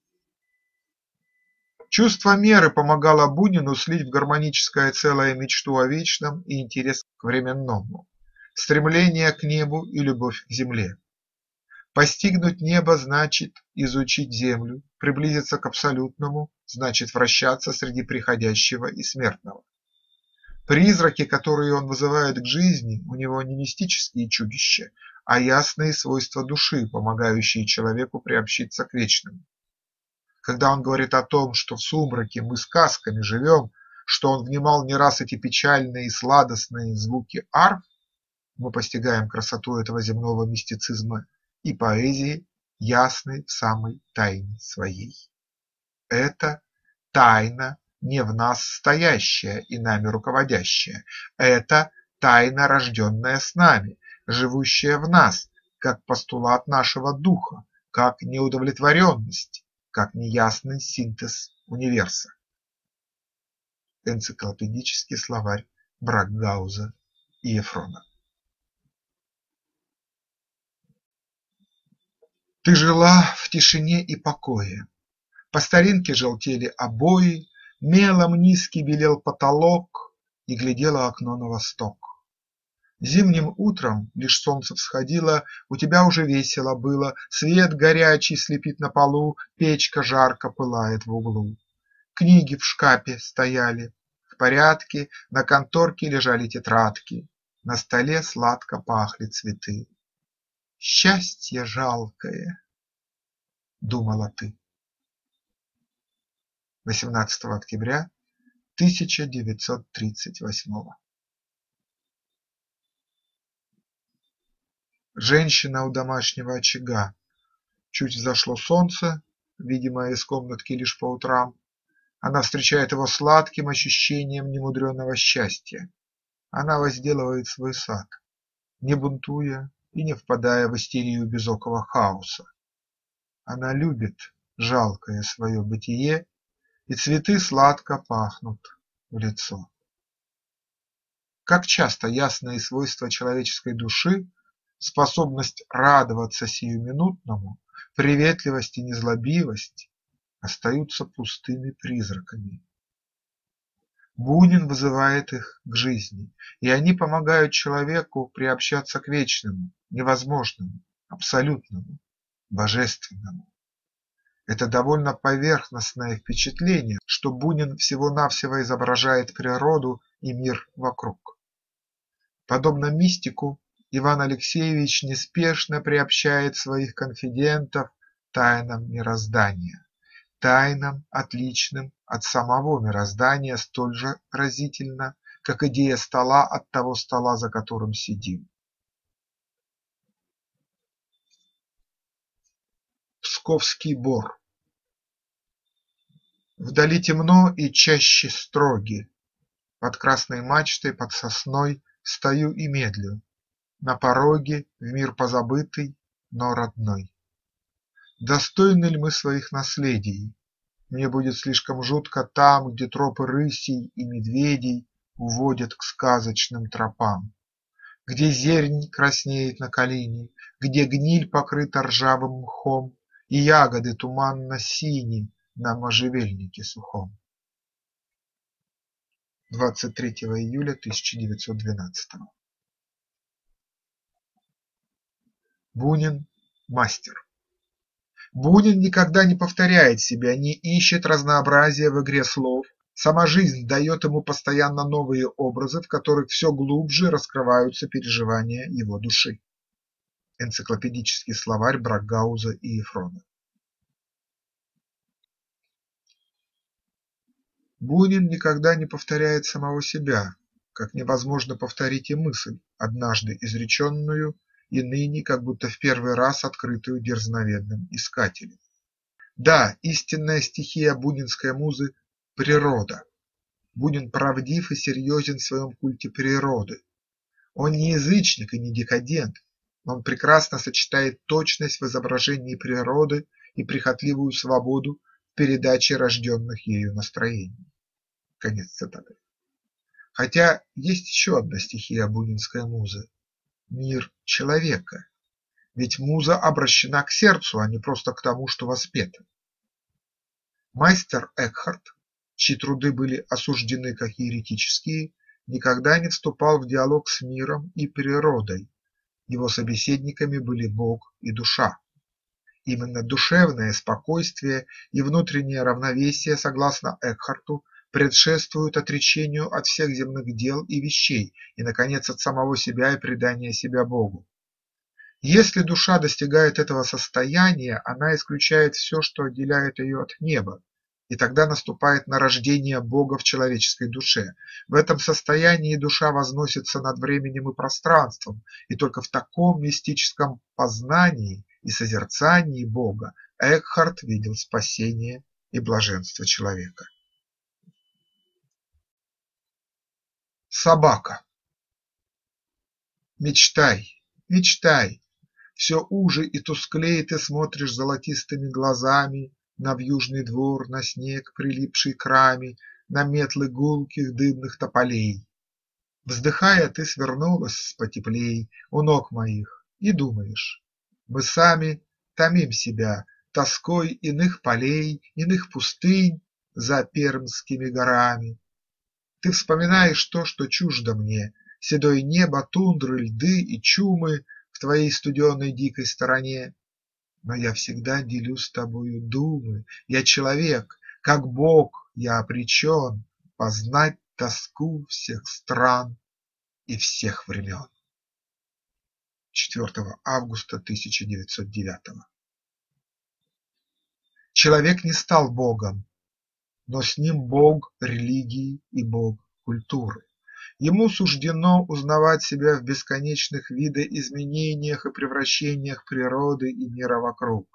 Чувство меры помогало Бунину слить в гармоническое целое мечту о вечном и интерес к временному, стремление к небу и любовь к земле. Постигнуть небо значит изучить землю, приблизиться к абсолютному значит вращаться среди приходящего и смертного. Призраки, которые он вызывает к жизни, у него не мистические чудища, а ясные свойства души, помогающие человеку приобщиться к вечному. Когда он говорит о том, что в сумраке мы сказками живем, что он внимал не раз эти печальные и сладостные звуки арф, мы постигаем красоту этого земного мистицизма и поэзии, ясной в самой тайне своей. Это тайна не в нас стоящая и нами руководящая, это тайна, рожденная с нами, живущая в нас, как постулат нашего духа, как неудовлетворенность, как неясный синтез универса. Энциклопедический словарь Брагауза и Ефрона. Ты жила в тишине и покое, по старинке желтели обои, мелом низкий белел потолок, и глядело окно на восток. Зимним утром, лишь солнце всходило, у тебя уже весело было, свет горячий слепит на полу, печка жарко пылает в углу. Книги в шкафе стояли, в порядке, на конторке лежали тетрадки, на столе сладко пахли цветы. Счастье жалкое, думала ты. 18 октября 1938. Женщина у домашнего очага. Чуть взошло солнце, видимо, из комнатки лишь по утрам. Она встречает его сладким ощущением немудреного счастья. Она возделывает свой сад, не бунтуя и не впадая в истерию безокого хаоса. Она любит жалкое свое бытие, и цветы сладко пахнут в лицо. Как часто ясные свойства человеческой души, способность радоваться сиюминутному, приветливость и незлобивость остаются пустыми призраками. Бунин вызывает их к жизни, и они помогают человеку приобщаться к вечному, невозможному, абсолютному, божественному. Это довольно поверхностное впечатление, что Бунин всего-навсего изображает природу и мир вокруг. Подобно мистику, Иван Алексеевич неспешно приобщает своих конфидентов тайнам мироздания, тайнам, отличным от самого мироздания, столь же разительно, как идея стола от того стола, за которым сидим. Псковский бор. Вдали темно и чаще строги. Под красной мачтой, под сосной стою и медлю. На пороге в мир позабытый, но родной. Достойны ли мы своих наследий? Мне будет слишком жутко там, где тропы рысей и медведей уводят к сказочным тропам, где зернь краснеет на колени, где гниль покрыта ржавым мхом, и ягоды туманно-сини на можжевельнике сухом. 23 июля 1912. Бунин – мастер. Бунин никогда не повторяет себя, не ищет разнообразия в игре слов. Сама жизнь дает ему постоянно новые образы, в которых все глубже раскрываются переживания его души. Энциклопедический словарь Брагауза и Ефрона. Бунин никогда не повторяет самого себя, как невозможно повторить и мысль, однажды изреченную и ныне как будто в первый раз открытую дерзновенным искателем. Да, истинная стихия бунинской музы – природа. Бунин правдив и серьезен в своем культе природы. Он не язычник и не декадент. Он прекрасно сочетает точность в изображении природы и прихотливую свободу в передаче рожденных ею настроений. Конец цитаты. Хотя есть еще одна стихия бунинской музы – мир человека. Ведь муза обращена к сердцу, а не просто к тому, что воспето. Мастер Экхарт, чьи труды были осуждены как еретические, никогда не вступал в диалог с миром и природой. Его собеседниками были Бог и душа. Именно душевное спокойствие и внутреннее равновесие, согласно Экхарту, предшествуют отречению от всех земных дел и вещей и, наконец, от самого себя и предания себя Богу. Если душа достигает этого состояния, она исключает все, что отделяет ее от неба, и тогда наступает нарождение Бога в человеческой душе. В этом состоянии душа возносится над временем и пространством, и только в таком мистическом познании и созерцании Бога Экхарт видел спасение и блаженство человека. Собака. Мечтай, мечтай. Все уже и тусклее ты смотришь золотистыми глазами на вьюжный двор, на снег, прилипший к раме, на метлы гулких дымных тополей. Вздыхая, ты свернулась с потеплей у ног моих и думаешь: мы сами томим себя тоской иных полей, иных пустынь за пермскими горами. Ты вспоминаешь то, что чуждо мне: седое небо, тундры, льды и чумы в твоей студеной дикой стороне. Но я всегда делю с тобою думы, я человек, как Бог, я обречен познать тоску всех стран и всех времен. 4 августа 1909. Человек не стал Богом, но с ним Бог религии и Бог культуры. Ему суждено узнавать себя в бесконечных видоизменениях и превращениях природы и мира вокруг.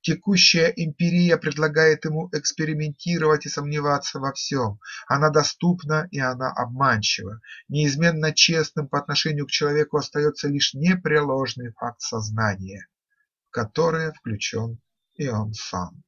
Текущая эмпирия предлагает ему экспериментировать и сомневаться во всем. Она доступна и она обманчива. Неизменно честным по отношению к человеку остается лишь непреложный факт сознания, в который включен и он сам.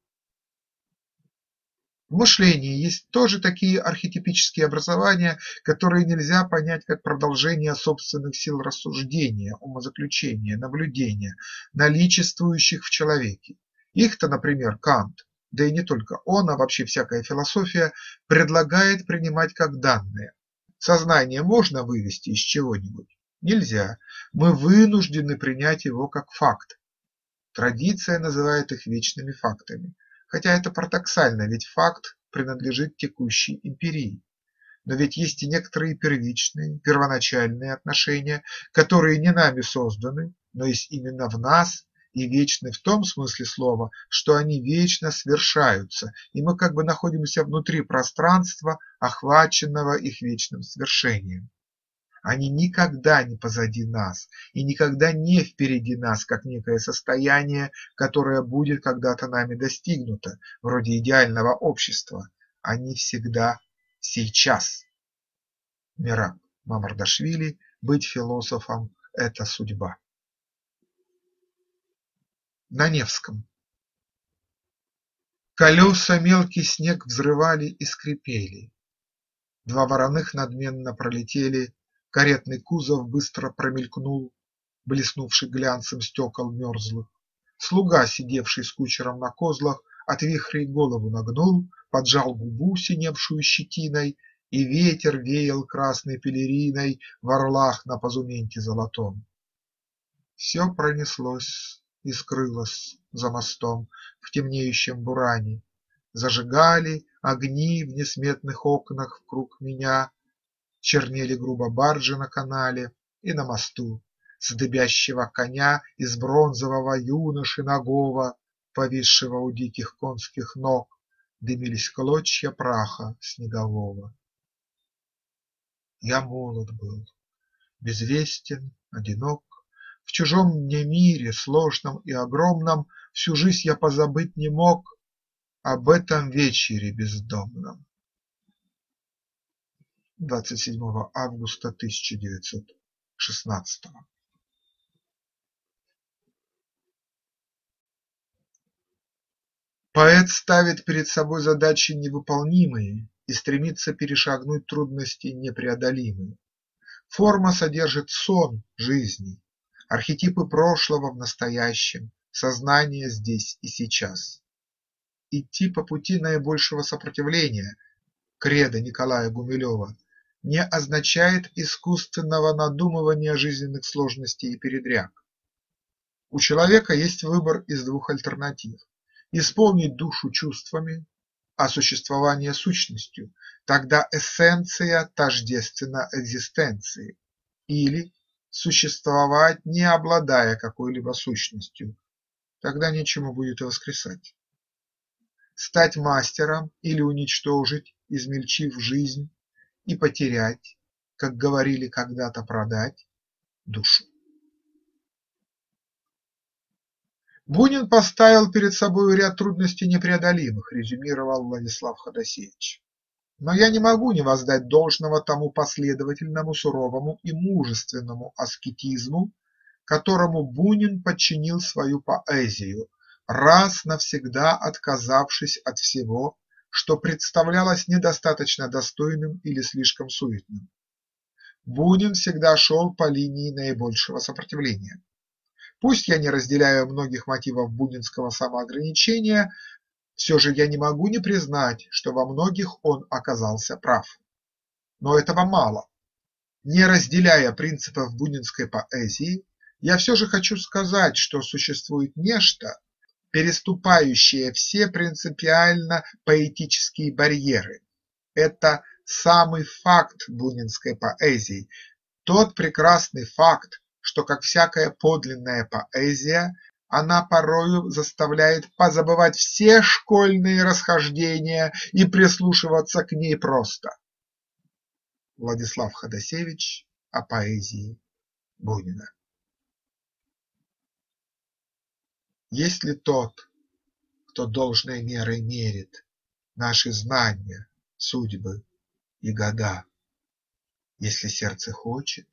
В мышлении есть тоже такие архетипические образования, которые нельзя понять как продолжение собственных сил рассуждения, умозаключения, наблюдения, наличествующих в человеке. Их-то, например, Кант, да и не только он, а вообще всякая философия предлагает принимать как данные. Сознание можно вывести из чего-нибудь? Нельзя. Мы вынуждены принять его как факт. Традиция называет их вечными фактами. Хотя это парадоксально, ведь факт принадлежит текущей эмпирии. Но ведь есть и некоторые первичные, первоначальные отношения, которые не нами созданы, но есть именно в нас и вечны в том смысле слова, что они вечно свершаются, и мы как бы находимся внутри пространства, охваченного их вечным свершением. Они никогда не позади нас и никогда не впереди нас, как некое состояние, которое будет когда-то нами достигнуто, вроде идеального общества. Они всегда сейчас. Мераб Мамардашвили. Быть философом – это судьба. На Невском. Колеса мелкий снег взрывали и скрипели. Два вороных надменно пролетели. Каретный кузов быстро промелькнул, блеснувший глянцем стекол мерзлых. Слуга, сидевший с кучером на козлах, от вихрей голову нагнул, поджал губу, синевшую щетиной, и ветер веял красной пелериной в орлах на позументе золотом. Все пронеслось и скрылось за мостом в темнеющем буране. Зажигали огни в несметных окнах вокруг меня. Чернели грубо баржи на канале и на мосту. С дыбящего коня из бронзового юноши нагого, повисшего у диких конских ног, дымились клочья праха снегового. Я молод был, безвестен, одинок. В чужом мне мире, сложном и огромном, всю жизнь я позабыть не мог об этом вечере бездомном. 27 августа 1916. Поэт ставит перед собой задачи невыполнимые и стремится перешагнуть трудности непреодолимые. Форма содержит сон жизни, архетипы прошлого в настоящем, сознание здесь и сейчас. Идти по пути наибольшего сопротивления, кредо Николая Гумилёва, не означает искусственного надумывания жизненных сложностей и передряг. У человека есть выбор из двух альтернатив – исполнить душу чувствами, а существование сущностью, тогда эссенция тождественна экзистенции, или существовать, не обладая какой-либо сущностью, тогда нечему будет и воскресать. Стать мастером или уничтожить, измельчив жизнь, и потерять, как говорили когда-то, продать душу. Бунин поставил перед собой ряд трудностей непреодолимых, резюмировал Владислав Ходасевич. Но я не могу не воздать должного тому последовательному, суровому и мужественному аскетизму, которому Бунин подчинил свою поэзию, раз навсегда отказавшись от всего, что представлялось недостаточно достойным или слишком суетным. Бунин всегда шел по линии наибольшего сопротивления. Пусть я не разделяю многих мотивов бунинского самоограничения, все же я не могу не признать, что во многих он оказался прав. Но этого мало. Не разделяя принципов бунинской поэзии, я все же хочу сказать, что существует нечто, переступающее все принципиально поэтические барьеры. Это самый факт бунинской поэзии, тот прекрасный факт, что, как всякая подлинная поэзия, она порою заставляет позабывать все школьные расхождения и прислушиваться к ней просто. Владислав Ходасевич о поэзии Бунина. Есть ли тот, кто должной мерой мерит наши знания, судьбы и года? Если сердце хочет,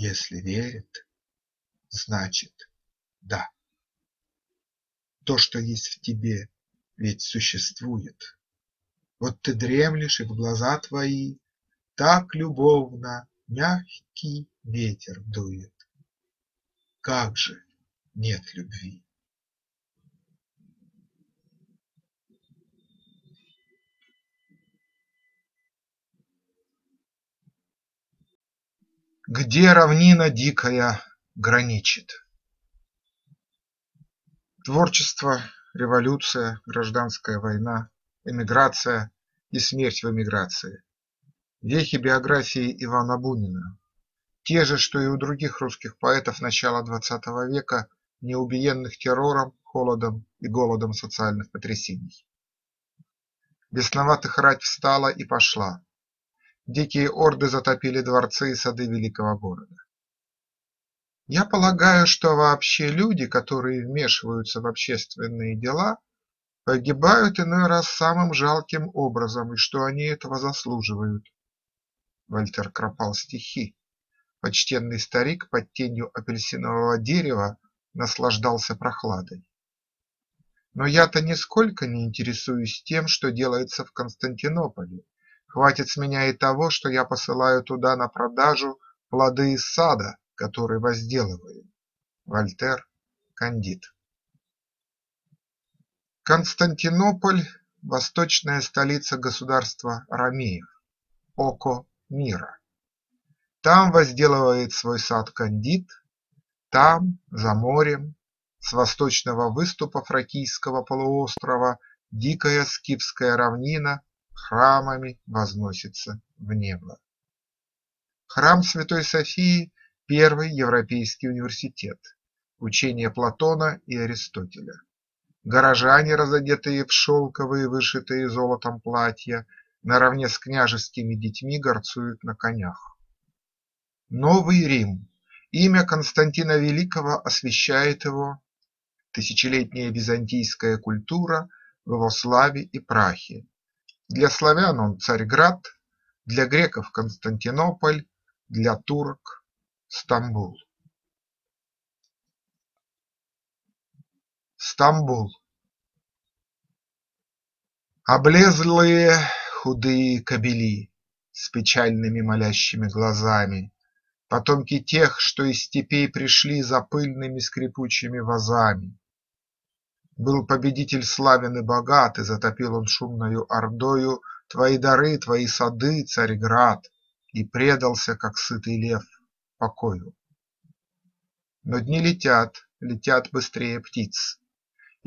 если верит, значит да. То, что есть в тебе, ведь существует. Вот ты дремлешь, и в глаза твои так любовно мягкий ветер дует. Как же нет любви? Где равнина дикая граничит? Творчество, революция, гражданская война, эмиграция и смерть в эмиграции. Вехи биографии Ивана Бунина. Те же, что и у других русских поэтов начала XX века, не убиенных террором, холодом и голодом социальных потрясений. Бесноватых рать встала и пошла. Дикие орды затопили дворцы и сады великого города. Я полагаю, что вообще люди, которые вмешиваются в общественные дела, погибают иной раз самым жалким образом, и что они этого заслуживают. Вольтер кропал стихи. Почтенный старик под тенью апельсинового дерева наслаждался прохладой. Но я-то нисколько не интересуюсь тем, что делается в Константинополе. Хватит с меня и того, что я посылаю туда на продажу плоды из сада, который возделываю. Вольтер, Кандид. Константинополь – восточная столица государства Ромеев, око мира. Там возделывает свой сад Кандид, там, за морем, с восточного выступа Фракийского полуострова, дикая скифская равнина храмами возносится в небо. Храм Святой Софии – первый европейский университет, учение Платона и Аристотеля. Горожане, разодетые в шелковые, вышитые золотом платья, наравне с княжескими детьми горцуют на конях. Новый Рим. Имя Константина Великого освещает его, тысячелетняя византийская культура в его славе и прахе. Для славян он Царьград, для греков Константинополь, для турок Стамбул. Стамбул. Облезлые худые кобели с печальными молящими глазами, потомки тех, что из степей пришли за пыльными скрипучими вазами. Был победитель славен и богат, и затопил он шумною ордою твои дары, твои сады, Царьград, и предался, как сытый лев, покою. Но дни летят, летят быстрее птиц,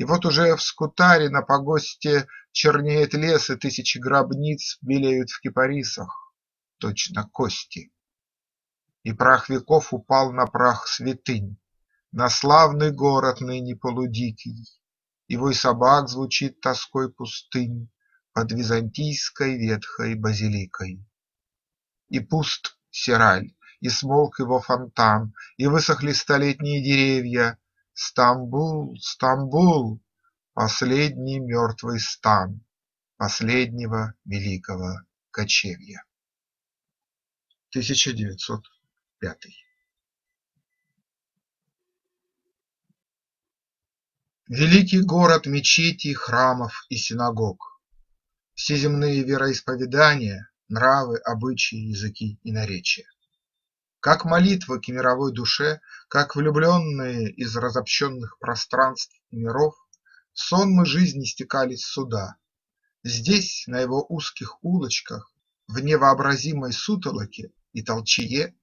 И вот уже в Скутаре на погосте чернеет лес, и тысячи гробниц белеют в кипарисах, точно кости. И прах веков упал на прах святынь, на славный город ныне полудикий. И вой собак звучит тоской пустынь под византийской ветхой базиликой. И пуст Сираль, и смолк его фонтан, и высохли столетние деревья. Стамбул, Стамбул, последний мертвый стан последнего великого кочевья. 1905. Великий город мечетей, храмов и синагог. Все земные вероисповедания, нравы, обычаи, языки и наречия. Как молитва к мировой душе, как влюбленные из разобщенных пространств и миров, сонмы жизни стекались сюда. Здесь, на его узких улочках, в невообразимой сутолоке и толчее,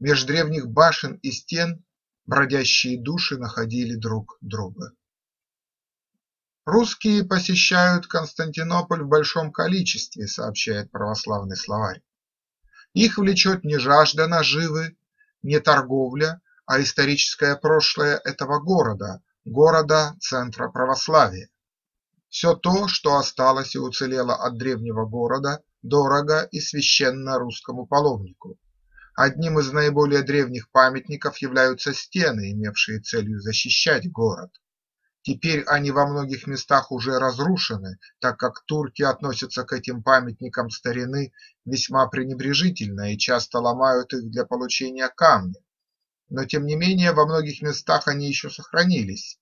меж древних башен и стен, бродящие души находили друг друга. Русские посещают Константинополь в большом количестве, сообщает православный словарь. Их влечет не жажда наживы, не торговля, а историческое прошлое этого города, города-центра православия. Все то, что осталось и уцелело от древнего города, дорого и священно русскому паломнику. Одним из наиболее древних памятников являются стены, имевшие целью защищать город. Теперь они во многих местах уже разрушены, так как турки относятся к этим памятникам старины весьма пренебрежительно и часто ломают их для получения камня. Но тем не менее во многих местах они еще сохранились,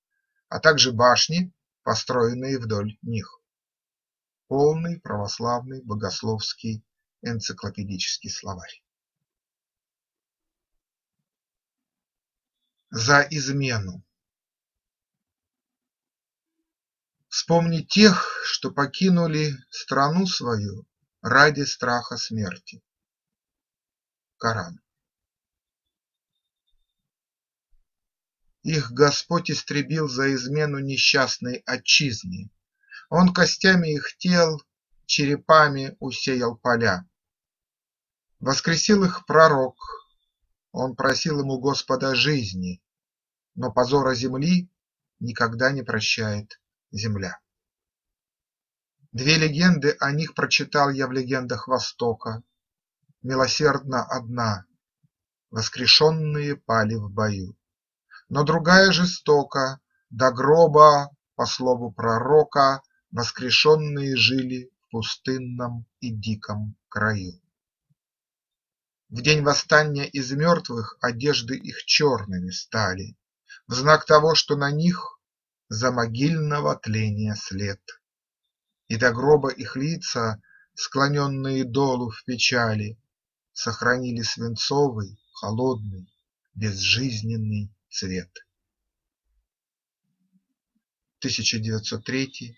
а также башни, построенные вдоль них. Полный православный богословский энциклопедический словарь. За измену. Вспомни тех, что покинули страну свою ради страха смерти. Коран. Их Господь истребил за измену несчастной отчизны. Он костями их тел, черепами усеял поля. Воскресил их пророк, он просил ему Господа жизни, но позора земли никогда не прощает земля. Две легенды о них прочитал я в легендах Востока. Милосердна одна, воскрешенные пали в бою, но другая жестока, до гроба, по слову пророка, воскрешенные жили в пустынном и диком краю. В день восстания из мертвых одежды их черными стали, в знак того, что на них за могильного тления след, и до гроба их лица, склоненные долу в печали, сохранили свинцовый, холодный, безжизненный цвет. 1903-1905.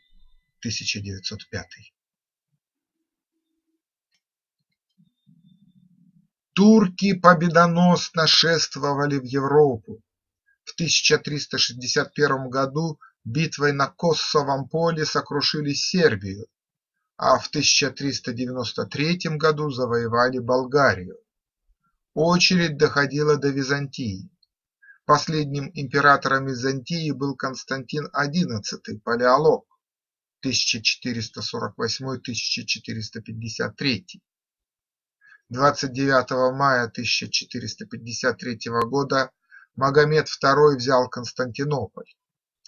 Турки победоносно шествовали в Европу. В 1361 году битвой на Коссовом поле сокрушили Сербию, а в 1393 году завоевали Болгарию. Очередь доходила до Византии. Последним императором Византии был Константин XI, палеолог, 1448-1453. 29 мая 1453 года Магомед II взял Константинополь.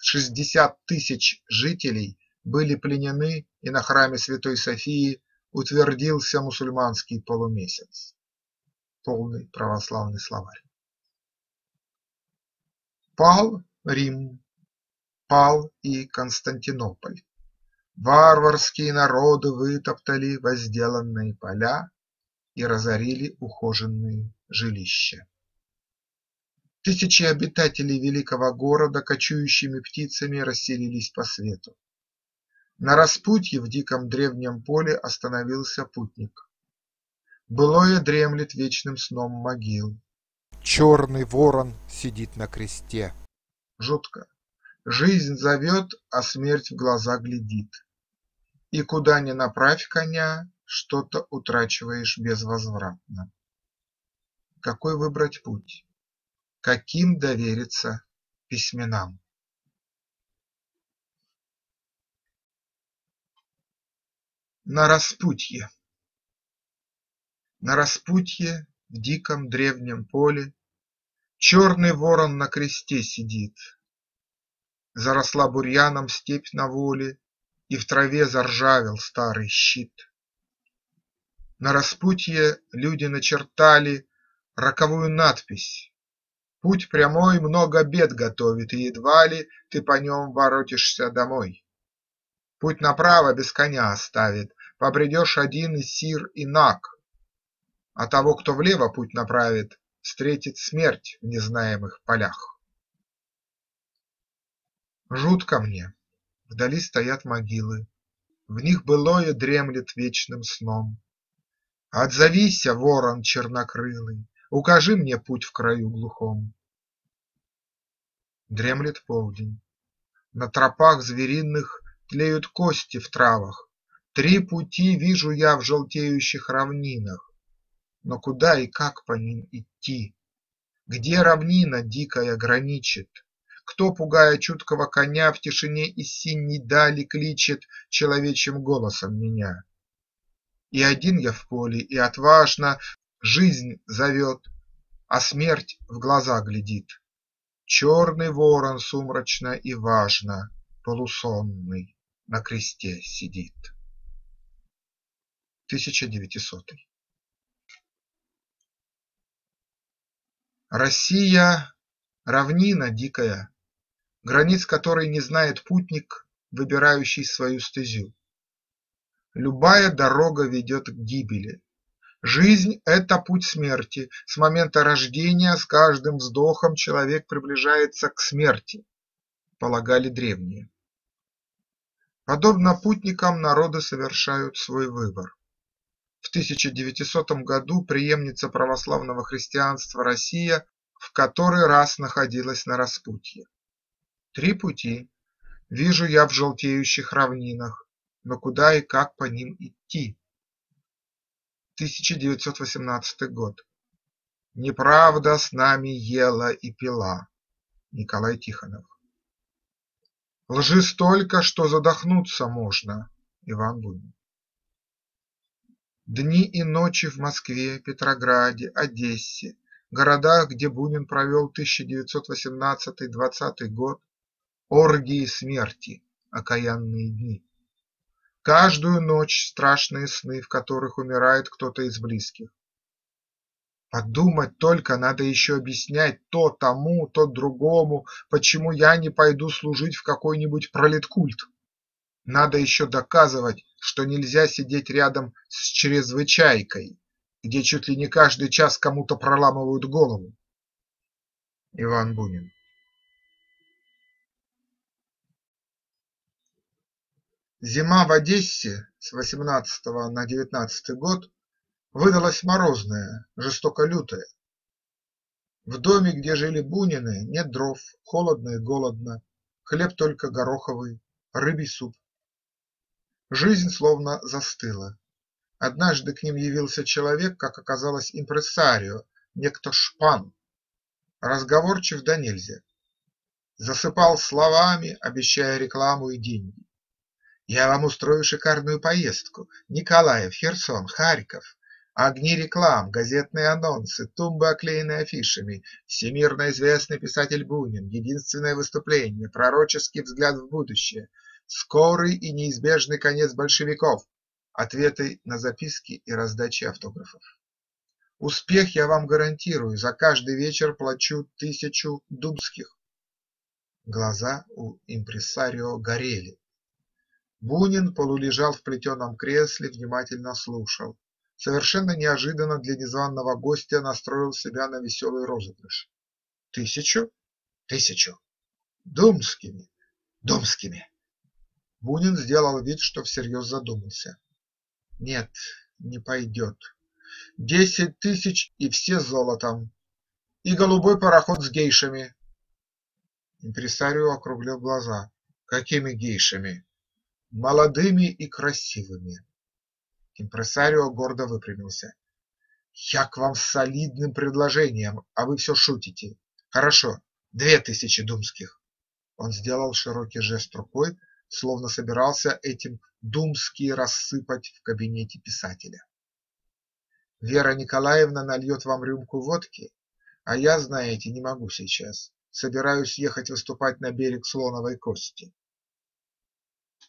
60 000 жителей были пленены, и на храме Святой Софии утвердился мусульманский полумесяц. Полный православный словарь. Пал Рим, пал и Константинополь. Варварские народы вытоптали возделанные поля и разорили ухоженные жилища. Тысячи обитателей великого города кочующими птицами расселились по свету. На распутье в диком древнем поле остановился путник. Былое дремлет вечным сном могил. Черный ворон сидит на кресте. Жутко. Жизнь зовет, а смерть в глаза глядит. И куда ни направь коня, что-то утрачиваешь безвозвратно. Какой выбрать путь? Каким довериться письменам? На распутье. На распутье в диком древнем поле черный ворон на кресте сидит. Заросла бурьяном степь на воле, и в траве заржавел старый щит. На распутье люди начертали роковую надпись: путь прямой много бед готовит, и едва ли ты по нем воротишься домой. Путь направо без коня оставит, побредешь один и сир и наг, а того, кто влево путь направит, встретит смерть в незнаемых полях. Жутко мне. Вдали стоят могилы, в них былое дремлет вечным сном. Отзовися, ворон чернокрылый, укажи мне путь в краю глухом. Дремлет полдень. На тропах звериных тлеют кости в травах. Три пути вижу я в желтеющих равнинах, но куда и как по ним идти? Где равнина дикая граничит? Кто, пугая чуткого коня, в тишине и синей дали кличет человечьим голосом меня? И один я в поле, и отважно жизнь зовет, а смерть в глаза глядит. Черный ворон сумрачно и важно, полусонный, на кресте сидит. 1900. Россия – равнина дикая, границ которой не знает путник, выбирающий свою стезю. Любая дорога ведет к гибели. Жизнь – это путь смерти. С момента рождения с каждым вздохом человек приближается к смерти, полагали древние. Подобно путникам народы совершают свой выбор. В 1900 году преемница православного христианства Россия в который раз находилась на распутье. Три пути вижу я в желтеющих равнинах, но куда и как по ним идти? 1918 год. Неправда с нами ела и пила. Николай Тихонов. Лжи столько, что задохнуться можно. Иван Бунин. Дни и ночи в Москве, Петрограде, Одессе, городах, где Бунин провел 1918-20 год, оргии смерти, окаянные дни. Каждую ночь страшные сны, в которых умирает кто-то из близких. Подумать только, надо еще объяснять то тому, то другому, почему я не пойду служить в какой-нибудь пролеткульт. Надо еще доказывать, что нельзя сидеть рядом с чрезвычайкой, где чуть ли не каждый час кому-то проламывают голову. Иван Бунин. Зима в Одессе с 18 на 19 год выдалась морозная, жестоко лютая. В доме, где жили Бунины, нет дров, холодно и голодно, хлеб только гороховый, рыбий суп. Жизнь словно застыла. Однажды к ним явился человек, как оказалось, импресарио, некто Шпан, разговорчив до нельзя. Засыпал словами, обещая рекламу и деньги. Я вам устрою шикарную поездку. Николаев, Херсон, Харьков. Огни реклам, газетные анонсы, тумбы, оклеенные афишами. Всемирно известный писатель Бунин. Единственное выступление. Пророческий взгляд в будущее. Скорый и неизбежный конец большевиков. Ответы на записки и раздачи автографов. Успех я вам гарантирую. За каждый вечер плачу 1000 думских. Глаза у импресарио горели. Бунин полулежал в плетеном кресле, внимательно слушал. Совершенно неожиданно для незваного гостя настроил себя на веселый розыгрыш. 1000? 1000. Думскими. Думскими. Бунин сделал вид, что всерьез задумался. Нет, не пойдет. 10 тысяч и все золотом. И голубой пароход с гейшами. Импресарио округлил глаза. Какими гейшами? Молодыми и красивыми. Импресарио гордо выпрямился. Я к вам с солидным предложением, а вы все шутите. Хорошо, 2000 думских. Он сделал широкий жест рукой, словно собирался этим думские рассыпать в кабинете писателя. Вера Николаевна нальет вам рюмку водки, а я, знаете, не могу сейчас. Собираюсь ехать выступать на берег Слоновой Кости.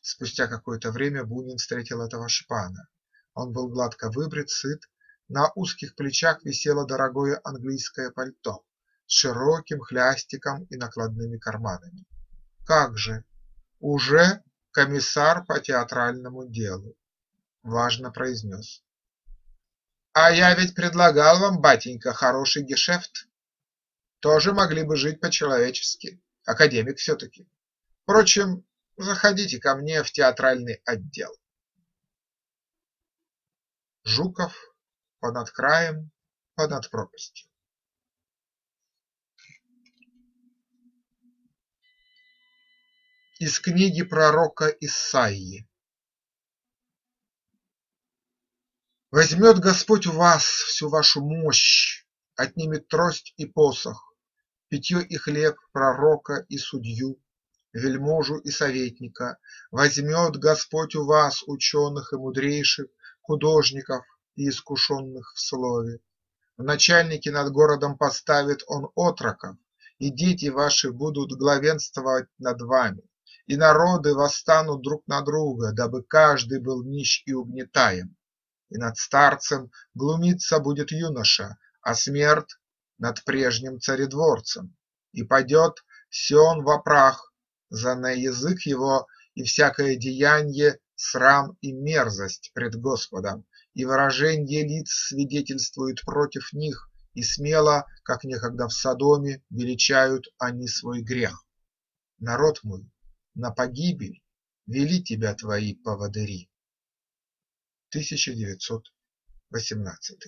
Спустя какое-то время Бунин встретил этого шпана. Он был гладко выбрит, сыт, на узких плечах висело дорогое английское пальто с широким хлястиком и накладными карманами. Как же! Уже комиссар по театральному делу! Важно произнес. А я ведь предлагал вам, батенька, хороший гешефт. Тоже могли бы жить по-человечески. Академик все-таки. Впрочем, заходите ко мне в театральный отдел. Жуков понад краем, понад пропастью. Из книги пророка Исаии. Возьмет Господь у вас всю вашу мощь, отнимет трость и посох, питье и хлеб, пророка и судью, вельможу и советника. Возьмет Господь у вас ученых и мудрейших, художников и искушенных в слове. В начальники над городом поставит он отроков, и дети ваши будут главенствовать над вами, и народы восстанут друг на друга, дабы каждый был нищ и угнетаем. И над старцем глумиться будет юноша, а смерть над прежним царедворцем. И падет Сион во прах, за на язык его, и всякое деяние срам и мерзость пред Господом, и выражение лиц свидетельствует против них, и смело, как некогда в Содоме, величают они свой грех. Народ мой, на погибель вели тебя твои поводыри. 1918.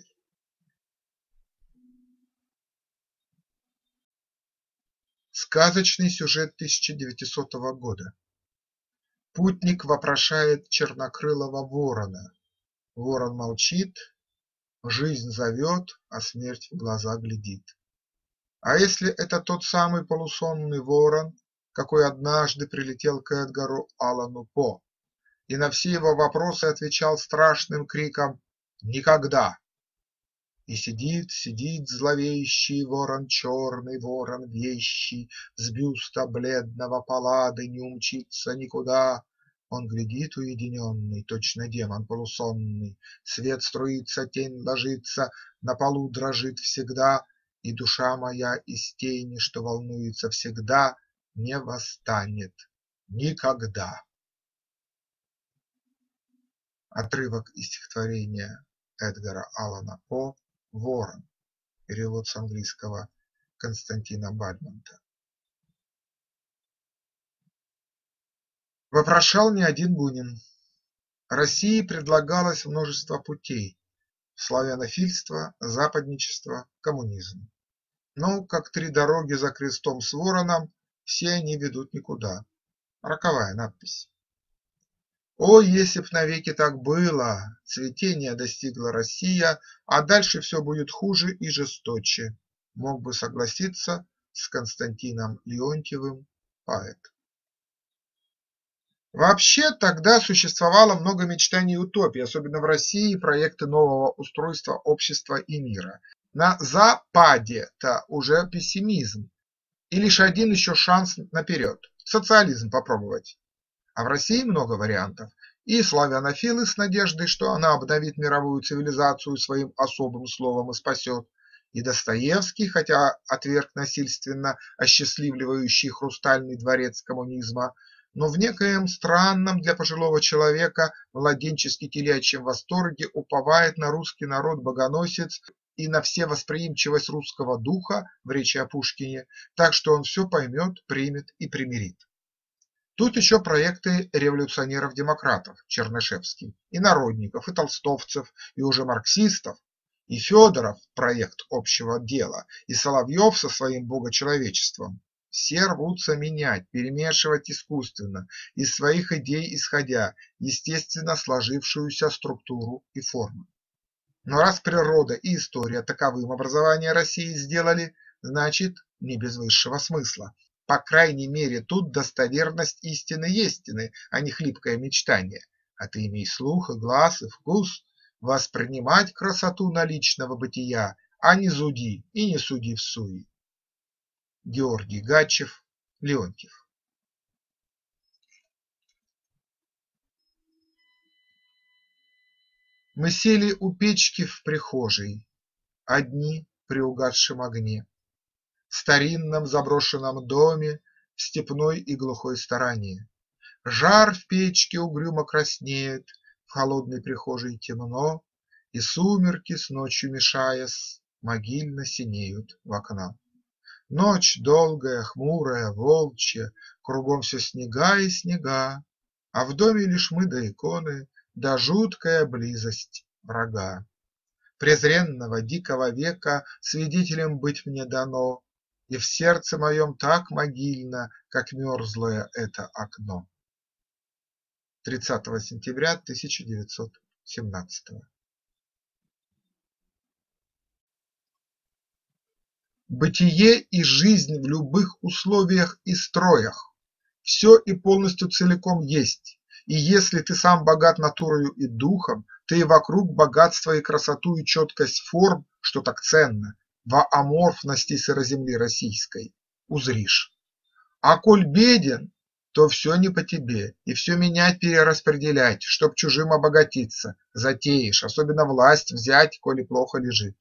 Сказочный сюжет 1900 года. Путник вопрошает чернокрылого ворона. Ворон молчит, жизнь зовет, а смерть в глаза глядит. А если это тот самый полусонный ворон, какой однажды прилетел к Эдгару Аллану По? И на все его вопросы отвечал страшным криком «Никогда!». И сидит, сидит зловещий ворон черный, ворон вещий, с бюста бледного Паллады не умчится никуда. Он глядит уединенный, точно демон полусонный, свет струится, тень ложится, на полу дрожит всегда, и душа моя из тени, что волнуется всегда, не восстанет никогда. Отрывок из стихотворения Эдгара Аллана По «Ворон», перевод с английского Константина Бальмонта. Вопрошал не один Бунин. России предлагалось множество путей – славянофильство, западничество, коммунизм. Но, как три дороги за крестом с вороном, все они ведут никуда. Роковая надпись. О, если б навеки так было, цветение достигла Россия, а дальше все будет хуже и жесточе, мог бы согласиться с Константином Леонтьевым поэт. Вообще тогда существовало много мечтаний и утопий, особенно в России, проекты нового устройства общества и мира. На Западе-то уже пессимизм, и лишь один еще шанс наперед – социализм попробовать. А в России много вариантов, и славянофилы с надеждой, что она обновит мировую цивилизацию своим особым словом и спасет, и Достоевский, хотя отверг насильственно осчастливливающий хрустальный дворец коммунизма, но в некоем странном для пожилого человека младенчески-телячьем восторге уповает на русский народ-богоносец и на все восприимчивость русского духа в речи о Пушкине, так что он все поймет, примет и примирит. Тут еще проекты революционеров-демократов – Чернышевский, и народников, и толстовцев, и уже марксистов, и Федоров – проект общего дела, и Соловьев со своим богочеловечеством, Все рвутся менять, перемешивать искусственно, из своих идей исходя, естественно сложившуюся структуру и форму. Но раз природа и история таковым образование России сделали, значит, не без высшего смысла. По крайней мере, тут достоверность истины естины, а не хлипкое мечтание. А ты имей слух, и глаз, и вкус, воспринимать красоту наличного бытия, а не зуди и не суди в суе. Георгий Гачев, Леонтьев. Мы сели у печки в прихожей, одни при угасшем огне, в старинном заброшенном доме, в степной и глухой стороне. Жар в печке угрюмо краснеет, в холодной прихожей темно, и сумерки с ночью мешаясь, могильно синеют в окна. Ночь долгая, хмурая, волчья, кругом все снега и снега, а в доме лишь мы до иконы, да жуткая близость врага. Презренного дикого века свидетелем быть мне дано, и в сердце моем так могильно, как мерзлое это окно. 30 сентября 1917. Бытие и жизнь в любых условиях и строях. Все и полностью целиком есть. И если ты сам богат натурою и духом, ты и вокруг богатство и красоту и четкость форм, что так ценно, во аморфности сыроземли российской, узришь. А коль беден, то все не по тебе, и все менять, перераспределять, чтоб чужим обогатиться, затеешь, особенно власть взять, коли плохо лежит.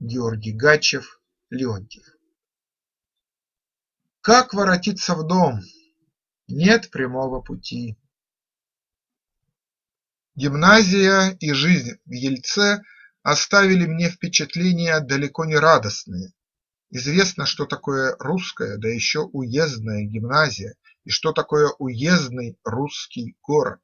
Георгий Гачев, Леонтьев. Как воротиться в дом? Нет прямого пути. Гимназия и жизнь в Ельце оставили мне впечатления далеко не радостные. Известно, что такое русская, да еще уездная гимназия, и что такое уездный русский город.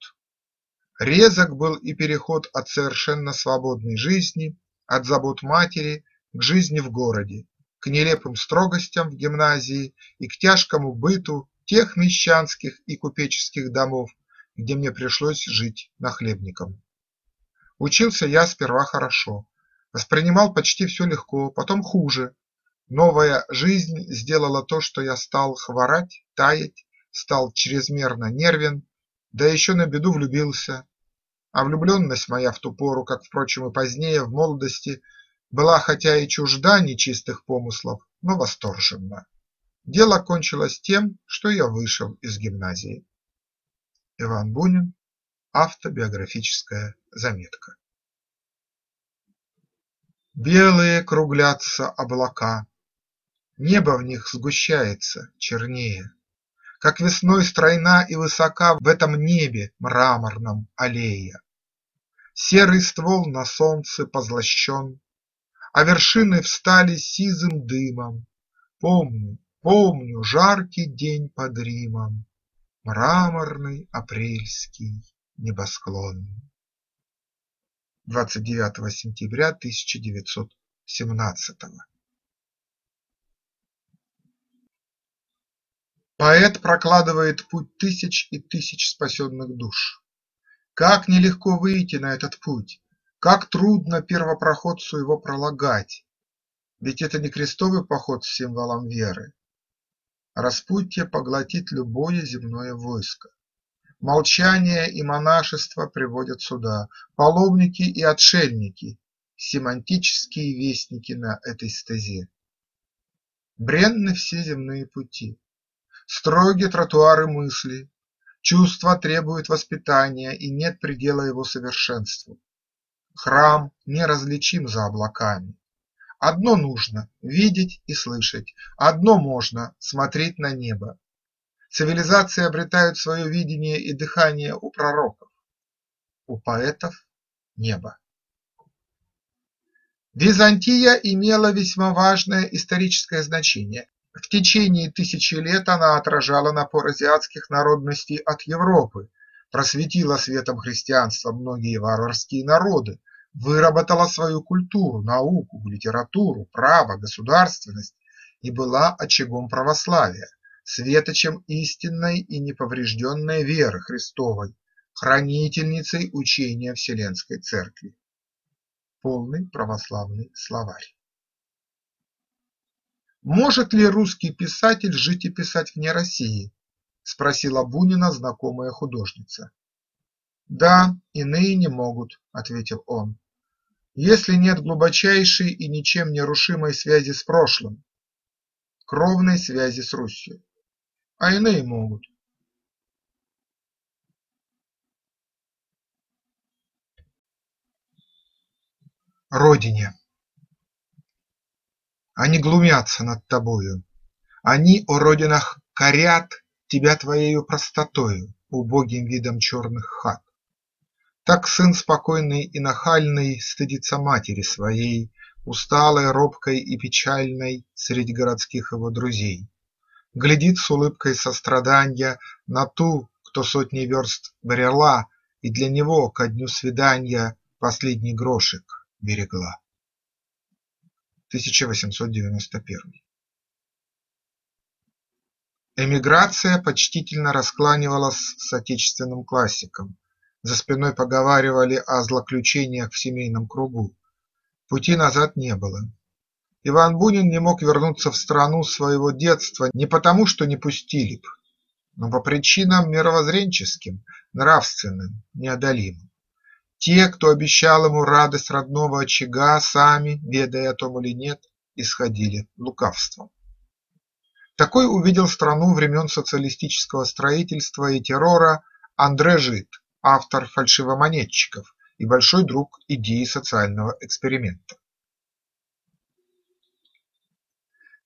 Резок был и переход от совершенно свободной жизни, от забот матери к жизни в городе, к нелепым строгостям в гимназии и к тяжкому быту тех мещанских и купеческих домов, где мне пришлось жить нахлебником. Учился я сперва хорошо, воспринимал почти все легко, потом хуже. Новая жизнь сделала то, что я стал хворать, таять, стал чрезмерно нервен, да еще на беду влюбился. А влюбленность моя в ту пору, как, впрочем, и позднее, в молодости, была хотя и чужда нечистых помыслов, но восторженна. Дело кончилось тем, что я вышел из гимназии. Иван Бунин. Автобиографическая заметка. Белые круглятся облака, небо в них сгущается чернее, как весной стройна и высока в этом небе мраморном аллея. Серый ствол на солнце позлощен, а вершины встали сизым дымом. Помню, помню жаркий день под Римом, мраморный апрельский небосклон. 29 сентября 1917. Поэт прокладывает путь тысяч и тысяч спасенных душ. Как нелегко выйти на этот путь, как трудно первопроходцу его пролагать, ведь это не крестовый поход с символом веры. Распутье поглотит любое земное войско. Молчание и монашество приводят сюда, паломники и отшельники, семантические вестники на этой стезе. Бренны все земные пути. Строги тротуары мысли, чувства требуют воспитания, и нет предела его совершенству. Храм неразличим за облаками. Одно нужно – видеть и слышать, одно можно – смотреть на небо. Цивилизации обретают свое видение и дыхание у пророков, у поэтов – небо. Византия имела весьма важное историческое значение. В течение тысячи лет она отражала напор азиатских народностей от Европы, просветила светом христианства многие варварские народы, выработала свою культуру, науку, литературу, право, государственность и была очагом православия, светочем истинной и неповрежденной веры Христовой, хранительницей учения Вселенской Церкви. Полный православный словарь. «Может ли русский писатель жить и писать вне России?» – спросила Бунина знакомая художница. «Да, иные не могут», – ответил он, – «если нет глубочайшей и ничем не рушимой связи с прошлым, кровной связи с Русью. А иные могут». Родине. Они глумятся над тобою, они, о родинах, корят тебя твоею простотою, убогим видом черных хат. Так сын спокойный и нахальный стыдится матери своей, усталой, робкой и печальной среди городских его друзей. Глядит с улыбкой сострадания на ту, кто сотни верст брела, и для него ко дню свидания последний грошек берегла. 1891. Эмиграция почтительно раскланивалась с отечественным классиком. За спиной поговаривали о злоключениях в семейном кругу. Пути назад не было. Иван Бунин не мог вернуться в страну своего детства не потому, что не пустили б, но по причинам мировоззренческим, нравственным, неодолимым. Те, кто обещал ему радость родного очага, сами, ведая о том или нет, исходили лукавством. Такой увидел страну времен социалистического строительства и террора Андре Жид, автор «Фальшивомонетчиков» и большой друг идеи социального эксперимента.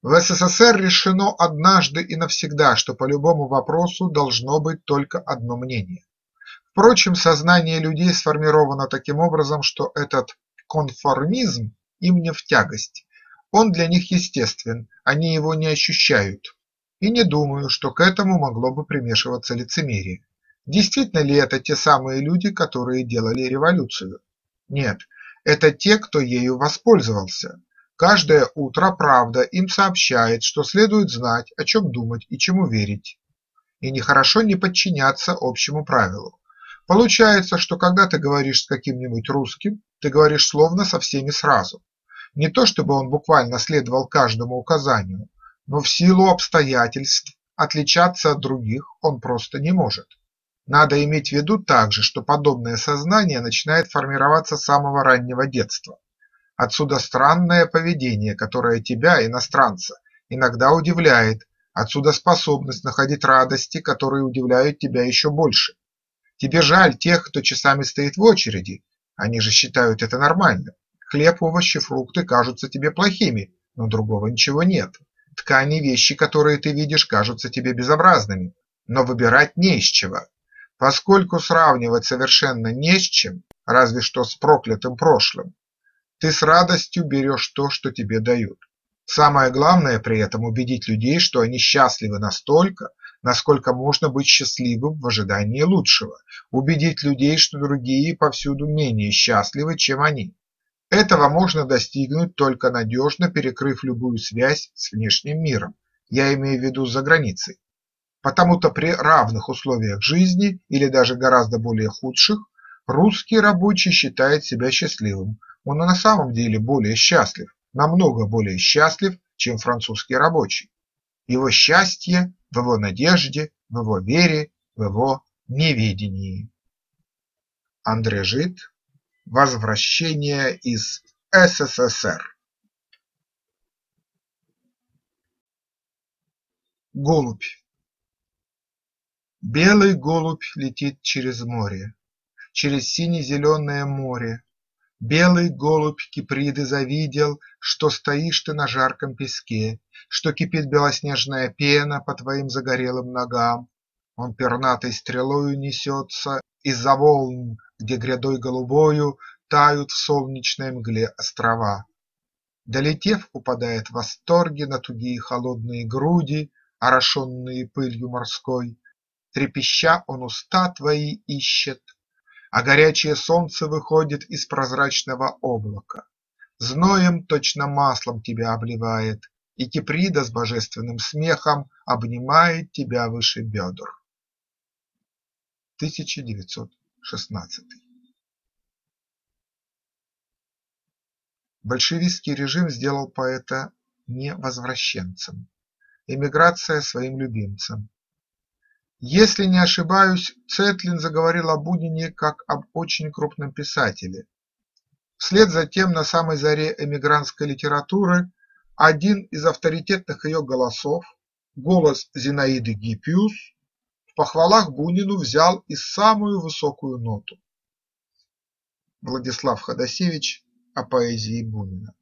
В СССР решено однажды и навсегда, что по любому вопросу должно быть только одно мнение. Впрочем, сознание людей сформировано таким образом, что этот конформизм им не в тягость. Он для них естествен, они его не ощущают. И не думаю, что к этому могло бы примешиваться лицемерие. Действительно ли это те самые люди, которые делали революцию? Нет, это те, кто ею воспользовался. Каждое утро правда им сообщает, что следует знать, о чем думать и чему верить. И нехорошо не подчиняться общему правилу. Получается, что когда ты говоришь с каким-нибудь русским, ты говоришь словно со всеми сразу. Не то чтобы он буквально следовал каждому указанию, но в силу обстоятельств отличаться от других он просто не может. Надо иметь в виду также, что подобное сознание начинает формироваться с самого раннего детства. Отсюда странное поведение, которое тебя, иностранца, иногда удивляет, отсюда способность находить радости, которые удивляют тебя еще больше. Тебе жаль тех, кто часами стоит в очереди, они же считают это нормально. Хлеб, овощи, фрукты кажутся тебе плохими, но другого ничего нет. Ткани, вещи, которые ты видишь, кажутся тебе безобразными, но выбирать не из чего. Поскольку сравнивать совершенно не с чем, разве что с проклятым прошлым, ты с радостью берешь то, что тебе дают. Самое главное при этом убедить людей, что они счастливы настолько, насколько можно быть счастливым в ожидании лучшего, убедить людей, что другие повсюду менее счастливы, чем они. Этого можно достигнуть только надежно перекрыв любую связь с внешним миром, я имею в виду за границей. Потому-то при равных условиях жизни, или даже гораздо более худших, русский рабочий считает себя счастливым, он на самом деле более счастлив, намного более счастлив, чем французский рабочий. Его счастье в его надежде, в его вере, в его неведении. Андре Жид. Возвращение из СССР. Голубь. Белый голубь летит через море, через сине-зеленое море. Белый голубь Киприды завидел, что стоишь ты на жарком песке, что кипит белоснежная пена по твоим загорелым ногам. Он пернатой стрелою несется из-за волн, где грядой голубою тают в солнечной мгле острова. Долетев, упадает в восторге на тугие холодные груди, орошенные пылью морской. Трепеща он уста твои ищет, а горячее солнце выходит из прозрачного облака. Зноем, точно маслом тебя обливает, и Киприда с божественным смехом обнимает тебя выше бедр. 1916. Большевистский режим сделал поэта невозвращенцем, эмиграция своим любимцем. Если не ошибаюсь, Цетлин заговорил о Бунине как об очень крупном писателе. Вслед за тем на самой заре эмигрантской литературы один из авторитетных ее голосов, голос Зинаиды Гиппиус, в похвалах Бунину взял и самую высокую ноту. Владислав Ходасевич о поэзии Бунина.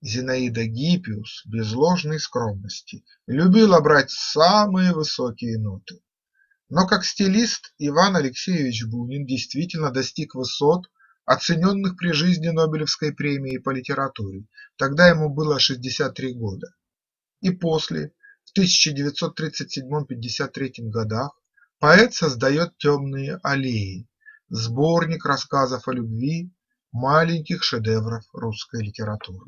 Зинаида Гиппиус без ложной скромности любила брать самые высокие ноты. Но как стилист Иван Алексеевич Бунин действительно достиг высот, оцененных при жизни Нобелевской премией по литературе, тогда ему было 63 года. И после, в 1937-1953 годах, поэт создает «Темные аллеи», сборник рассказов о любви, маленьких шедевров русской литературы.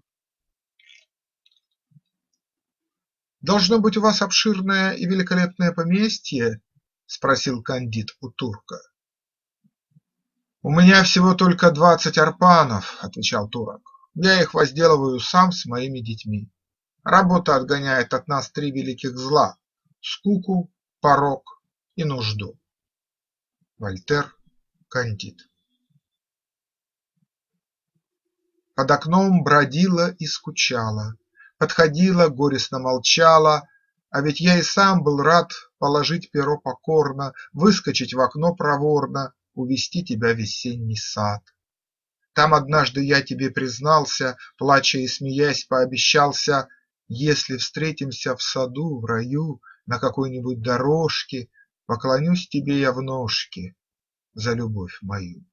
«Должно быть у вас обширное и великолепное поместье?» – спросил кандид у турка. «У меня всего только 20 арпанов», – отвечал турок. «Я их возделываю сам с моими детьми. Работа отгоняет от нас три великих зла – скуку, порок и нужду». Вольтер, кандид. Под окном бродила и скучала, подходила, горестно молчала, а ведь я и сам был рад положить перо покорно, выскочить в окно проворно, увести тебя в весенний сад. Там однажды я тебе признался, плача и смеясь, пообещался: если встретимся в саду, в раю, на какой-нибудь дорожке, поклонюсь тебе я в ножки за любовь мою.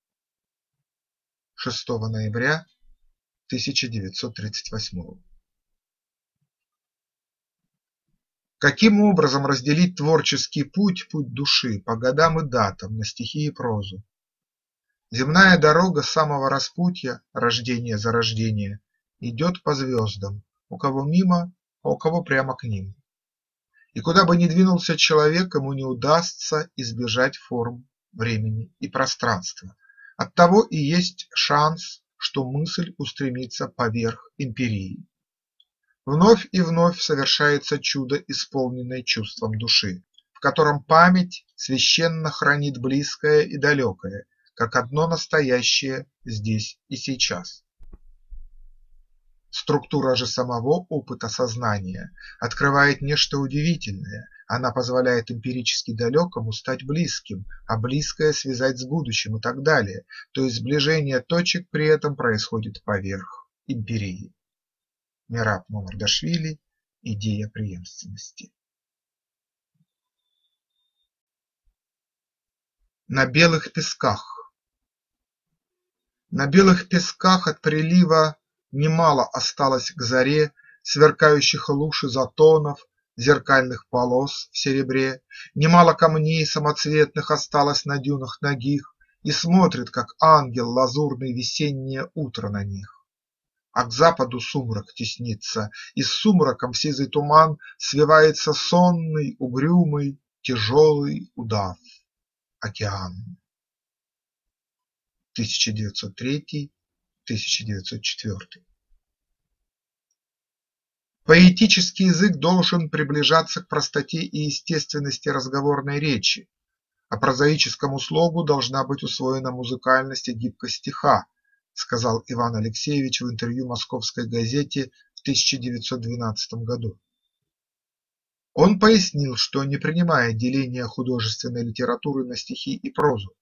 6 ноября 1938. Каким образом разделить творческий путь, путь души, по годам и датам, на стихи и прозу? Земная дорога с самого распутья, рождение за рождение, идет по звездам, у кого мимо, а у кого прямо к ним. И куда бы ни двинулся человек, ему не удастся избежать форм, времени и пространства. Оттого и есть шанс, что мысль устремится поверх эмпирии. Вновь и вновь совершается чудо, исполненное чувством души, в котором память священно хранит близкое и далекое, как одно настоящее здесь и сейчас. Структура же самого опыта сознания открывает нечто удивительное, она позволяет эмпирически далекому стать близким, а близкое связать с будущим и так далее, то есть сближение точек при этом происходит поверх эмпирии. Мераб Мамардашвили «Идея преемственности». На белых песках. На белых песках от прилива немало осталось к заре сверкающих луж изотонов, зеркальных полос в серебре, немало камней самоцветных осталось на дюнах нагих, и смотрит, как ангел лазурный, весеннее утро на них. А к западу сумрак теснится, и с сумраком в сизый туман свивается сонный, угрюмый, тяжелый удав – океан. 1903-1904. Поэтический язык должен приближаться к простоте и естественности разговорной речи, а прозаическому слогу должна быть усвоена музыкальность и гибкость стиха, сказал Иван Алексеевич в интервью «Московской газете» в 1912 году. Он пояснил, что не принимает деление художественной литературы на стихи и прозу.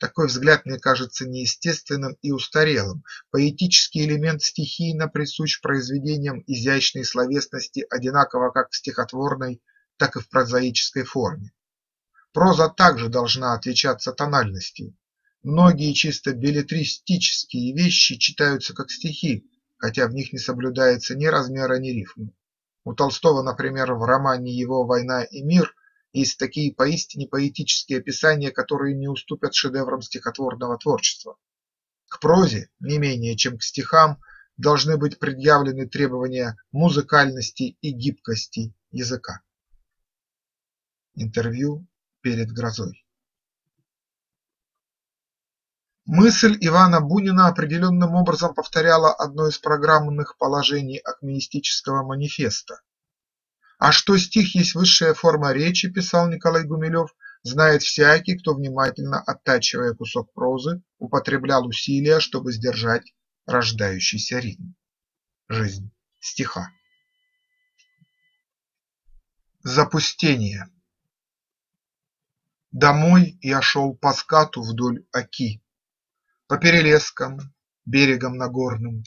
Такой взгляд мне кажется неестественным и устарелым. Поэтический элемент стихийно присущ произведениям изящной словесности одинаково как в стихотворной, так и в прозаической форме. Проза также должна отличаться тональностью. Многие чисто беллетристические вещи читаются как стихи, хотя в них не соблюдается ни размера, ни рифма. У Толстого, например, в романе его «Война и мир» есть такие поистине поэтические описания, которые не уступят шедеврам стихотворного творчества. К прозе, не менее чем к стихам, должны быть предъявлены требования музыкальности и гибкости языка. Интервью перед грозой. Мысль Ивана Бунина определенным образом повторяла одно из программных положений акмеистического манифеста. А что стих есть высшая форма речи, писал Николай Гумилёв, знает всякий, кто, внимательно оттачивая кусок прозы, употреблял усилия, чтобы сдержать рождающийся ритм. Жизнь стиха. Запустение. Домой я шел по скату вдоль оки, по перелескам, берегом нагорным,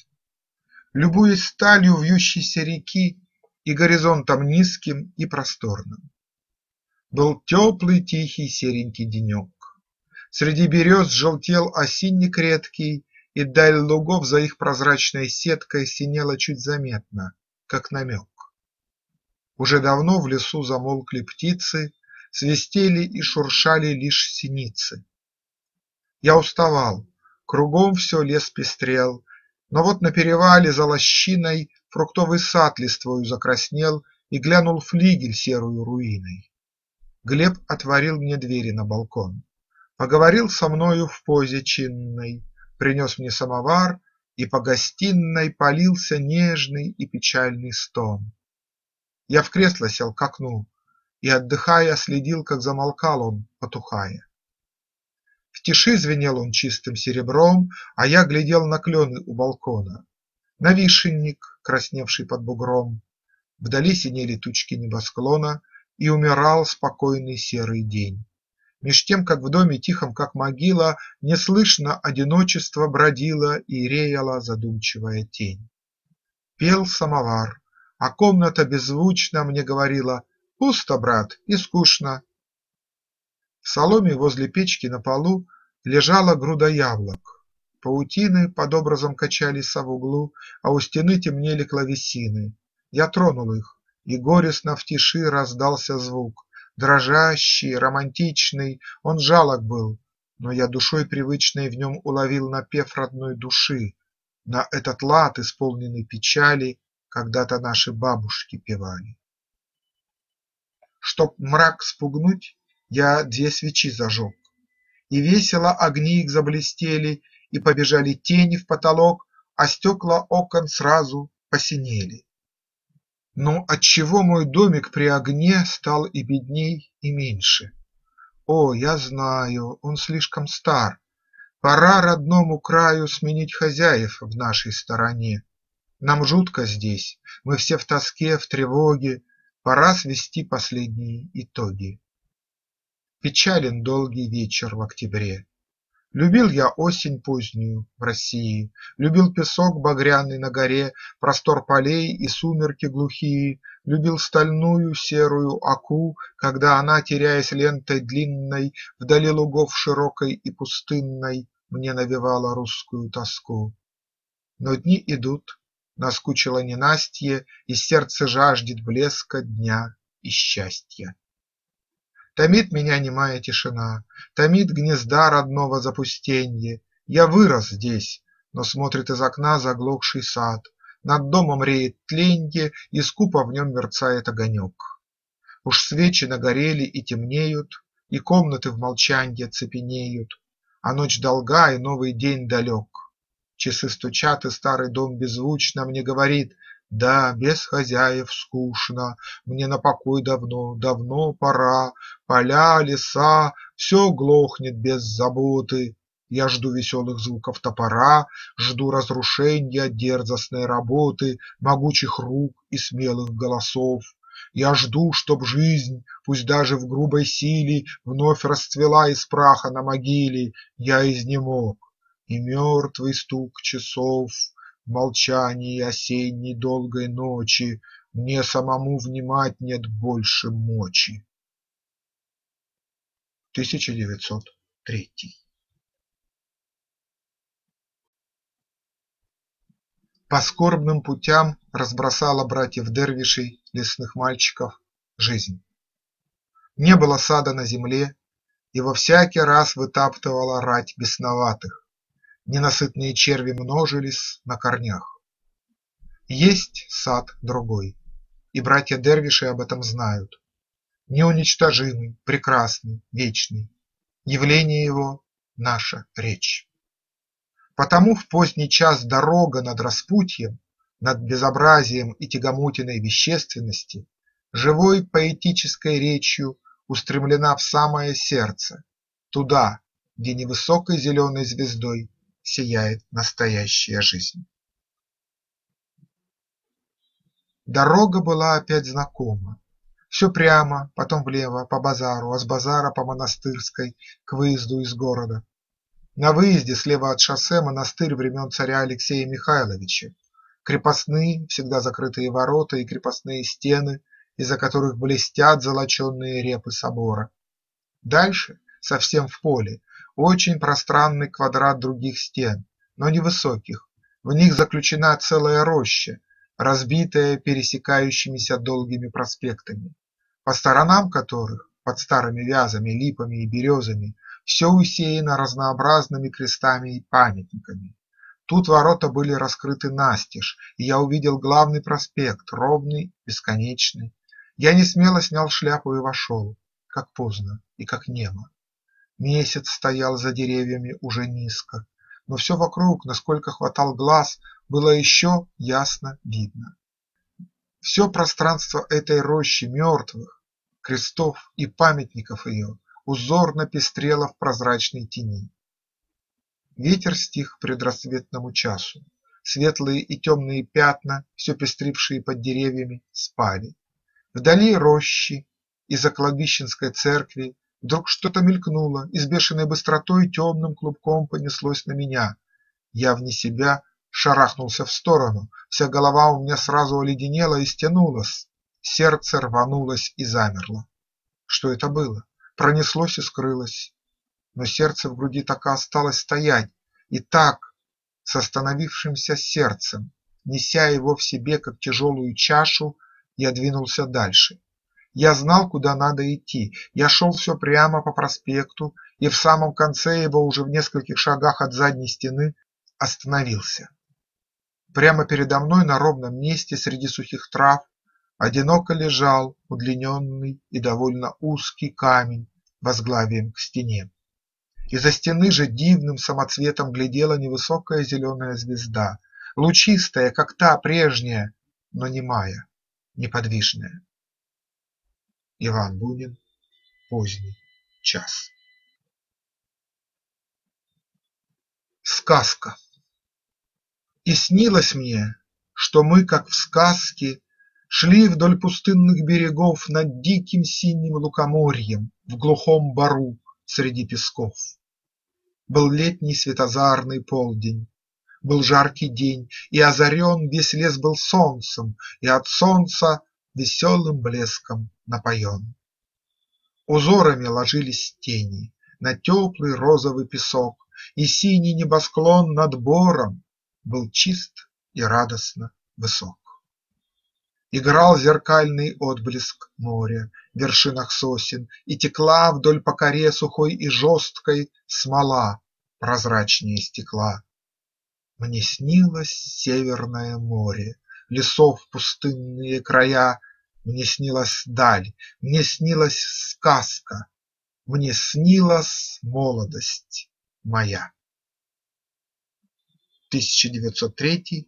любуясь сталью вьющейся реки и горизонтом низким и просторным. Был теплый, тихий, серенький денек. Среди берез желтел осинник редкий, и даль лугов за их прозрачной сеткой синела чуть заметно, как намек. Уже давно в лесу замолкли птицы, свистели и шуршали лишь синицы. Я уставал, кругом все лес пестрел, но вот на перевале за лощиной фруктовый сад листвою закраснел и глянул флигель серую руиной. Глеб отворил мне двери на балкон, поговорил со мною в позе чинной, принес мне самовар, и по гостиной полился нежный и печальный стон. Я в кресло сел к окну и, отдыхая, следил, как замолкал он, потухая. В тиши звенел он чистым серебром, а я глядел на клены у балкона, на вишенник, красневший под бугром. Вдали синели тучки небосклона, и умирал спокойный серый день. Меж тем, как в доме тихом, как могила, неслышно одиночество бродило и реяла задумчивая тень. Пел самовар, а комната беззвучно мне говорила: «Пусто, брат, и скучно». В соломе возле печки на полу лежала груда яблок. Паутины под образом качались в углу, а у стены темнели клавесины. Я тронул их, и горестно в тиши раздался звук. Дрожащий, романтичный, он жалок был, но я душой привычной в нем уловил напев родной души, на этот лад, исполненный печали, когда-то наши бабушки певали. Чтоб мрак спугнуть, я две свечи зажег, и весело огни их заблестели, и побежали тени в потолок, а стекла окон сразу посинели. Но отчего мой домик при огне стал и бедней, и меньше? О, я знаю, он слишком стар. Пора родному краю сменить хозяев в нашей стороне. Нам жутко здесь, мы все в тоске, в тревоге. Пора свести последние итоги. Печален долгий вечер в октябре. Любил я осень позднюю в России, любил песок багряный на горе, простор полей и сумерки глухие, любил стальную серую оку, когда она, теряясь лентой длинной, вдали лугов широкой и пустынной, мне навевала русскую тоску. Но дни идут, наскучило ненастье, и сердце жаждет блеска дня и счастья. Томит меня немая тишина, томит гнезда родного запустенье. Я вырос здесь, но смотрит из окна заглохший сад. Над домом реет тленье, и скупо в нем мерцает огонек. Уж свечи нагорели и темнеют, и комнаты в молчанье цепенеют. А ночь долга, и новый день далек. Часы стучат, и старый дом беззвучно мне говорит: да, без хозяев скучно, мне на покой давно, давно пора, поля, леса, все глохнет без заботы, я жду веселых звуков топора, жду разрушения дерзостной работы, могучих рук и смелых голосов, я жду, чтоб жизнь, пусть даже в грубой силе, вновь расцвела из праха на могиле, я изнемог, и мертвый стук часов в молчании осенней долгой ночи мне самому внимать нет больше мочи. 1903. По скорбным путям разбросала братьев-дервишей, лесных мальчиков, жизнь. Не было сада на земле, и во всякий раз вытаптывала рать бесноватых. Ненасытные черви множились на корнях, Есть сад другой, и братья-дервиши об этом знают, неуничтожимый, прекрасный, вечный, явление его – наша речь. Потому в поздний час дорога над распутьем, над безобразием и тягомутиной вещественности живой поэтической речью устремлена в самое сердце, туда, где невысокой зеленой звездой сияет настоящая жизнь. Дорога была опять знакома. Все прямо, потом влево, по базару, а с базара по Монастырской, к выезду из города. На выезде слева от шоссе монастырь времен царя Алексея Михайловича, крепостные, всегда закрытые ворота и крепостные стены, из-за которых блестят золоченные репы собора. Дальше, совсем в поле, очень пространный квадрат других стен, но невысоких, в них заключена целая роща, разбитая пересекающимися долгими проспектами, по сторонам которых, под старыми вязами, липами и березами, все усеяно разнообразными крестами и памятниками. Тут ворота были раскрыты настежь, и я увидел главный проспект, ровный, бесконечный. Я несмело снял шляпу и вошел, как поздно и как немо. Месяц стоял за деревьями уже низко, но все вокруг, насколько хватал глаз, было еще ясно видно. Все пространство этой рощи мертвых, крестов и памятников ее узорно пестрело в прозрачной тени. Ветер стих предрассветному часу, светлые и темные пятна, все пестрившие под деревьями, спали. Вдали рощи из-за кладбищенской церкви вдруг что-то мелькнуло и с бешеной быстротой темным клубком понеслось на меня. Я вне себя шарахнулся в сторону, вся голова у меня сразу оледенела и стянулась, сердце рванулось и замерло. Что это было? Пронеслось и скрылось, но сердце в груди так и осталось стоять, и так, с остановившимся сердцем, неся его в себе как тяжелую чашу, я двинулся дальше. Я знал, куда надо идти, я шел все прямо по проспекту, и в самом конце его, уже в нескольких шагах от задней стены, остановился. Прямо передо мной на ровном месте среди сухих трав одиноко лежал удлиненный и довольно узкий камень возглавием к стене. Из-за стены же дивным самоцветом глядела невысокая зеленая звезда, лучистая, как та прежняя, но немая, неподвижная. Иван Бунин. Поздний час. Сказка. И снилось мне, что мы, как в сказке, шли вдоль пустынных берегов над диким синим лукоморьем в глухом бару среди песков. Был летний светозарный полдень, был жаркий день, и озарен весь лес был солнцем, и от солнца веселым блеском напоен. Узорами ложились тени на теплый розовый песок, и синий небосклон над бором был чист и радостно высок. Играл зеркальный отблеск моря в вершинах сосен, и текла вдоль по коре сухой и жесткой смола прозрачнее стекла. Мне снилось северное море, лесов пустынные края, мне снилась даль, мне снилась сказка, мне снилась молодость моя. 1903-1904.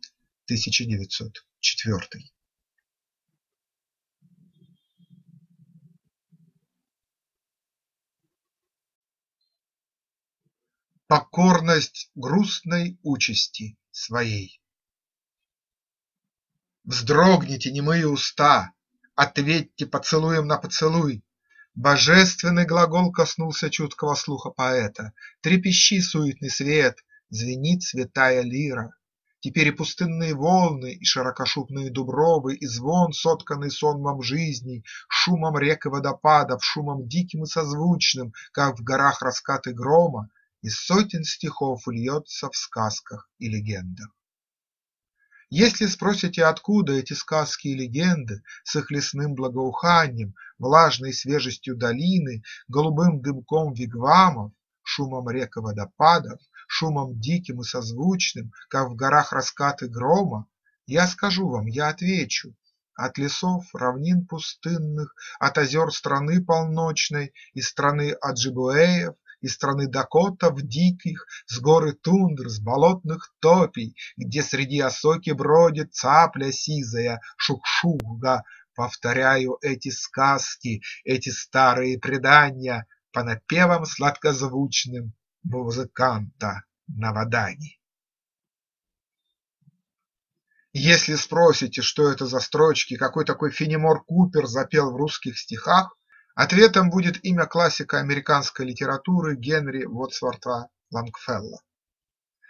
Покорность грустной участи своей. Вздрогните, немые уста, ответьте поцелуем на поцелуй. Божественный глагол коснулся чуткого слуха поэта. Трепещи суетный свет, звенит святая лира. Теперь и пустынные волны, и широкошумные дубровы, и звон, сотканный сонмом жизни, шумом рек и водопадов, шумом диким и созвучным, как в горах раскаты грома, из сотен стихов льется в сказках и легендах. Если спросите, откуда эти сказки и легенды с их лесным благоуханием, влажной свежестью долины, голубым дымком вигвамов, шумом рек и водопадов, шумом диким и созвучным, как в горах раскаты грома, Я скажу вам, я отвечу. От лесов, равнин пустынных, от озер страны полночной, из страны аджибуэев, из страны дакотов диких, с горы тундр, с болотных топий, где среди осоки бродит цапля сизая, шукшуга. Повторяю эти сказки, эти старые предания по напевам сладкозвучным музыканта Навадани. Если спросите, что это за строчки, какой такой Фенемор Купер запел в русских стихах, ответом будет имя классика американской литературы Генри Уодсворта Лонгфелло.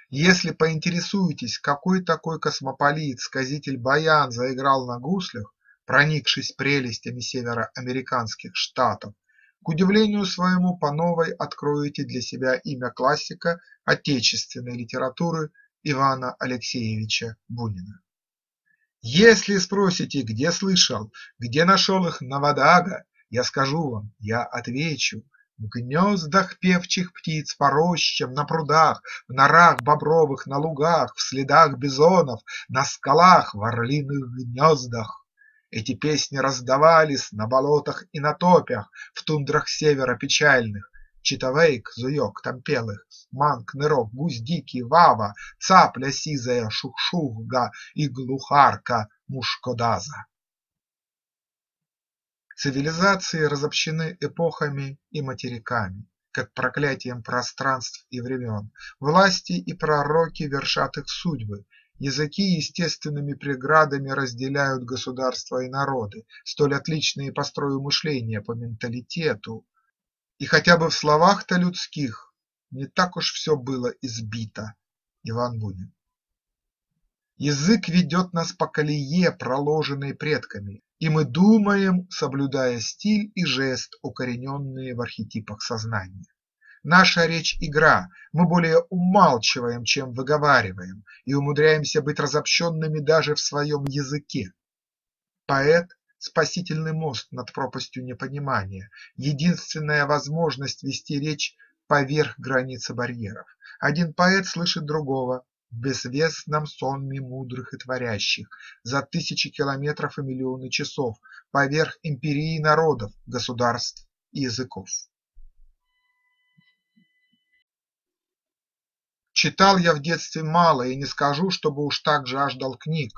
Если поинтересуетесь, какой такой космополит, сказитель баян заиграл на гуслях, проникшись прелестями североамериканских штатов, к удивлению своему по новой откроете для себя имя классика отечественной литературы Ивана Алексеевича Бунина. Если спросите, где слышал, где нашел их Навадага, я скажу вам, я отвечу: в гнездах певчих птиц, по рощам, на прудах, в норах бобровых, на лугах, в следах бизонов, на скалах, в орлиных гнездах. Эти песни раздавались на болотах и на топях, в тундрах севера печальных. Читавейк, зуёк, там пелых, манг, нырок, гусь дикий, вава, цапля сизая, шукшуга и глухарка мушкодаза. Цивилизации разобщены эпохами и материками, как проклятием пространств и времен. Власти и пророки вершат их судьбы. Языки естественными преградами разделяют государства и народы, столь отличные по строю мышления, по менталитету. И хотя бы в словах-то людских не так уж все было избито. Иван Бунин. Язык ведет нас по колее, проложенной предками, и мы думаем, соблюдая стиль и жест, укорененные в архетипах сознания. Наша речь – игра, мы более умалчиваем, чем выговариваем, и умудряемся быть разобщенными даже в своем языке. Поэт – спасительный мост над пропастью непонимания, единственная возможность вести речь поверх границы барьеров. Один поэт слышит другого в безвестном сонме мудрых и творящих, за тысячи километров и миллионы часов, поверх империи народов, государств и языков. Читал я в детстве мало и не скажу, чтобы уж так жаждал книг,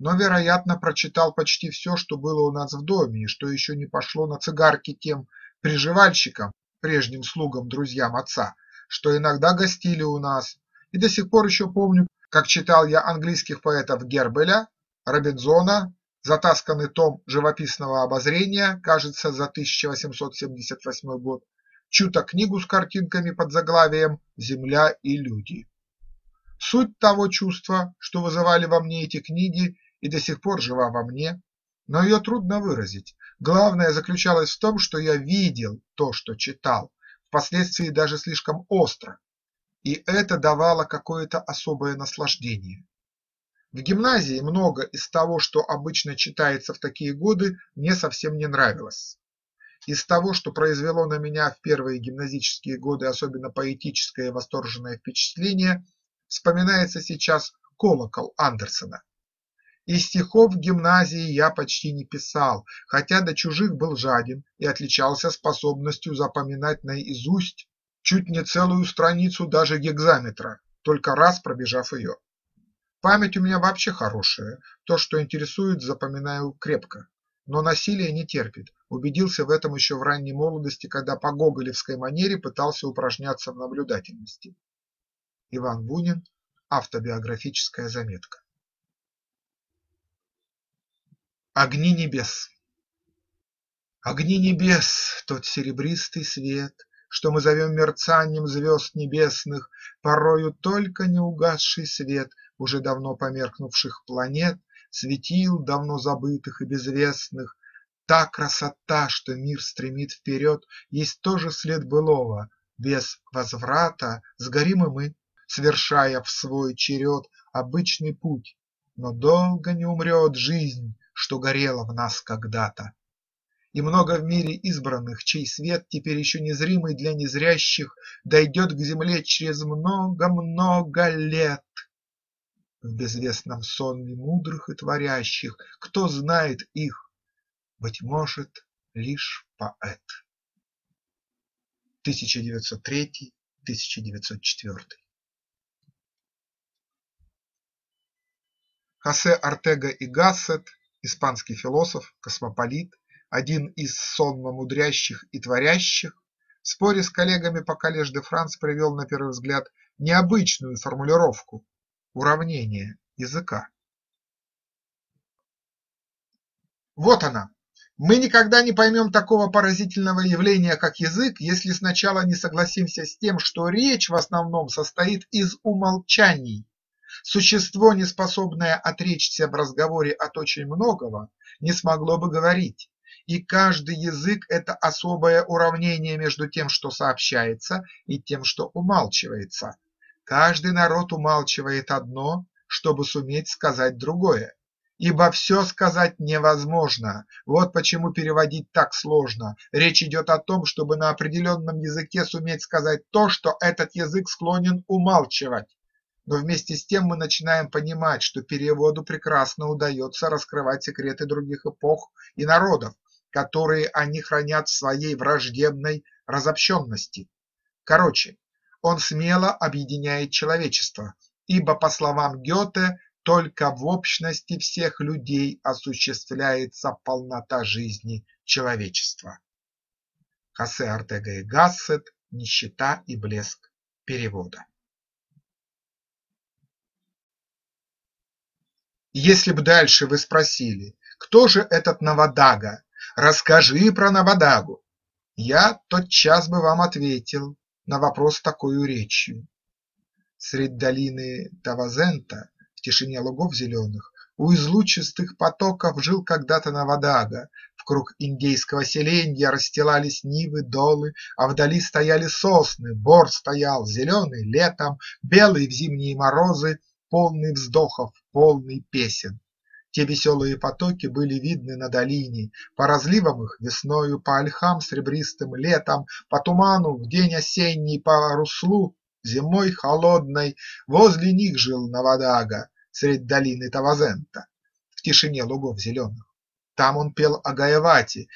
но, вероятно, прочитал почти все, что было у нас в доме и что еще не пошло на цигарки тем приживальщикам, прежним слугам, друзьям отца, что иногда гостили у нас, и до сих пор еще помню, как читал я английских поэтов Гербеля, Робинзона, затасканный том живописного обозрения, кажется, за 1878 год, чью-то книгу с картинками под заглавием «Земля и люди». Суть того чувства, что вызывали во мне эти книги, и до сих пор жива во мне, но ее трудно выразить. Главное заключалось в том, что я видел то, что читал, впоследствии даже слишком остро, и это давало какое-то особое наслаждение. В гимназии много из того, что обычно читается в такие годы, мне совсем не нравилось. Из того, что произвело на меня в первые гимназические годы особенно поэтическое и восторженное впечатление, вспоминается сейчас «Колокол» Андерсена. Из стихов в гимназии я почти не писал, хотя до чужих был жаден и отличался способностью запоминать наизусть чуть не целую страницу даже гекзаметра, только раз пробежав ее. Память у меня вообще хорошая, то, что интересует, запоминаю крепко. Но насилие не терпит, убедился в этом еще в ранней молодости, когда по гоголевской манере пытался упражняться в наблюдательности. Иван Бунин. Автобиографическая заметка. Огни небес. Огни небес, тот серебристый свет, что мы зовем мерцанием звезд небесных, порою только неугасший свет уже давно померкнувших планет, светил давно забытых и безвестных. Та красота, что мир стремит вперед, есть тоже след былого. Без возврата сгорим и мы, совершая в свой черед обычный путь, но долго не умрет жизнь, что горела в нас когда-то. И много в мире избранных, чей свет, теперь еще незримый для незрящих, дойдет к земле через много-много лет. в безвестном сонме мудрых и творящих, кто знает их, быть может, лишь поэт. 1903-1904. Хосе Ортега-и-Гассет, испанский философ, космополит, один из сонма мудрящих и творящих, в споре с коллегами по Коллеж де Франс привел на первый взгляд необычную формулировку уравнения языка. Вот она. Мы никогда не поймем такого поразительного явления, как язык, если сначала не согласимся с тем, что речь в основном состоит из умолчаний. Существо, не способное отречься в разговоре от очень многого, не смогло бы говорить, и каждый язык – это особое уравнение между тем, что сообщается, и тем, что умалчивается. Каждый народ умалчивает одно, чтобы суметь сказать другое. Ибо все сказать невозможно. Вот почему переводить так сложно. Речь идет о том, чтобы на определенном языке суметь сказать то, что этот язык склонен умалчивать. Но вместе с тем мы начинаем понимать, что переводу прекрасно удается раскрывать секреты других эпох и народов, которые они хранят в своей враждебной разобщенности. Короче, он смело объединяет человечество, ибо, по словам Гёте, только в общности всех людей осуществляется полнота жизни человечества. Хосе Ортега-и-Гассет. Нищета и блеск перевода. Если бы дальше вы спросили, кто же этот Навадага, расскажи про Навадагу, я тотчас бы вам ответил на вопрос такой речью. Средь долины Тавазента, в тишине лугов зеленых, у излучистых потоков жил когда-то Навадага. Вкруг индейского селенья расстилались нивы, долы, а вдали стояли сосны, бор стоял зеленый летом, белый в зимние морозы, полный вздохов, полный песен. Те веселые потоки были видны на долине, по разливам их весною, по ольхам серебристым летом, по туману в день осенний, по руслу зимой холодной. Возле них жил Навадага, средь долины Тавазента, в тишине лугов зеленых. Там он пел о Гаевате,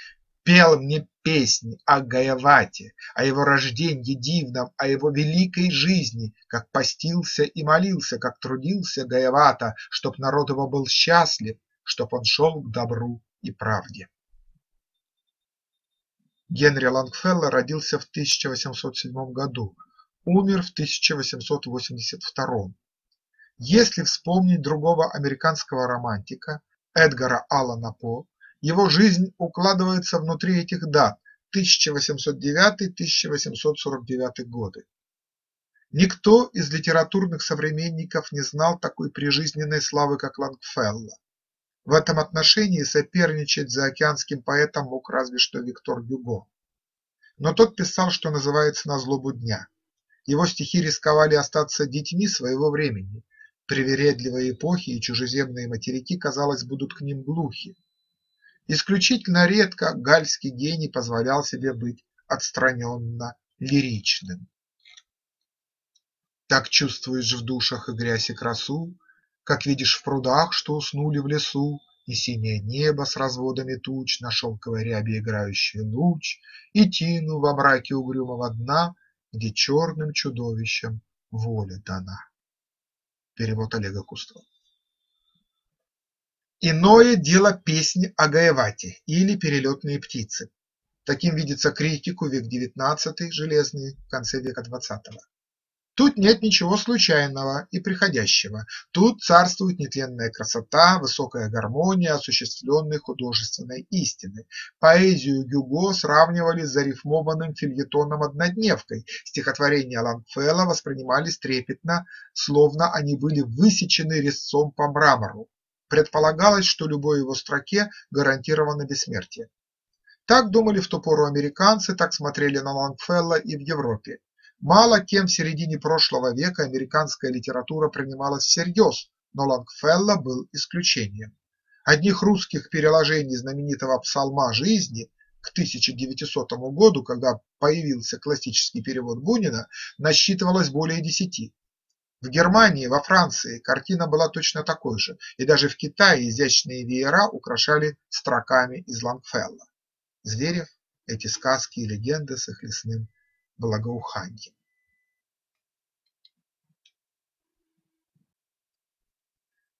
пел мне песни о Гаевате, о его рождении дивном, о его великой жизни, как постился и молился, как трудился Гаевата, чтоб народ его был счастлив, чтоб он шел к добру и правде. Генри Лонгфелло родился в 1807 году, умер в 1882. Если вспомнить другого американского романтика Эдгара Аллана По, его жизнь укладывается внутри этих дат 1809-1849 годы. Никто из литературных современников не знал такой прижизненной славы, как Лонгфелло. В этом отношении соперничать за океанским поэтом мог разве что Виктор Гюго. Но тот писал, что называется, на злобу дня. Его стихи рисковали остаться детьми своего времени. Привередливые эпохи и чужеземные материки, казалось, будут к ним глухи. Исключительно редко гальский гений позволял себе быть отстраненно лиричным. Так чувствуешь в душах и грязь и красу, как видишь в прудах, что уснули в лесу, и синее небо с разводами туч, на шелковой рябе играющий луч, и тину во мраке угрюмого дна, где черным чудовищем воля дана. Перевод Олега Кустова. Иное дело песни о Гаевате или перелетные птицы. Таким видится критику век XIX, железный, в конце века XX. Тут нет ничего случайного и приходящего. Тут царствует нетленная красота, высокая гармония осуществленной художественной истины. Поэзию Гюго сравнивали с зарифмованным фильетоном-однодневкой. Стихотворения Лонгфелло воспринимались трепетно, словно они были высечены резцом по мрамору. Предполагалось, что любой его строке гарантировано бессмертие. Так думали в ту пору американцы, так смотрели на Лонгфелло и в Европе. Мало кем в середине прошлого века американская литература принималась всерьез, но Лонгфелло был исключением. Одних русских переложений знаменитого «Псалма жизни» к 1900 году, когда появился классический перевод Бунина, насчитывалось более 10. В Германии, во Франции картина была точно такой же, и даже в Китае изящные веера украшали строками из Лонгфелло. Зверев эти сказки и легенды с их лесным благоуханием.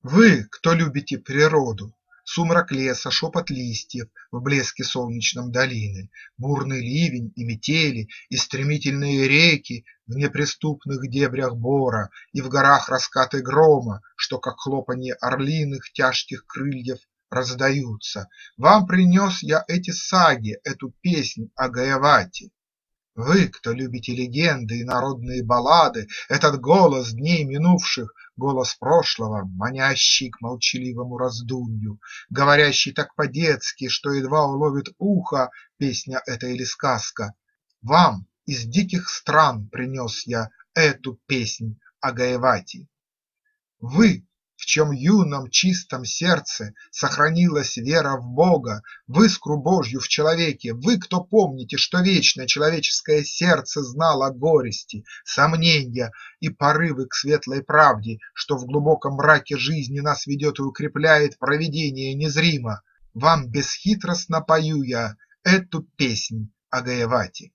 Вы, кто любите природу, сумрак леса, шепот листьев в блеске солнечном долины, бурный ливень и метели, и стремительные реки в неприступных дебрях бора, и в горах раскаты грома, что, как хлопанье орлиных тяжких крыльев, раздаются. Вам принес я эти саги, эту песнь о Гаявате. Вы, кто любите легенды и народные баллады, этот голос дней минувших, голос прошлого, манящий к молчаливому раздумью, говорящий так по-детски, что едва уловит ухо, песня эта или сказка. Вам из диких стран принес я эту песнь о Гаевате. Вы, в чем юном чистом сердце сохранилась вера в Бога, в искру Божью в человеке, вы, кто помните, что вечно человеческое сердце знало горести, сомнения и порывы к светлой правде, что в глубоком мраке жизни нас ведет и укрепляет провидение незримо, вам бесхитростно пою я эту песнь о Гаевате.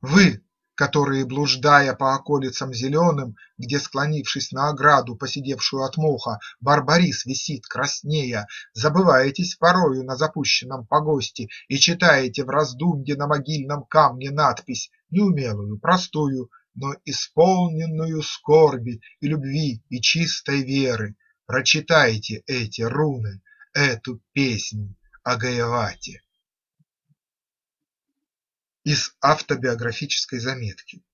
Вы, которые, блуждая по околицам зеленым, где, склонившись на ограду, посидевшую от моха, барбарис висит краснея, забываетесь порою на запущенном погосте и читаете в раздумье на могильном камне надпись, неумелую, простую, но исполненную скорби и любви и чистой веры. Прочитайте эти руны, эту песнь о Гаевате. Из автобиографической заметки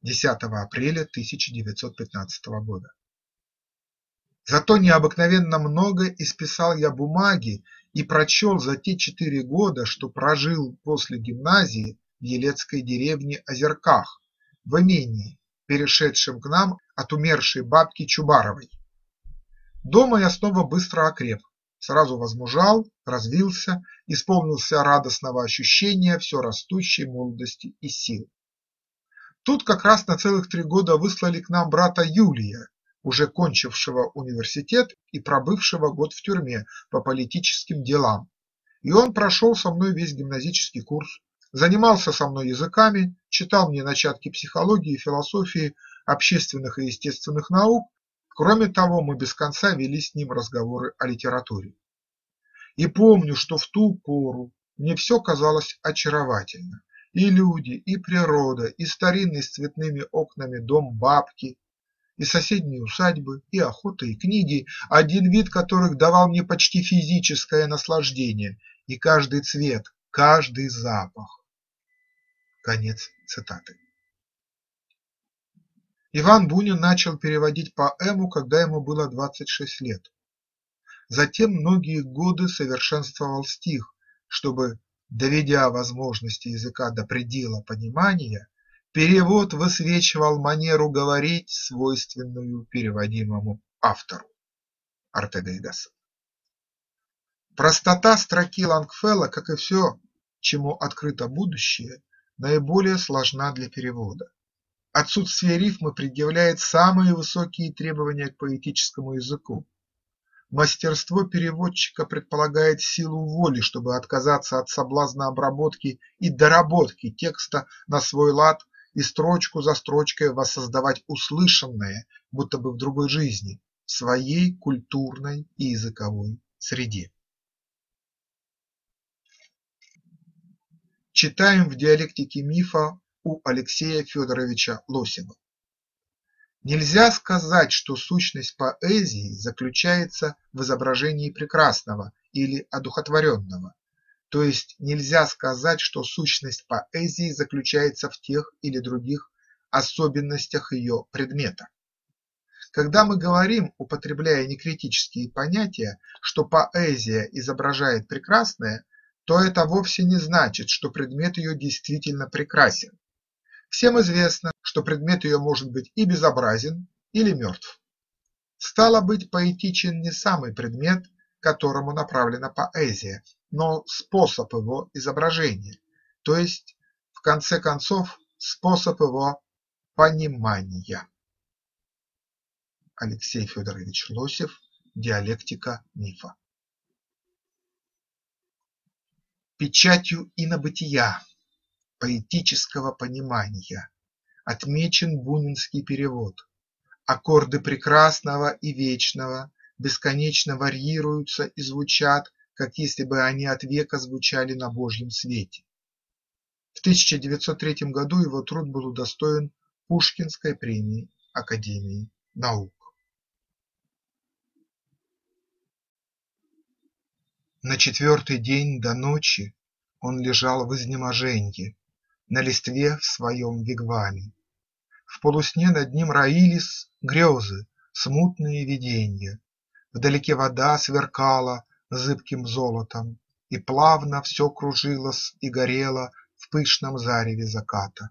10 апреля 1915 года. Зато необыкновенно много исписал я бумаги и прочел за те 4 года, что прожил после гимназии в елецкой деревне Озерках, в имении, перешедшем к нам от умершей бабки Чубаровой. Дома я снова быстро окреп. Сразу возмужал, развился, исполнился радостного ощущения все растущей молодости и сил. Тут как раз на целых 3 года выслали к нам брата Юлия, уже кончившего университет и пробывшего год в тюрьме по политическим делам. И он прошел со мной весь гимназический курс, занимался со мной языками, читал мне начатки психологии, философии, общественных и естественных наук. Кроме того, мы без конца вели с ним разговоры о литературе. И помню, что в ту пору мне все казалось очаровательно. И люди, и природа, и старинный с цветными окнами дом бабки, и соседние усадьбы, и охота, и книги, один вид которых давал мне почти физическое наслаждение, и каждый цвет, каждый запах. Конец цитаты. Иван Бунин начал переводить поэму, когда ему было 26 лет. Затем многие годы совершенствовал стих, чтобы, доведя возможности языка до предела понимания, перевод высвечивал манеру говорить, свойственную переводимому автору. Ортега-и-Гассет. Простота строки Лонгфелло, как и все, чему открыто будущее, наиболее сложна для перевода. Отсутствие рифмы предъявляет самые высокие требования к поэтическому языку. Мастерство переводчика предполагает силу воли, чтобы отказаться от соблазна обработки и доработки текста на свой лад и строчку за строчкой воссоздавать услышанное, будто бы в другой жизни, в своей культурной и языковой среде. Читаем в «Диалектике мифа» у Алексея Федоровича Лосева. Нельзя сказать, что сущность поэзии заключается в изображении прекрасного или одухотворенного, то есть нельзя сказать, что сущность поэзии заключается в тех или других особенностях ее предмета. Когда мы говорим, употребляя некритические понятия, что поэзия изображает прекрасное, то это вовсе не значит, что предмет ее действительно прекрасен. Всем известно, что предмет ее может быть и безобразен, или мертв. Стало быть, поэтичен не самый предмет, к которому направлена поэзия, но способ его изображения, то есть, в конце концов, способ его понимания. Алексей Федорович Лосев, «Диалектика мифа». Печатью инобытия, поэтического понимания отмечен бунинский перевод. Аккорды прекрасного и вечного бесконечно варьируются и звучат, как если бы они от века звучали на Божьем свете. В 1903 году его труд был удостоен Пушкинской премии Академии наук. На четвертый день до ночи он лежал в изнеможенье, на листве в своем вигваме. В полусне над ним роились грезы, смутные видения. Вдалеке вода сверкала зыбким золотом, и плавно все кружилось и горело в пышном зареве заката.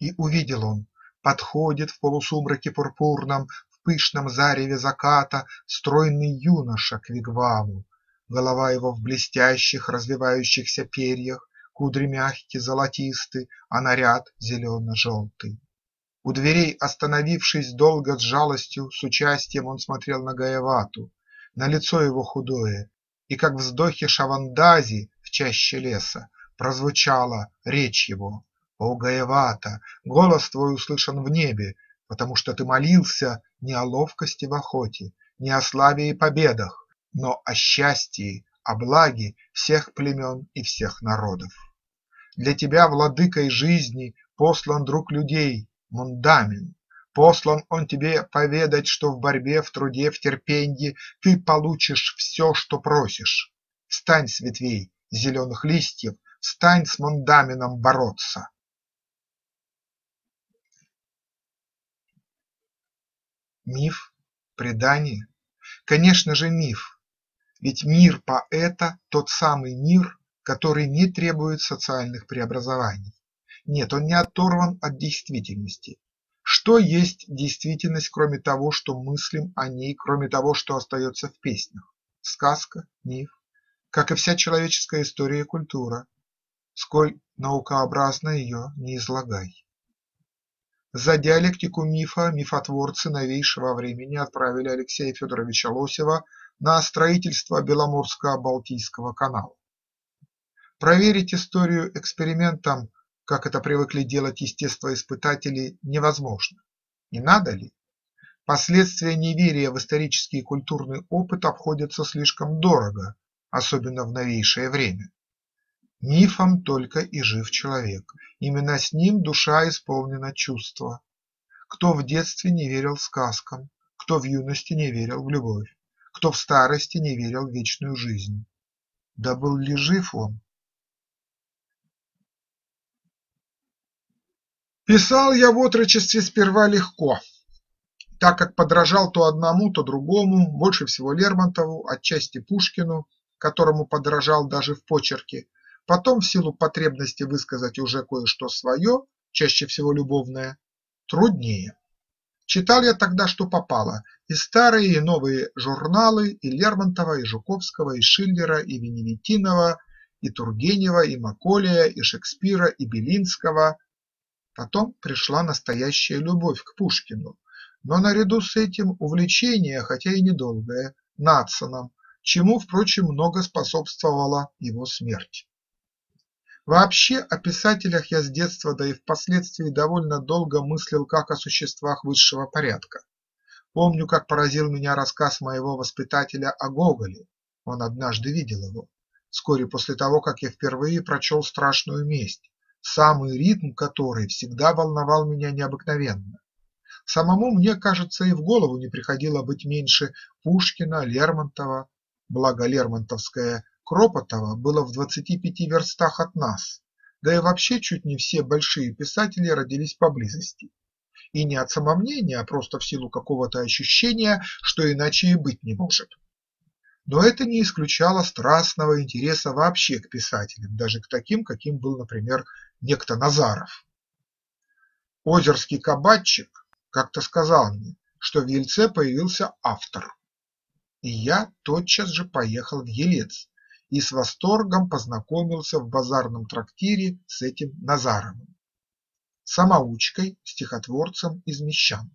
И увидел он, подходит в полусумраке пурпурном, в пышном зареве заката, стройный юноша к вигваму. Голова его в блестящих, развивающихся перьях, кудри мягкие, золотистые, а наряд зелено-желтый. У дверей, остановившись долго с жалостью, с участием он смотрел на Гаевату, на лицо его худое, и как вздохи Шавандази в чаще леса прозвучала речь его: «О, Гаевата, голос твой услышан в небе, потому что ты молился не о ловкости в охоте, не о славе и победах, но о счастье, о благе всех племен и всех народов. Для тебя владыкой жизни послан друг людей, Мундамин, послан он тебе поведать, что в борьбе, в труде, в терпенье ты получишь все, что просишь. Встань с ветвей, с зеленых листьев, встань с Мундамином бороться». Миф, предание, конечно же, миф. Ведь мир поэта – тот самый мир, который не требует социальных преобразований. Нет, он не оторван от действительности. Что есть действительность, кроме того, что мыслим о ней, кроме того, что остается в песнях? Сказка, миф, как и вся человеческая история и культура, сколь наукообразно ее не излагай. За диалектику мифа мифотворцы новейшего времени отправили Алексея Федоровича Лосева на строительство Беломорско-Балтийского канала. Проверить историю экспериментом, как это привыкли делать естествоиспытатели, невозможно. Не надо ли? Последствия неверия в исторический и культурный опыт обходятся слишком дорого, особенно в новейшее время. Мифом только и жив человек, именно с ним душа исполнена чувства. Кто в детстве не верил сказкам, кто в юности не верил в любовь, кто в старости не верил в вечную жизнь. Да был ли жив он? Писал я в отрочестве сперва легко, так как подражал то одному, то другому, больше всего Лермонтову, отчасти Пушкину, которому подражал даже в почерке. Потом, в силу потребности высказать уже кое-что свое, чаще всего любовное, труднее. Читал я тогда, что попало, и старые, и новые журналы, и Лермонтова, и Жуковского, и Шиллера, и Веневитинова, и Тургенева, и Маколия, и Шекспира, и Белинского. Потом пришла настоящая любовь к Пушкину, но наряду с этим увлечение, хотя и недолгое, Надсоном, чему, впрочем, много способствовала его смерть. Вообще о писателях я с детства, да и впоследствии довольно долго мыслил как о существах высшего порядка. Помню, как поразил меня рассказ моего воспитателя о Гоголе, он однажды видел его, вскоре после того, как я впервые прочел «Страшную месть», самый ритм которой всегда волновал меня необыкновенно. Самому, мне кажется, и в голову не приходило быть меньше Пушкина, Лермонтова, благо лермонтовская Кропотова было в 25 верстах от нас, да и вообще чуть не все большие писатели родились поблизости. И не от самомнения, а просто в силу какого-то ощущения, что иначе и быть не может. Но это не исключало страстного интереса вообще к писателям, даже к таким, каким был, например, некто Назаров. Озерский кабачик как-то сказал мне, что в Ельце появился автор. И я тотчас же поехал в Елец и с восторгом познакомился в базарном трактире с этим Назаровым, самоучкой, стихотворцем из мещан.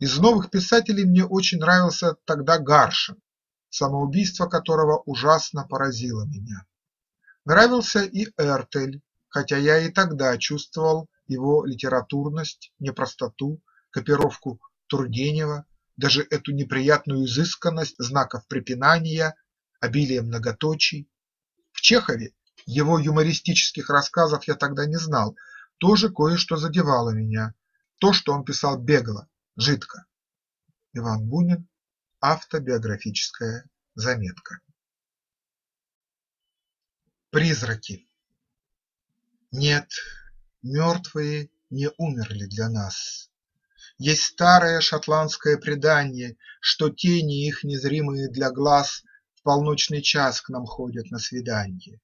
Из новых писателей мне очень нравился тогда Гаршин, самоубийство которого ужасно поразило меня. Нравился и Эртель, хотя я и тогда чувствовал его литературность, непростоту, копировку Тургенева, даже эту неприятную изысканность знаков препинания, обилие многоточий. В Чехове, его юмористических рассказов я тогда не знал, тоже кое-что задевало меня, то, что он писал бегло, жидко. Иван Бунин. Автобиографическая заметка. Призраки. Нет, мертвые не умерли для нас. Есть старое шотландское предание, что тени их незримые для глаз в полночный час к нам ходят на свиданье,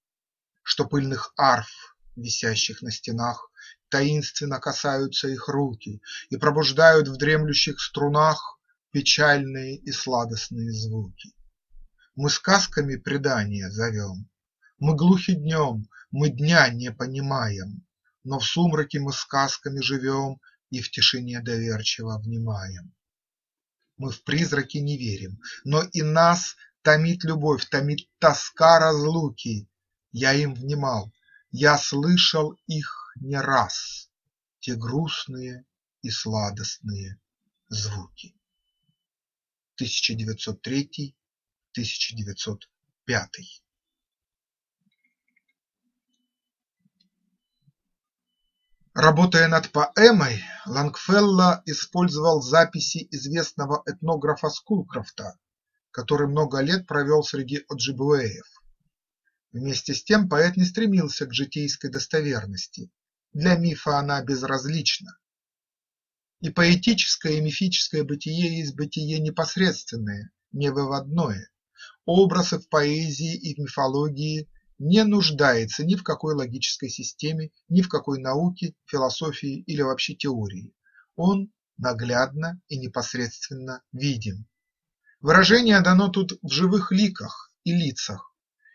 что пыльных арф, висящих на стенах, таинственно касаются их руки и пробуждают в дремлющих струнах печальные и сладостные звуки. Мы сказками предания зовем, мы глухи днем, мы дня не понимаем, но в сумраке мы сказками живем и в тишине доверчиво внимаем. Мы в призраки не верим, но и нас томит любовь, томит тоска разлуки. Я им внимал, я слышал их не раз, те грустные и сладостные звуки. 1903-1905. Работая над поэмой, Лонгфелло использовал записи известного этнографа Скулкрафта, который много лет провел среди оджибуэев. Вместе с тем поэт не стремился к житейской достоверности, для мифа она безразлична. И поэтическое, и мифическое бытие есть бытие непосредственное, невыводное. Образ в поэзии и в мифологии не нуждается ни в какой логической системе, ни в какой науке, философии или вообще теории. Он наглядно и непосредственно виден. Выражение дано тут в живых ликах и лицах,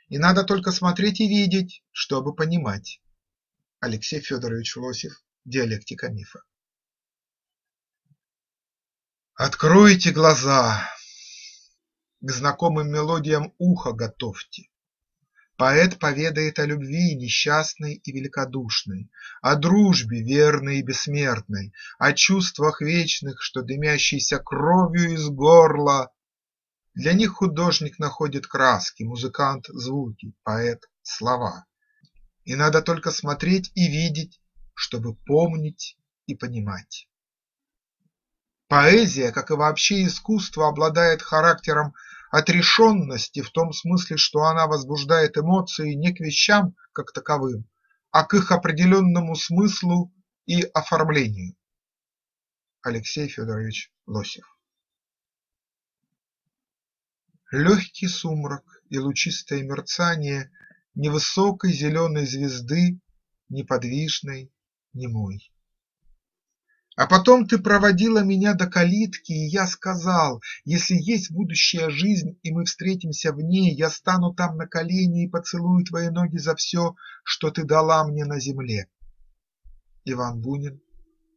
и надо только смотреть и видеть, чтобы понимать. Алексей Федорович Лосев. Диалектика мифа. Откройте глаза, к знакомым мелодиям ухо готовьте. Поэт поведает о любви несчастной и великодушной, о дружбе верной и бессмертной, о чувствах вечных, что дымящейся кровью из горла. Для них художник находит краски, музыкант – звуки, поэт – слова. И надо только смотреть и видеть, чтобы помнить и понимать. Поэзия, как и вообще искусство, обладает характером отрешенности в том смысле, что она возбуждает эмоции не к вещам как таковым, а к их определенному смыслу и оформлению. Алексей Федорович Лосев. Легкий сумрак и лучистое мерцание невысокой зеленой звезды, неподвижной, немой. А потом ты проводила меня до калитки, и я сказал: если есть будущая жизнь, и мы встретимся в ней, я стану там на колени и поцелую твои ноги за все, что ты дала мне на земле. Иван Бунин.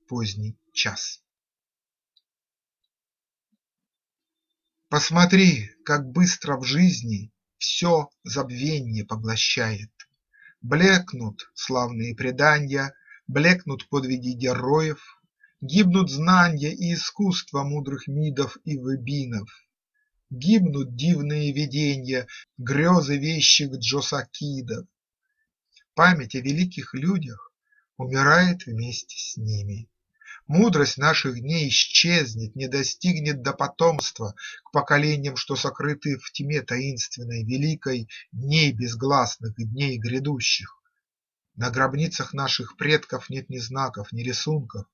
Поздний час. Посмотри, как быстро в жизни все забвенье поглощает. Блекнут славные предания, блекнут подвиги героев. Гибнут знания и искусство мудрых мидов и выбинов. Гибнут дивные видения, грезы вещих джосакидов. Память о великих людях умирает вместе с ними. Мудрость наших дней исчезнет, не достигнет до потомства, к поколениям, что сокрыты в тьме таинственной, великой, дней безгласных и дней грядущих. На гробницах наших предков нет ни знаков, ни рисунков.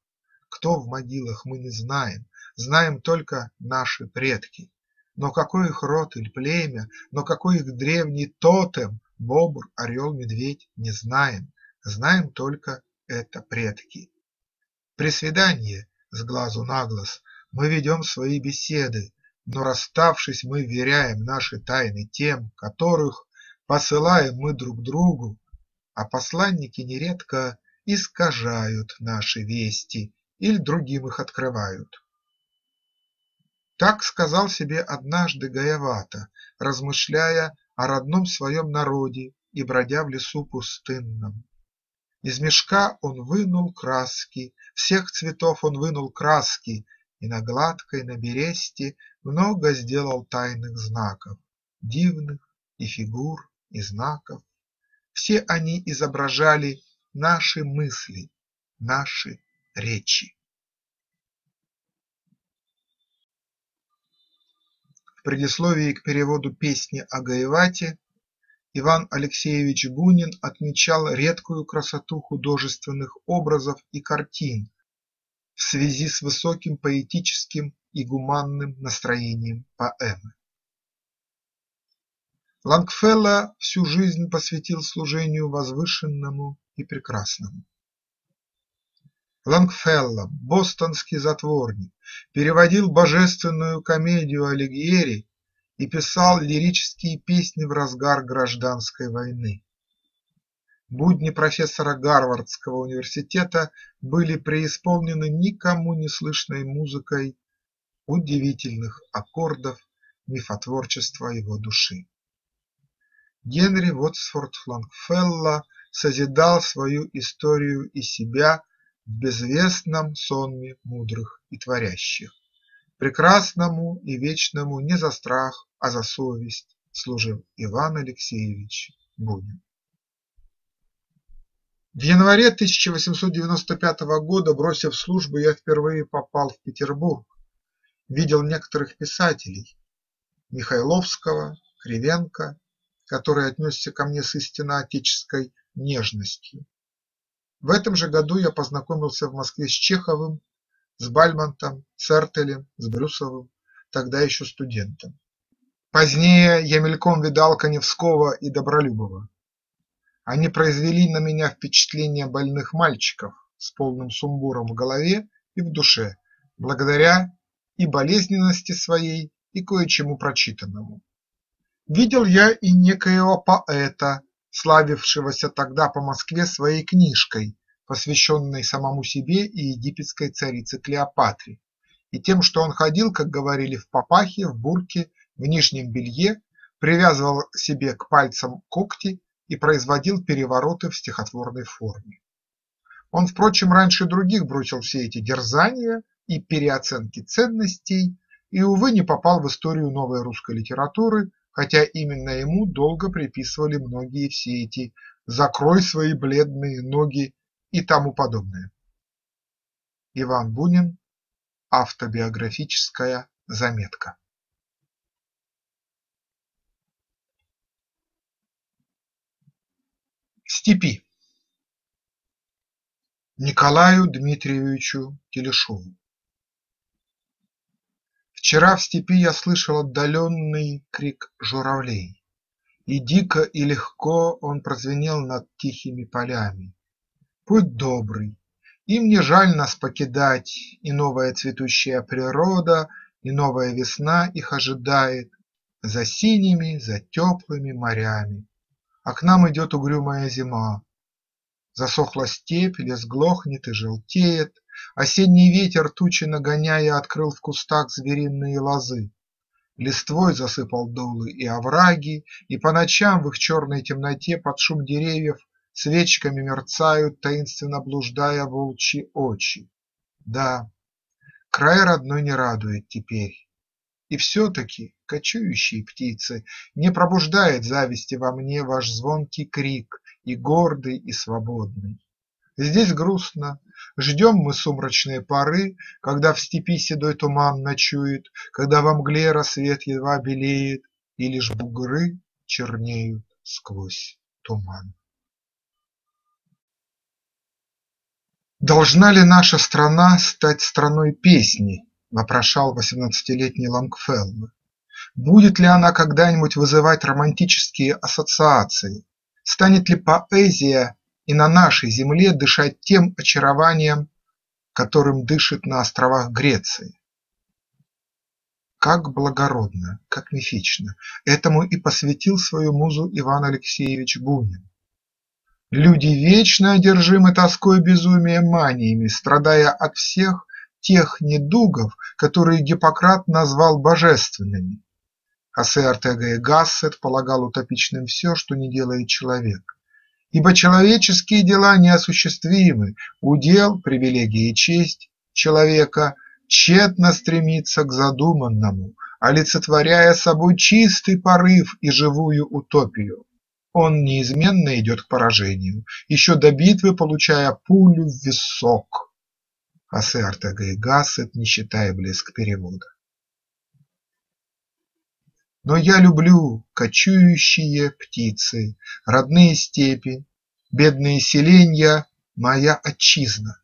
Кто в могилах, мы не знаем, знаем только наши предки. Но какой их род или племя, но какой их древний тотем, бобр, орел, медведь, не знаем, знаем только это предки. При свидании с глазу на глаз мы ведем свои беседы, но расставшись, мы вверяем наши тайны тем, которых посылаем мы друг другу, а посланники нередко искажают наши вести или другим их открывают. Так сказал себе однажды Гаявата, размышляя о родном своем народе и бродя в лесу пустынном. Из мешка он вынул краски, всех цветов он вынул краски, и на гладкой, на бересте много сделал тайных знаков, дивных и фигур, и знаков. Все они изображали наши мысли, наши речи. В предисловии к переводу песни о Гаевате Иван Алексеевич Бунин отмечал редкую красоту художественных образов и картин в связи с высоким поэтическим и гуманным настроением поэмы. Лонгфелло всю жизнь посвятил служению возвышенному и прекрасному. Лонгфелло, бостонский затворник, переводил божественную комедию Алигьери и писал лирические песни в разгар гражданской войны. Будни профессора Гарвардского университета были преисполнены никому не слышной музыкой удивительных аккордов мифотворчества его души. Генри Уодсворт Лонгфелло созидал свою историю и себя в безвестном сонме мудрых и творящих. Прекрасному и вечному не за страх, а за совесть служил Иван Алексеевич Бунин. В январе 1895 года, бросив службу, я впервые попал в Петербург, видел некоторых писателей – Михайловского, Кривенко, который отнесся ко мне с истинно отеческой нежностью. В этом же году я познакомился в Москве с Чеховым, с Бальмонтом, с Эртелем, с Брюсовым, тогда еще студентом. Позднее я мельком видал Каневского и Добролюбова. Они произвели на меня впечатление больных мальчиков с полным сумбуром в голове и в душе, благодаря и болезненности своей, и кое-чему прочитанному. Видел я и некоего поэта, славившегося тогда по Москве своей книжкой, посвященной самому себе и египетской царице Клеопатре, и тем, что он ходил, как говорили, в папахе, в бурке, в нижнем белье, привязывал себе к пальцам когти и производил перевороты в стихотворной форме. Он, впрочем, раньше других бросил все эти дерзания и переоценки ценностей и, увы, не попал в историю новой русской литературы, хотя именно ему долго приписывали многие все эти «закрой свои бледные ноги» и тому подобное. Иван Бунин. Автобиографическая заметка. Степи. Николаю Дмитриевичу Телешову. Вчера в степи я слышал отдаленный крик журавлей, и дико и легко он прозвенел над тихими полями. Путь добрый, им не жаль нас покидать, и новая цветущая природа, и новая весна их ожидает за синими, за теплыми морями. А к нам идет угрюмая зима. Засохла степь, лес глохнет и желтеет, осенний ветер, тучи нагоняя, открыл в кустах звериные лозы. Листвой засыпал долы и овраги, и по ночам в их черной темноте под шум деревьев свечками мерцают, таинственно блуждая, волчьи очи. Да, край родной не радует теперь, и все-таки, кочующие птицы, не пробуждает зависти во мне ваш звонкий крик, и гордый, и свободный. Здесь грустно, ждем мы сумрачные поры, когда в степи седой туман ночует, когда во мгле рассвет едва белеет, и лишь бугры чернеют сквозь туман. «Должна ли наша страна стать страной песни?» – вопрошал 18-летний Лонгфелло. «Будет ли она когда-нибудь вызывать романтические ассоциации? Станет ли поэзия и на нашей земле дышать тем очарованием, которым дышит на островах Греции?» Как благородно, как мифично! Этому и посвятил свою музу Иван Алексеевич Бунин. Люди вечно одержимы тоской, безумием, маниями, страдая от всех тех недугов, которые Гиппократ назвал божественными. Хосе Ортега-и-Гассет полагал утопичным все, что не делает человек. Ибо человеческие дела неосуществимы, удел, привилегии и честь человека тщетно стремится к задуманному, олицетворяя собой чистый порыв и живую утопию. Он неизменно идет к поражению, еще до битвы получая пулю в висок. Хосе Ортега-и-Гассет, не считая блеск перевода. Но я люблю кочующие птицы, родные степи, бедные селенья, моя отчизна.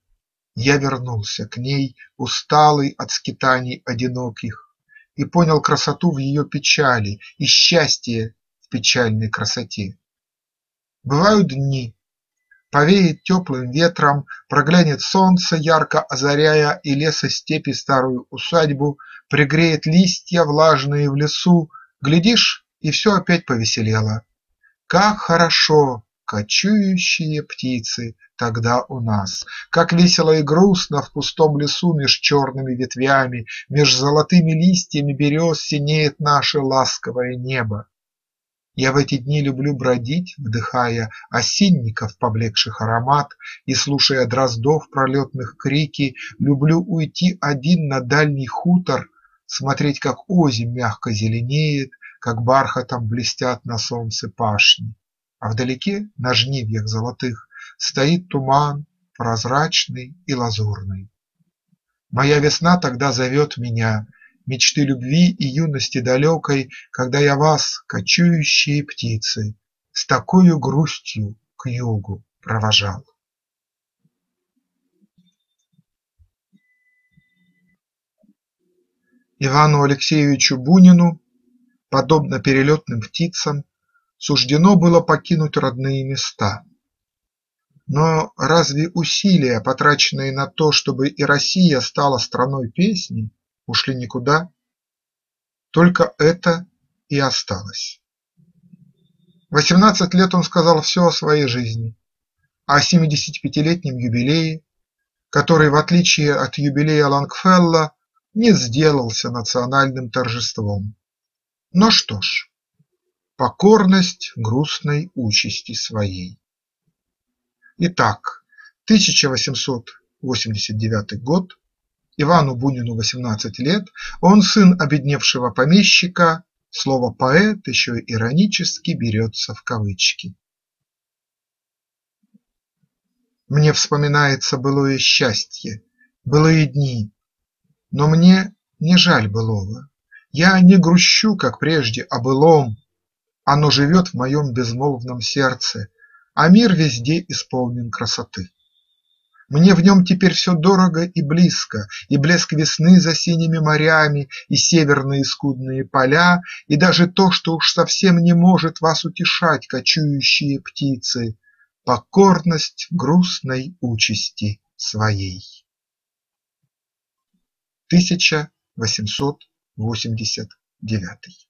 Я вернулся к ней, усталый от скитаний одиноких, и понял красоту в ее печали и счастье в печальной красоте. Бывают дни, повеет теплым ветром, проглянет солнце, ярко озаряя и лесостепи старую усадьбу, пригреет листья влажные в лесу, глядишь, и все опять повеселело. Как хорошо кочующие птицы тогда у нас, как весело и грустно в пустом лесу меж черными ветвями, меж золотыми листьями берез синеет наше ласковое небо. Я в эти дни люблю бродить, вдыхая осинников, повлекших аромат, и, слушая дроздов пролетных крики, люблю уйти один на дальний хутор, смотреть, как озимь мягко зеленеет, как бархатом блестят на солнце пашни. А вдалеке, на жнивьях золотых, стоит туман, прозрачный и лазурный. Моя весна тогда зовет меня, мечты любви и юности далекой, когда я вас, кочующие птицы, с такою грустью к югу провожал. Ивану Алексеевичу Бунину, подобно перелетным птицам, суждено было покинуть родные места. Но разве усилия, потраченные на то, чтобы и Россия стала страной песни, ушли никуда? Только это и осталось. 18 лет он сказал все о своей жизни, о 75-летнем юбилее, который, в отличие от юбилея Лонгфелло, не сделался национальным торжеством. Но что ж, покорность грустной участи своей. Итак, 1889 год. Ивану Бунину 18 лет, он сын обедневшего помещика, слово «поэт» еще иронически берется в кавычки. Мне вспоминается былое счастье, былые дни, но мне не жаль былого, я не грущу, как прежде, о былом, оно живет в моем безмолвном сердце, а мир везде исполнен красоты. Мне в нем теперь все дорого и близко, и блеск весны за синими морями, и северные скудные поля, и даже то, что уж совсем не может вас утешать, кочующие птицы, покорность грустной участи своей. 1889.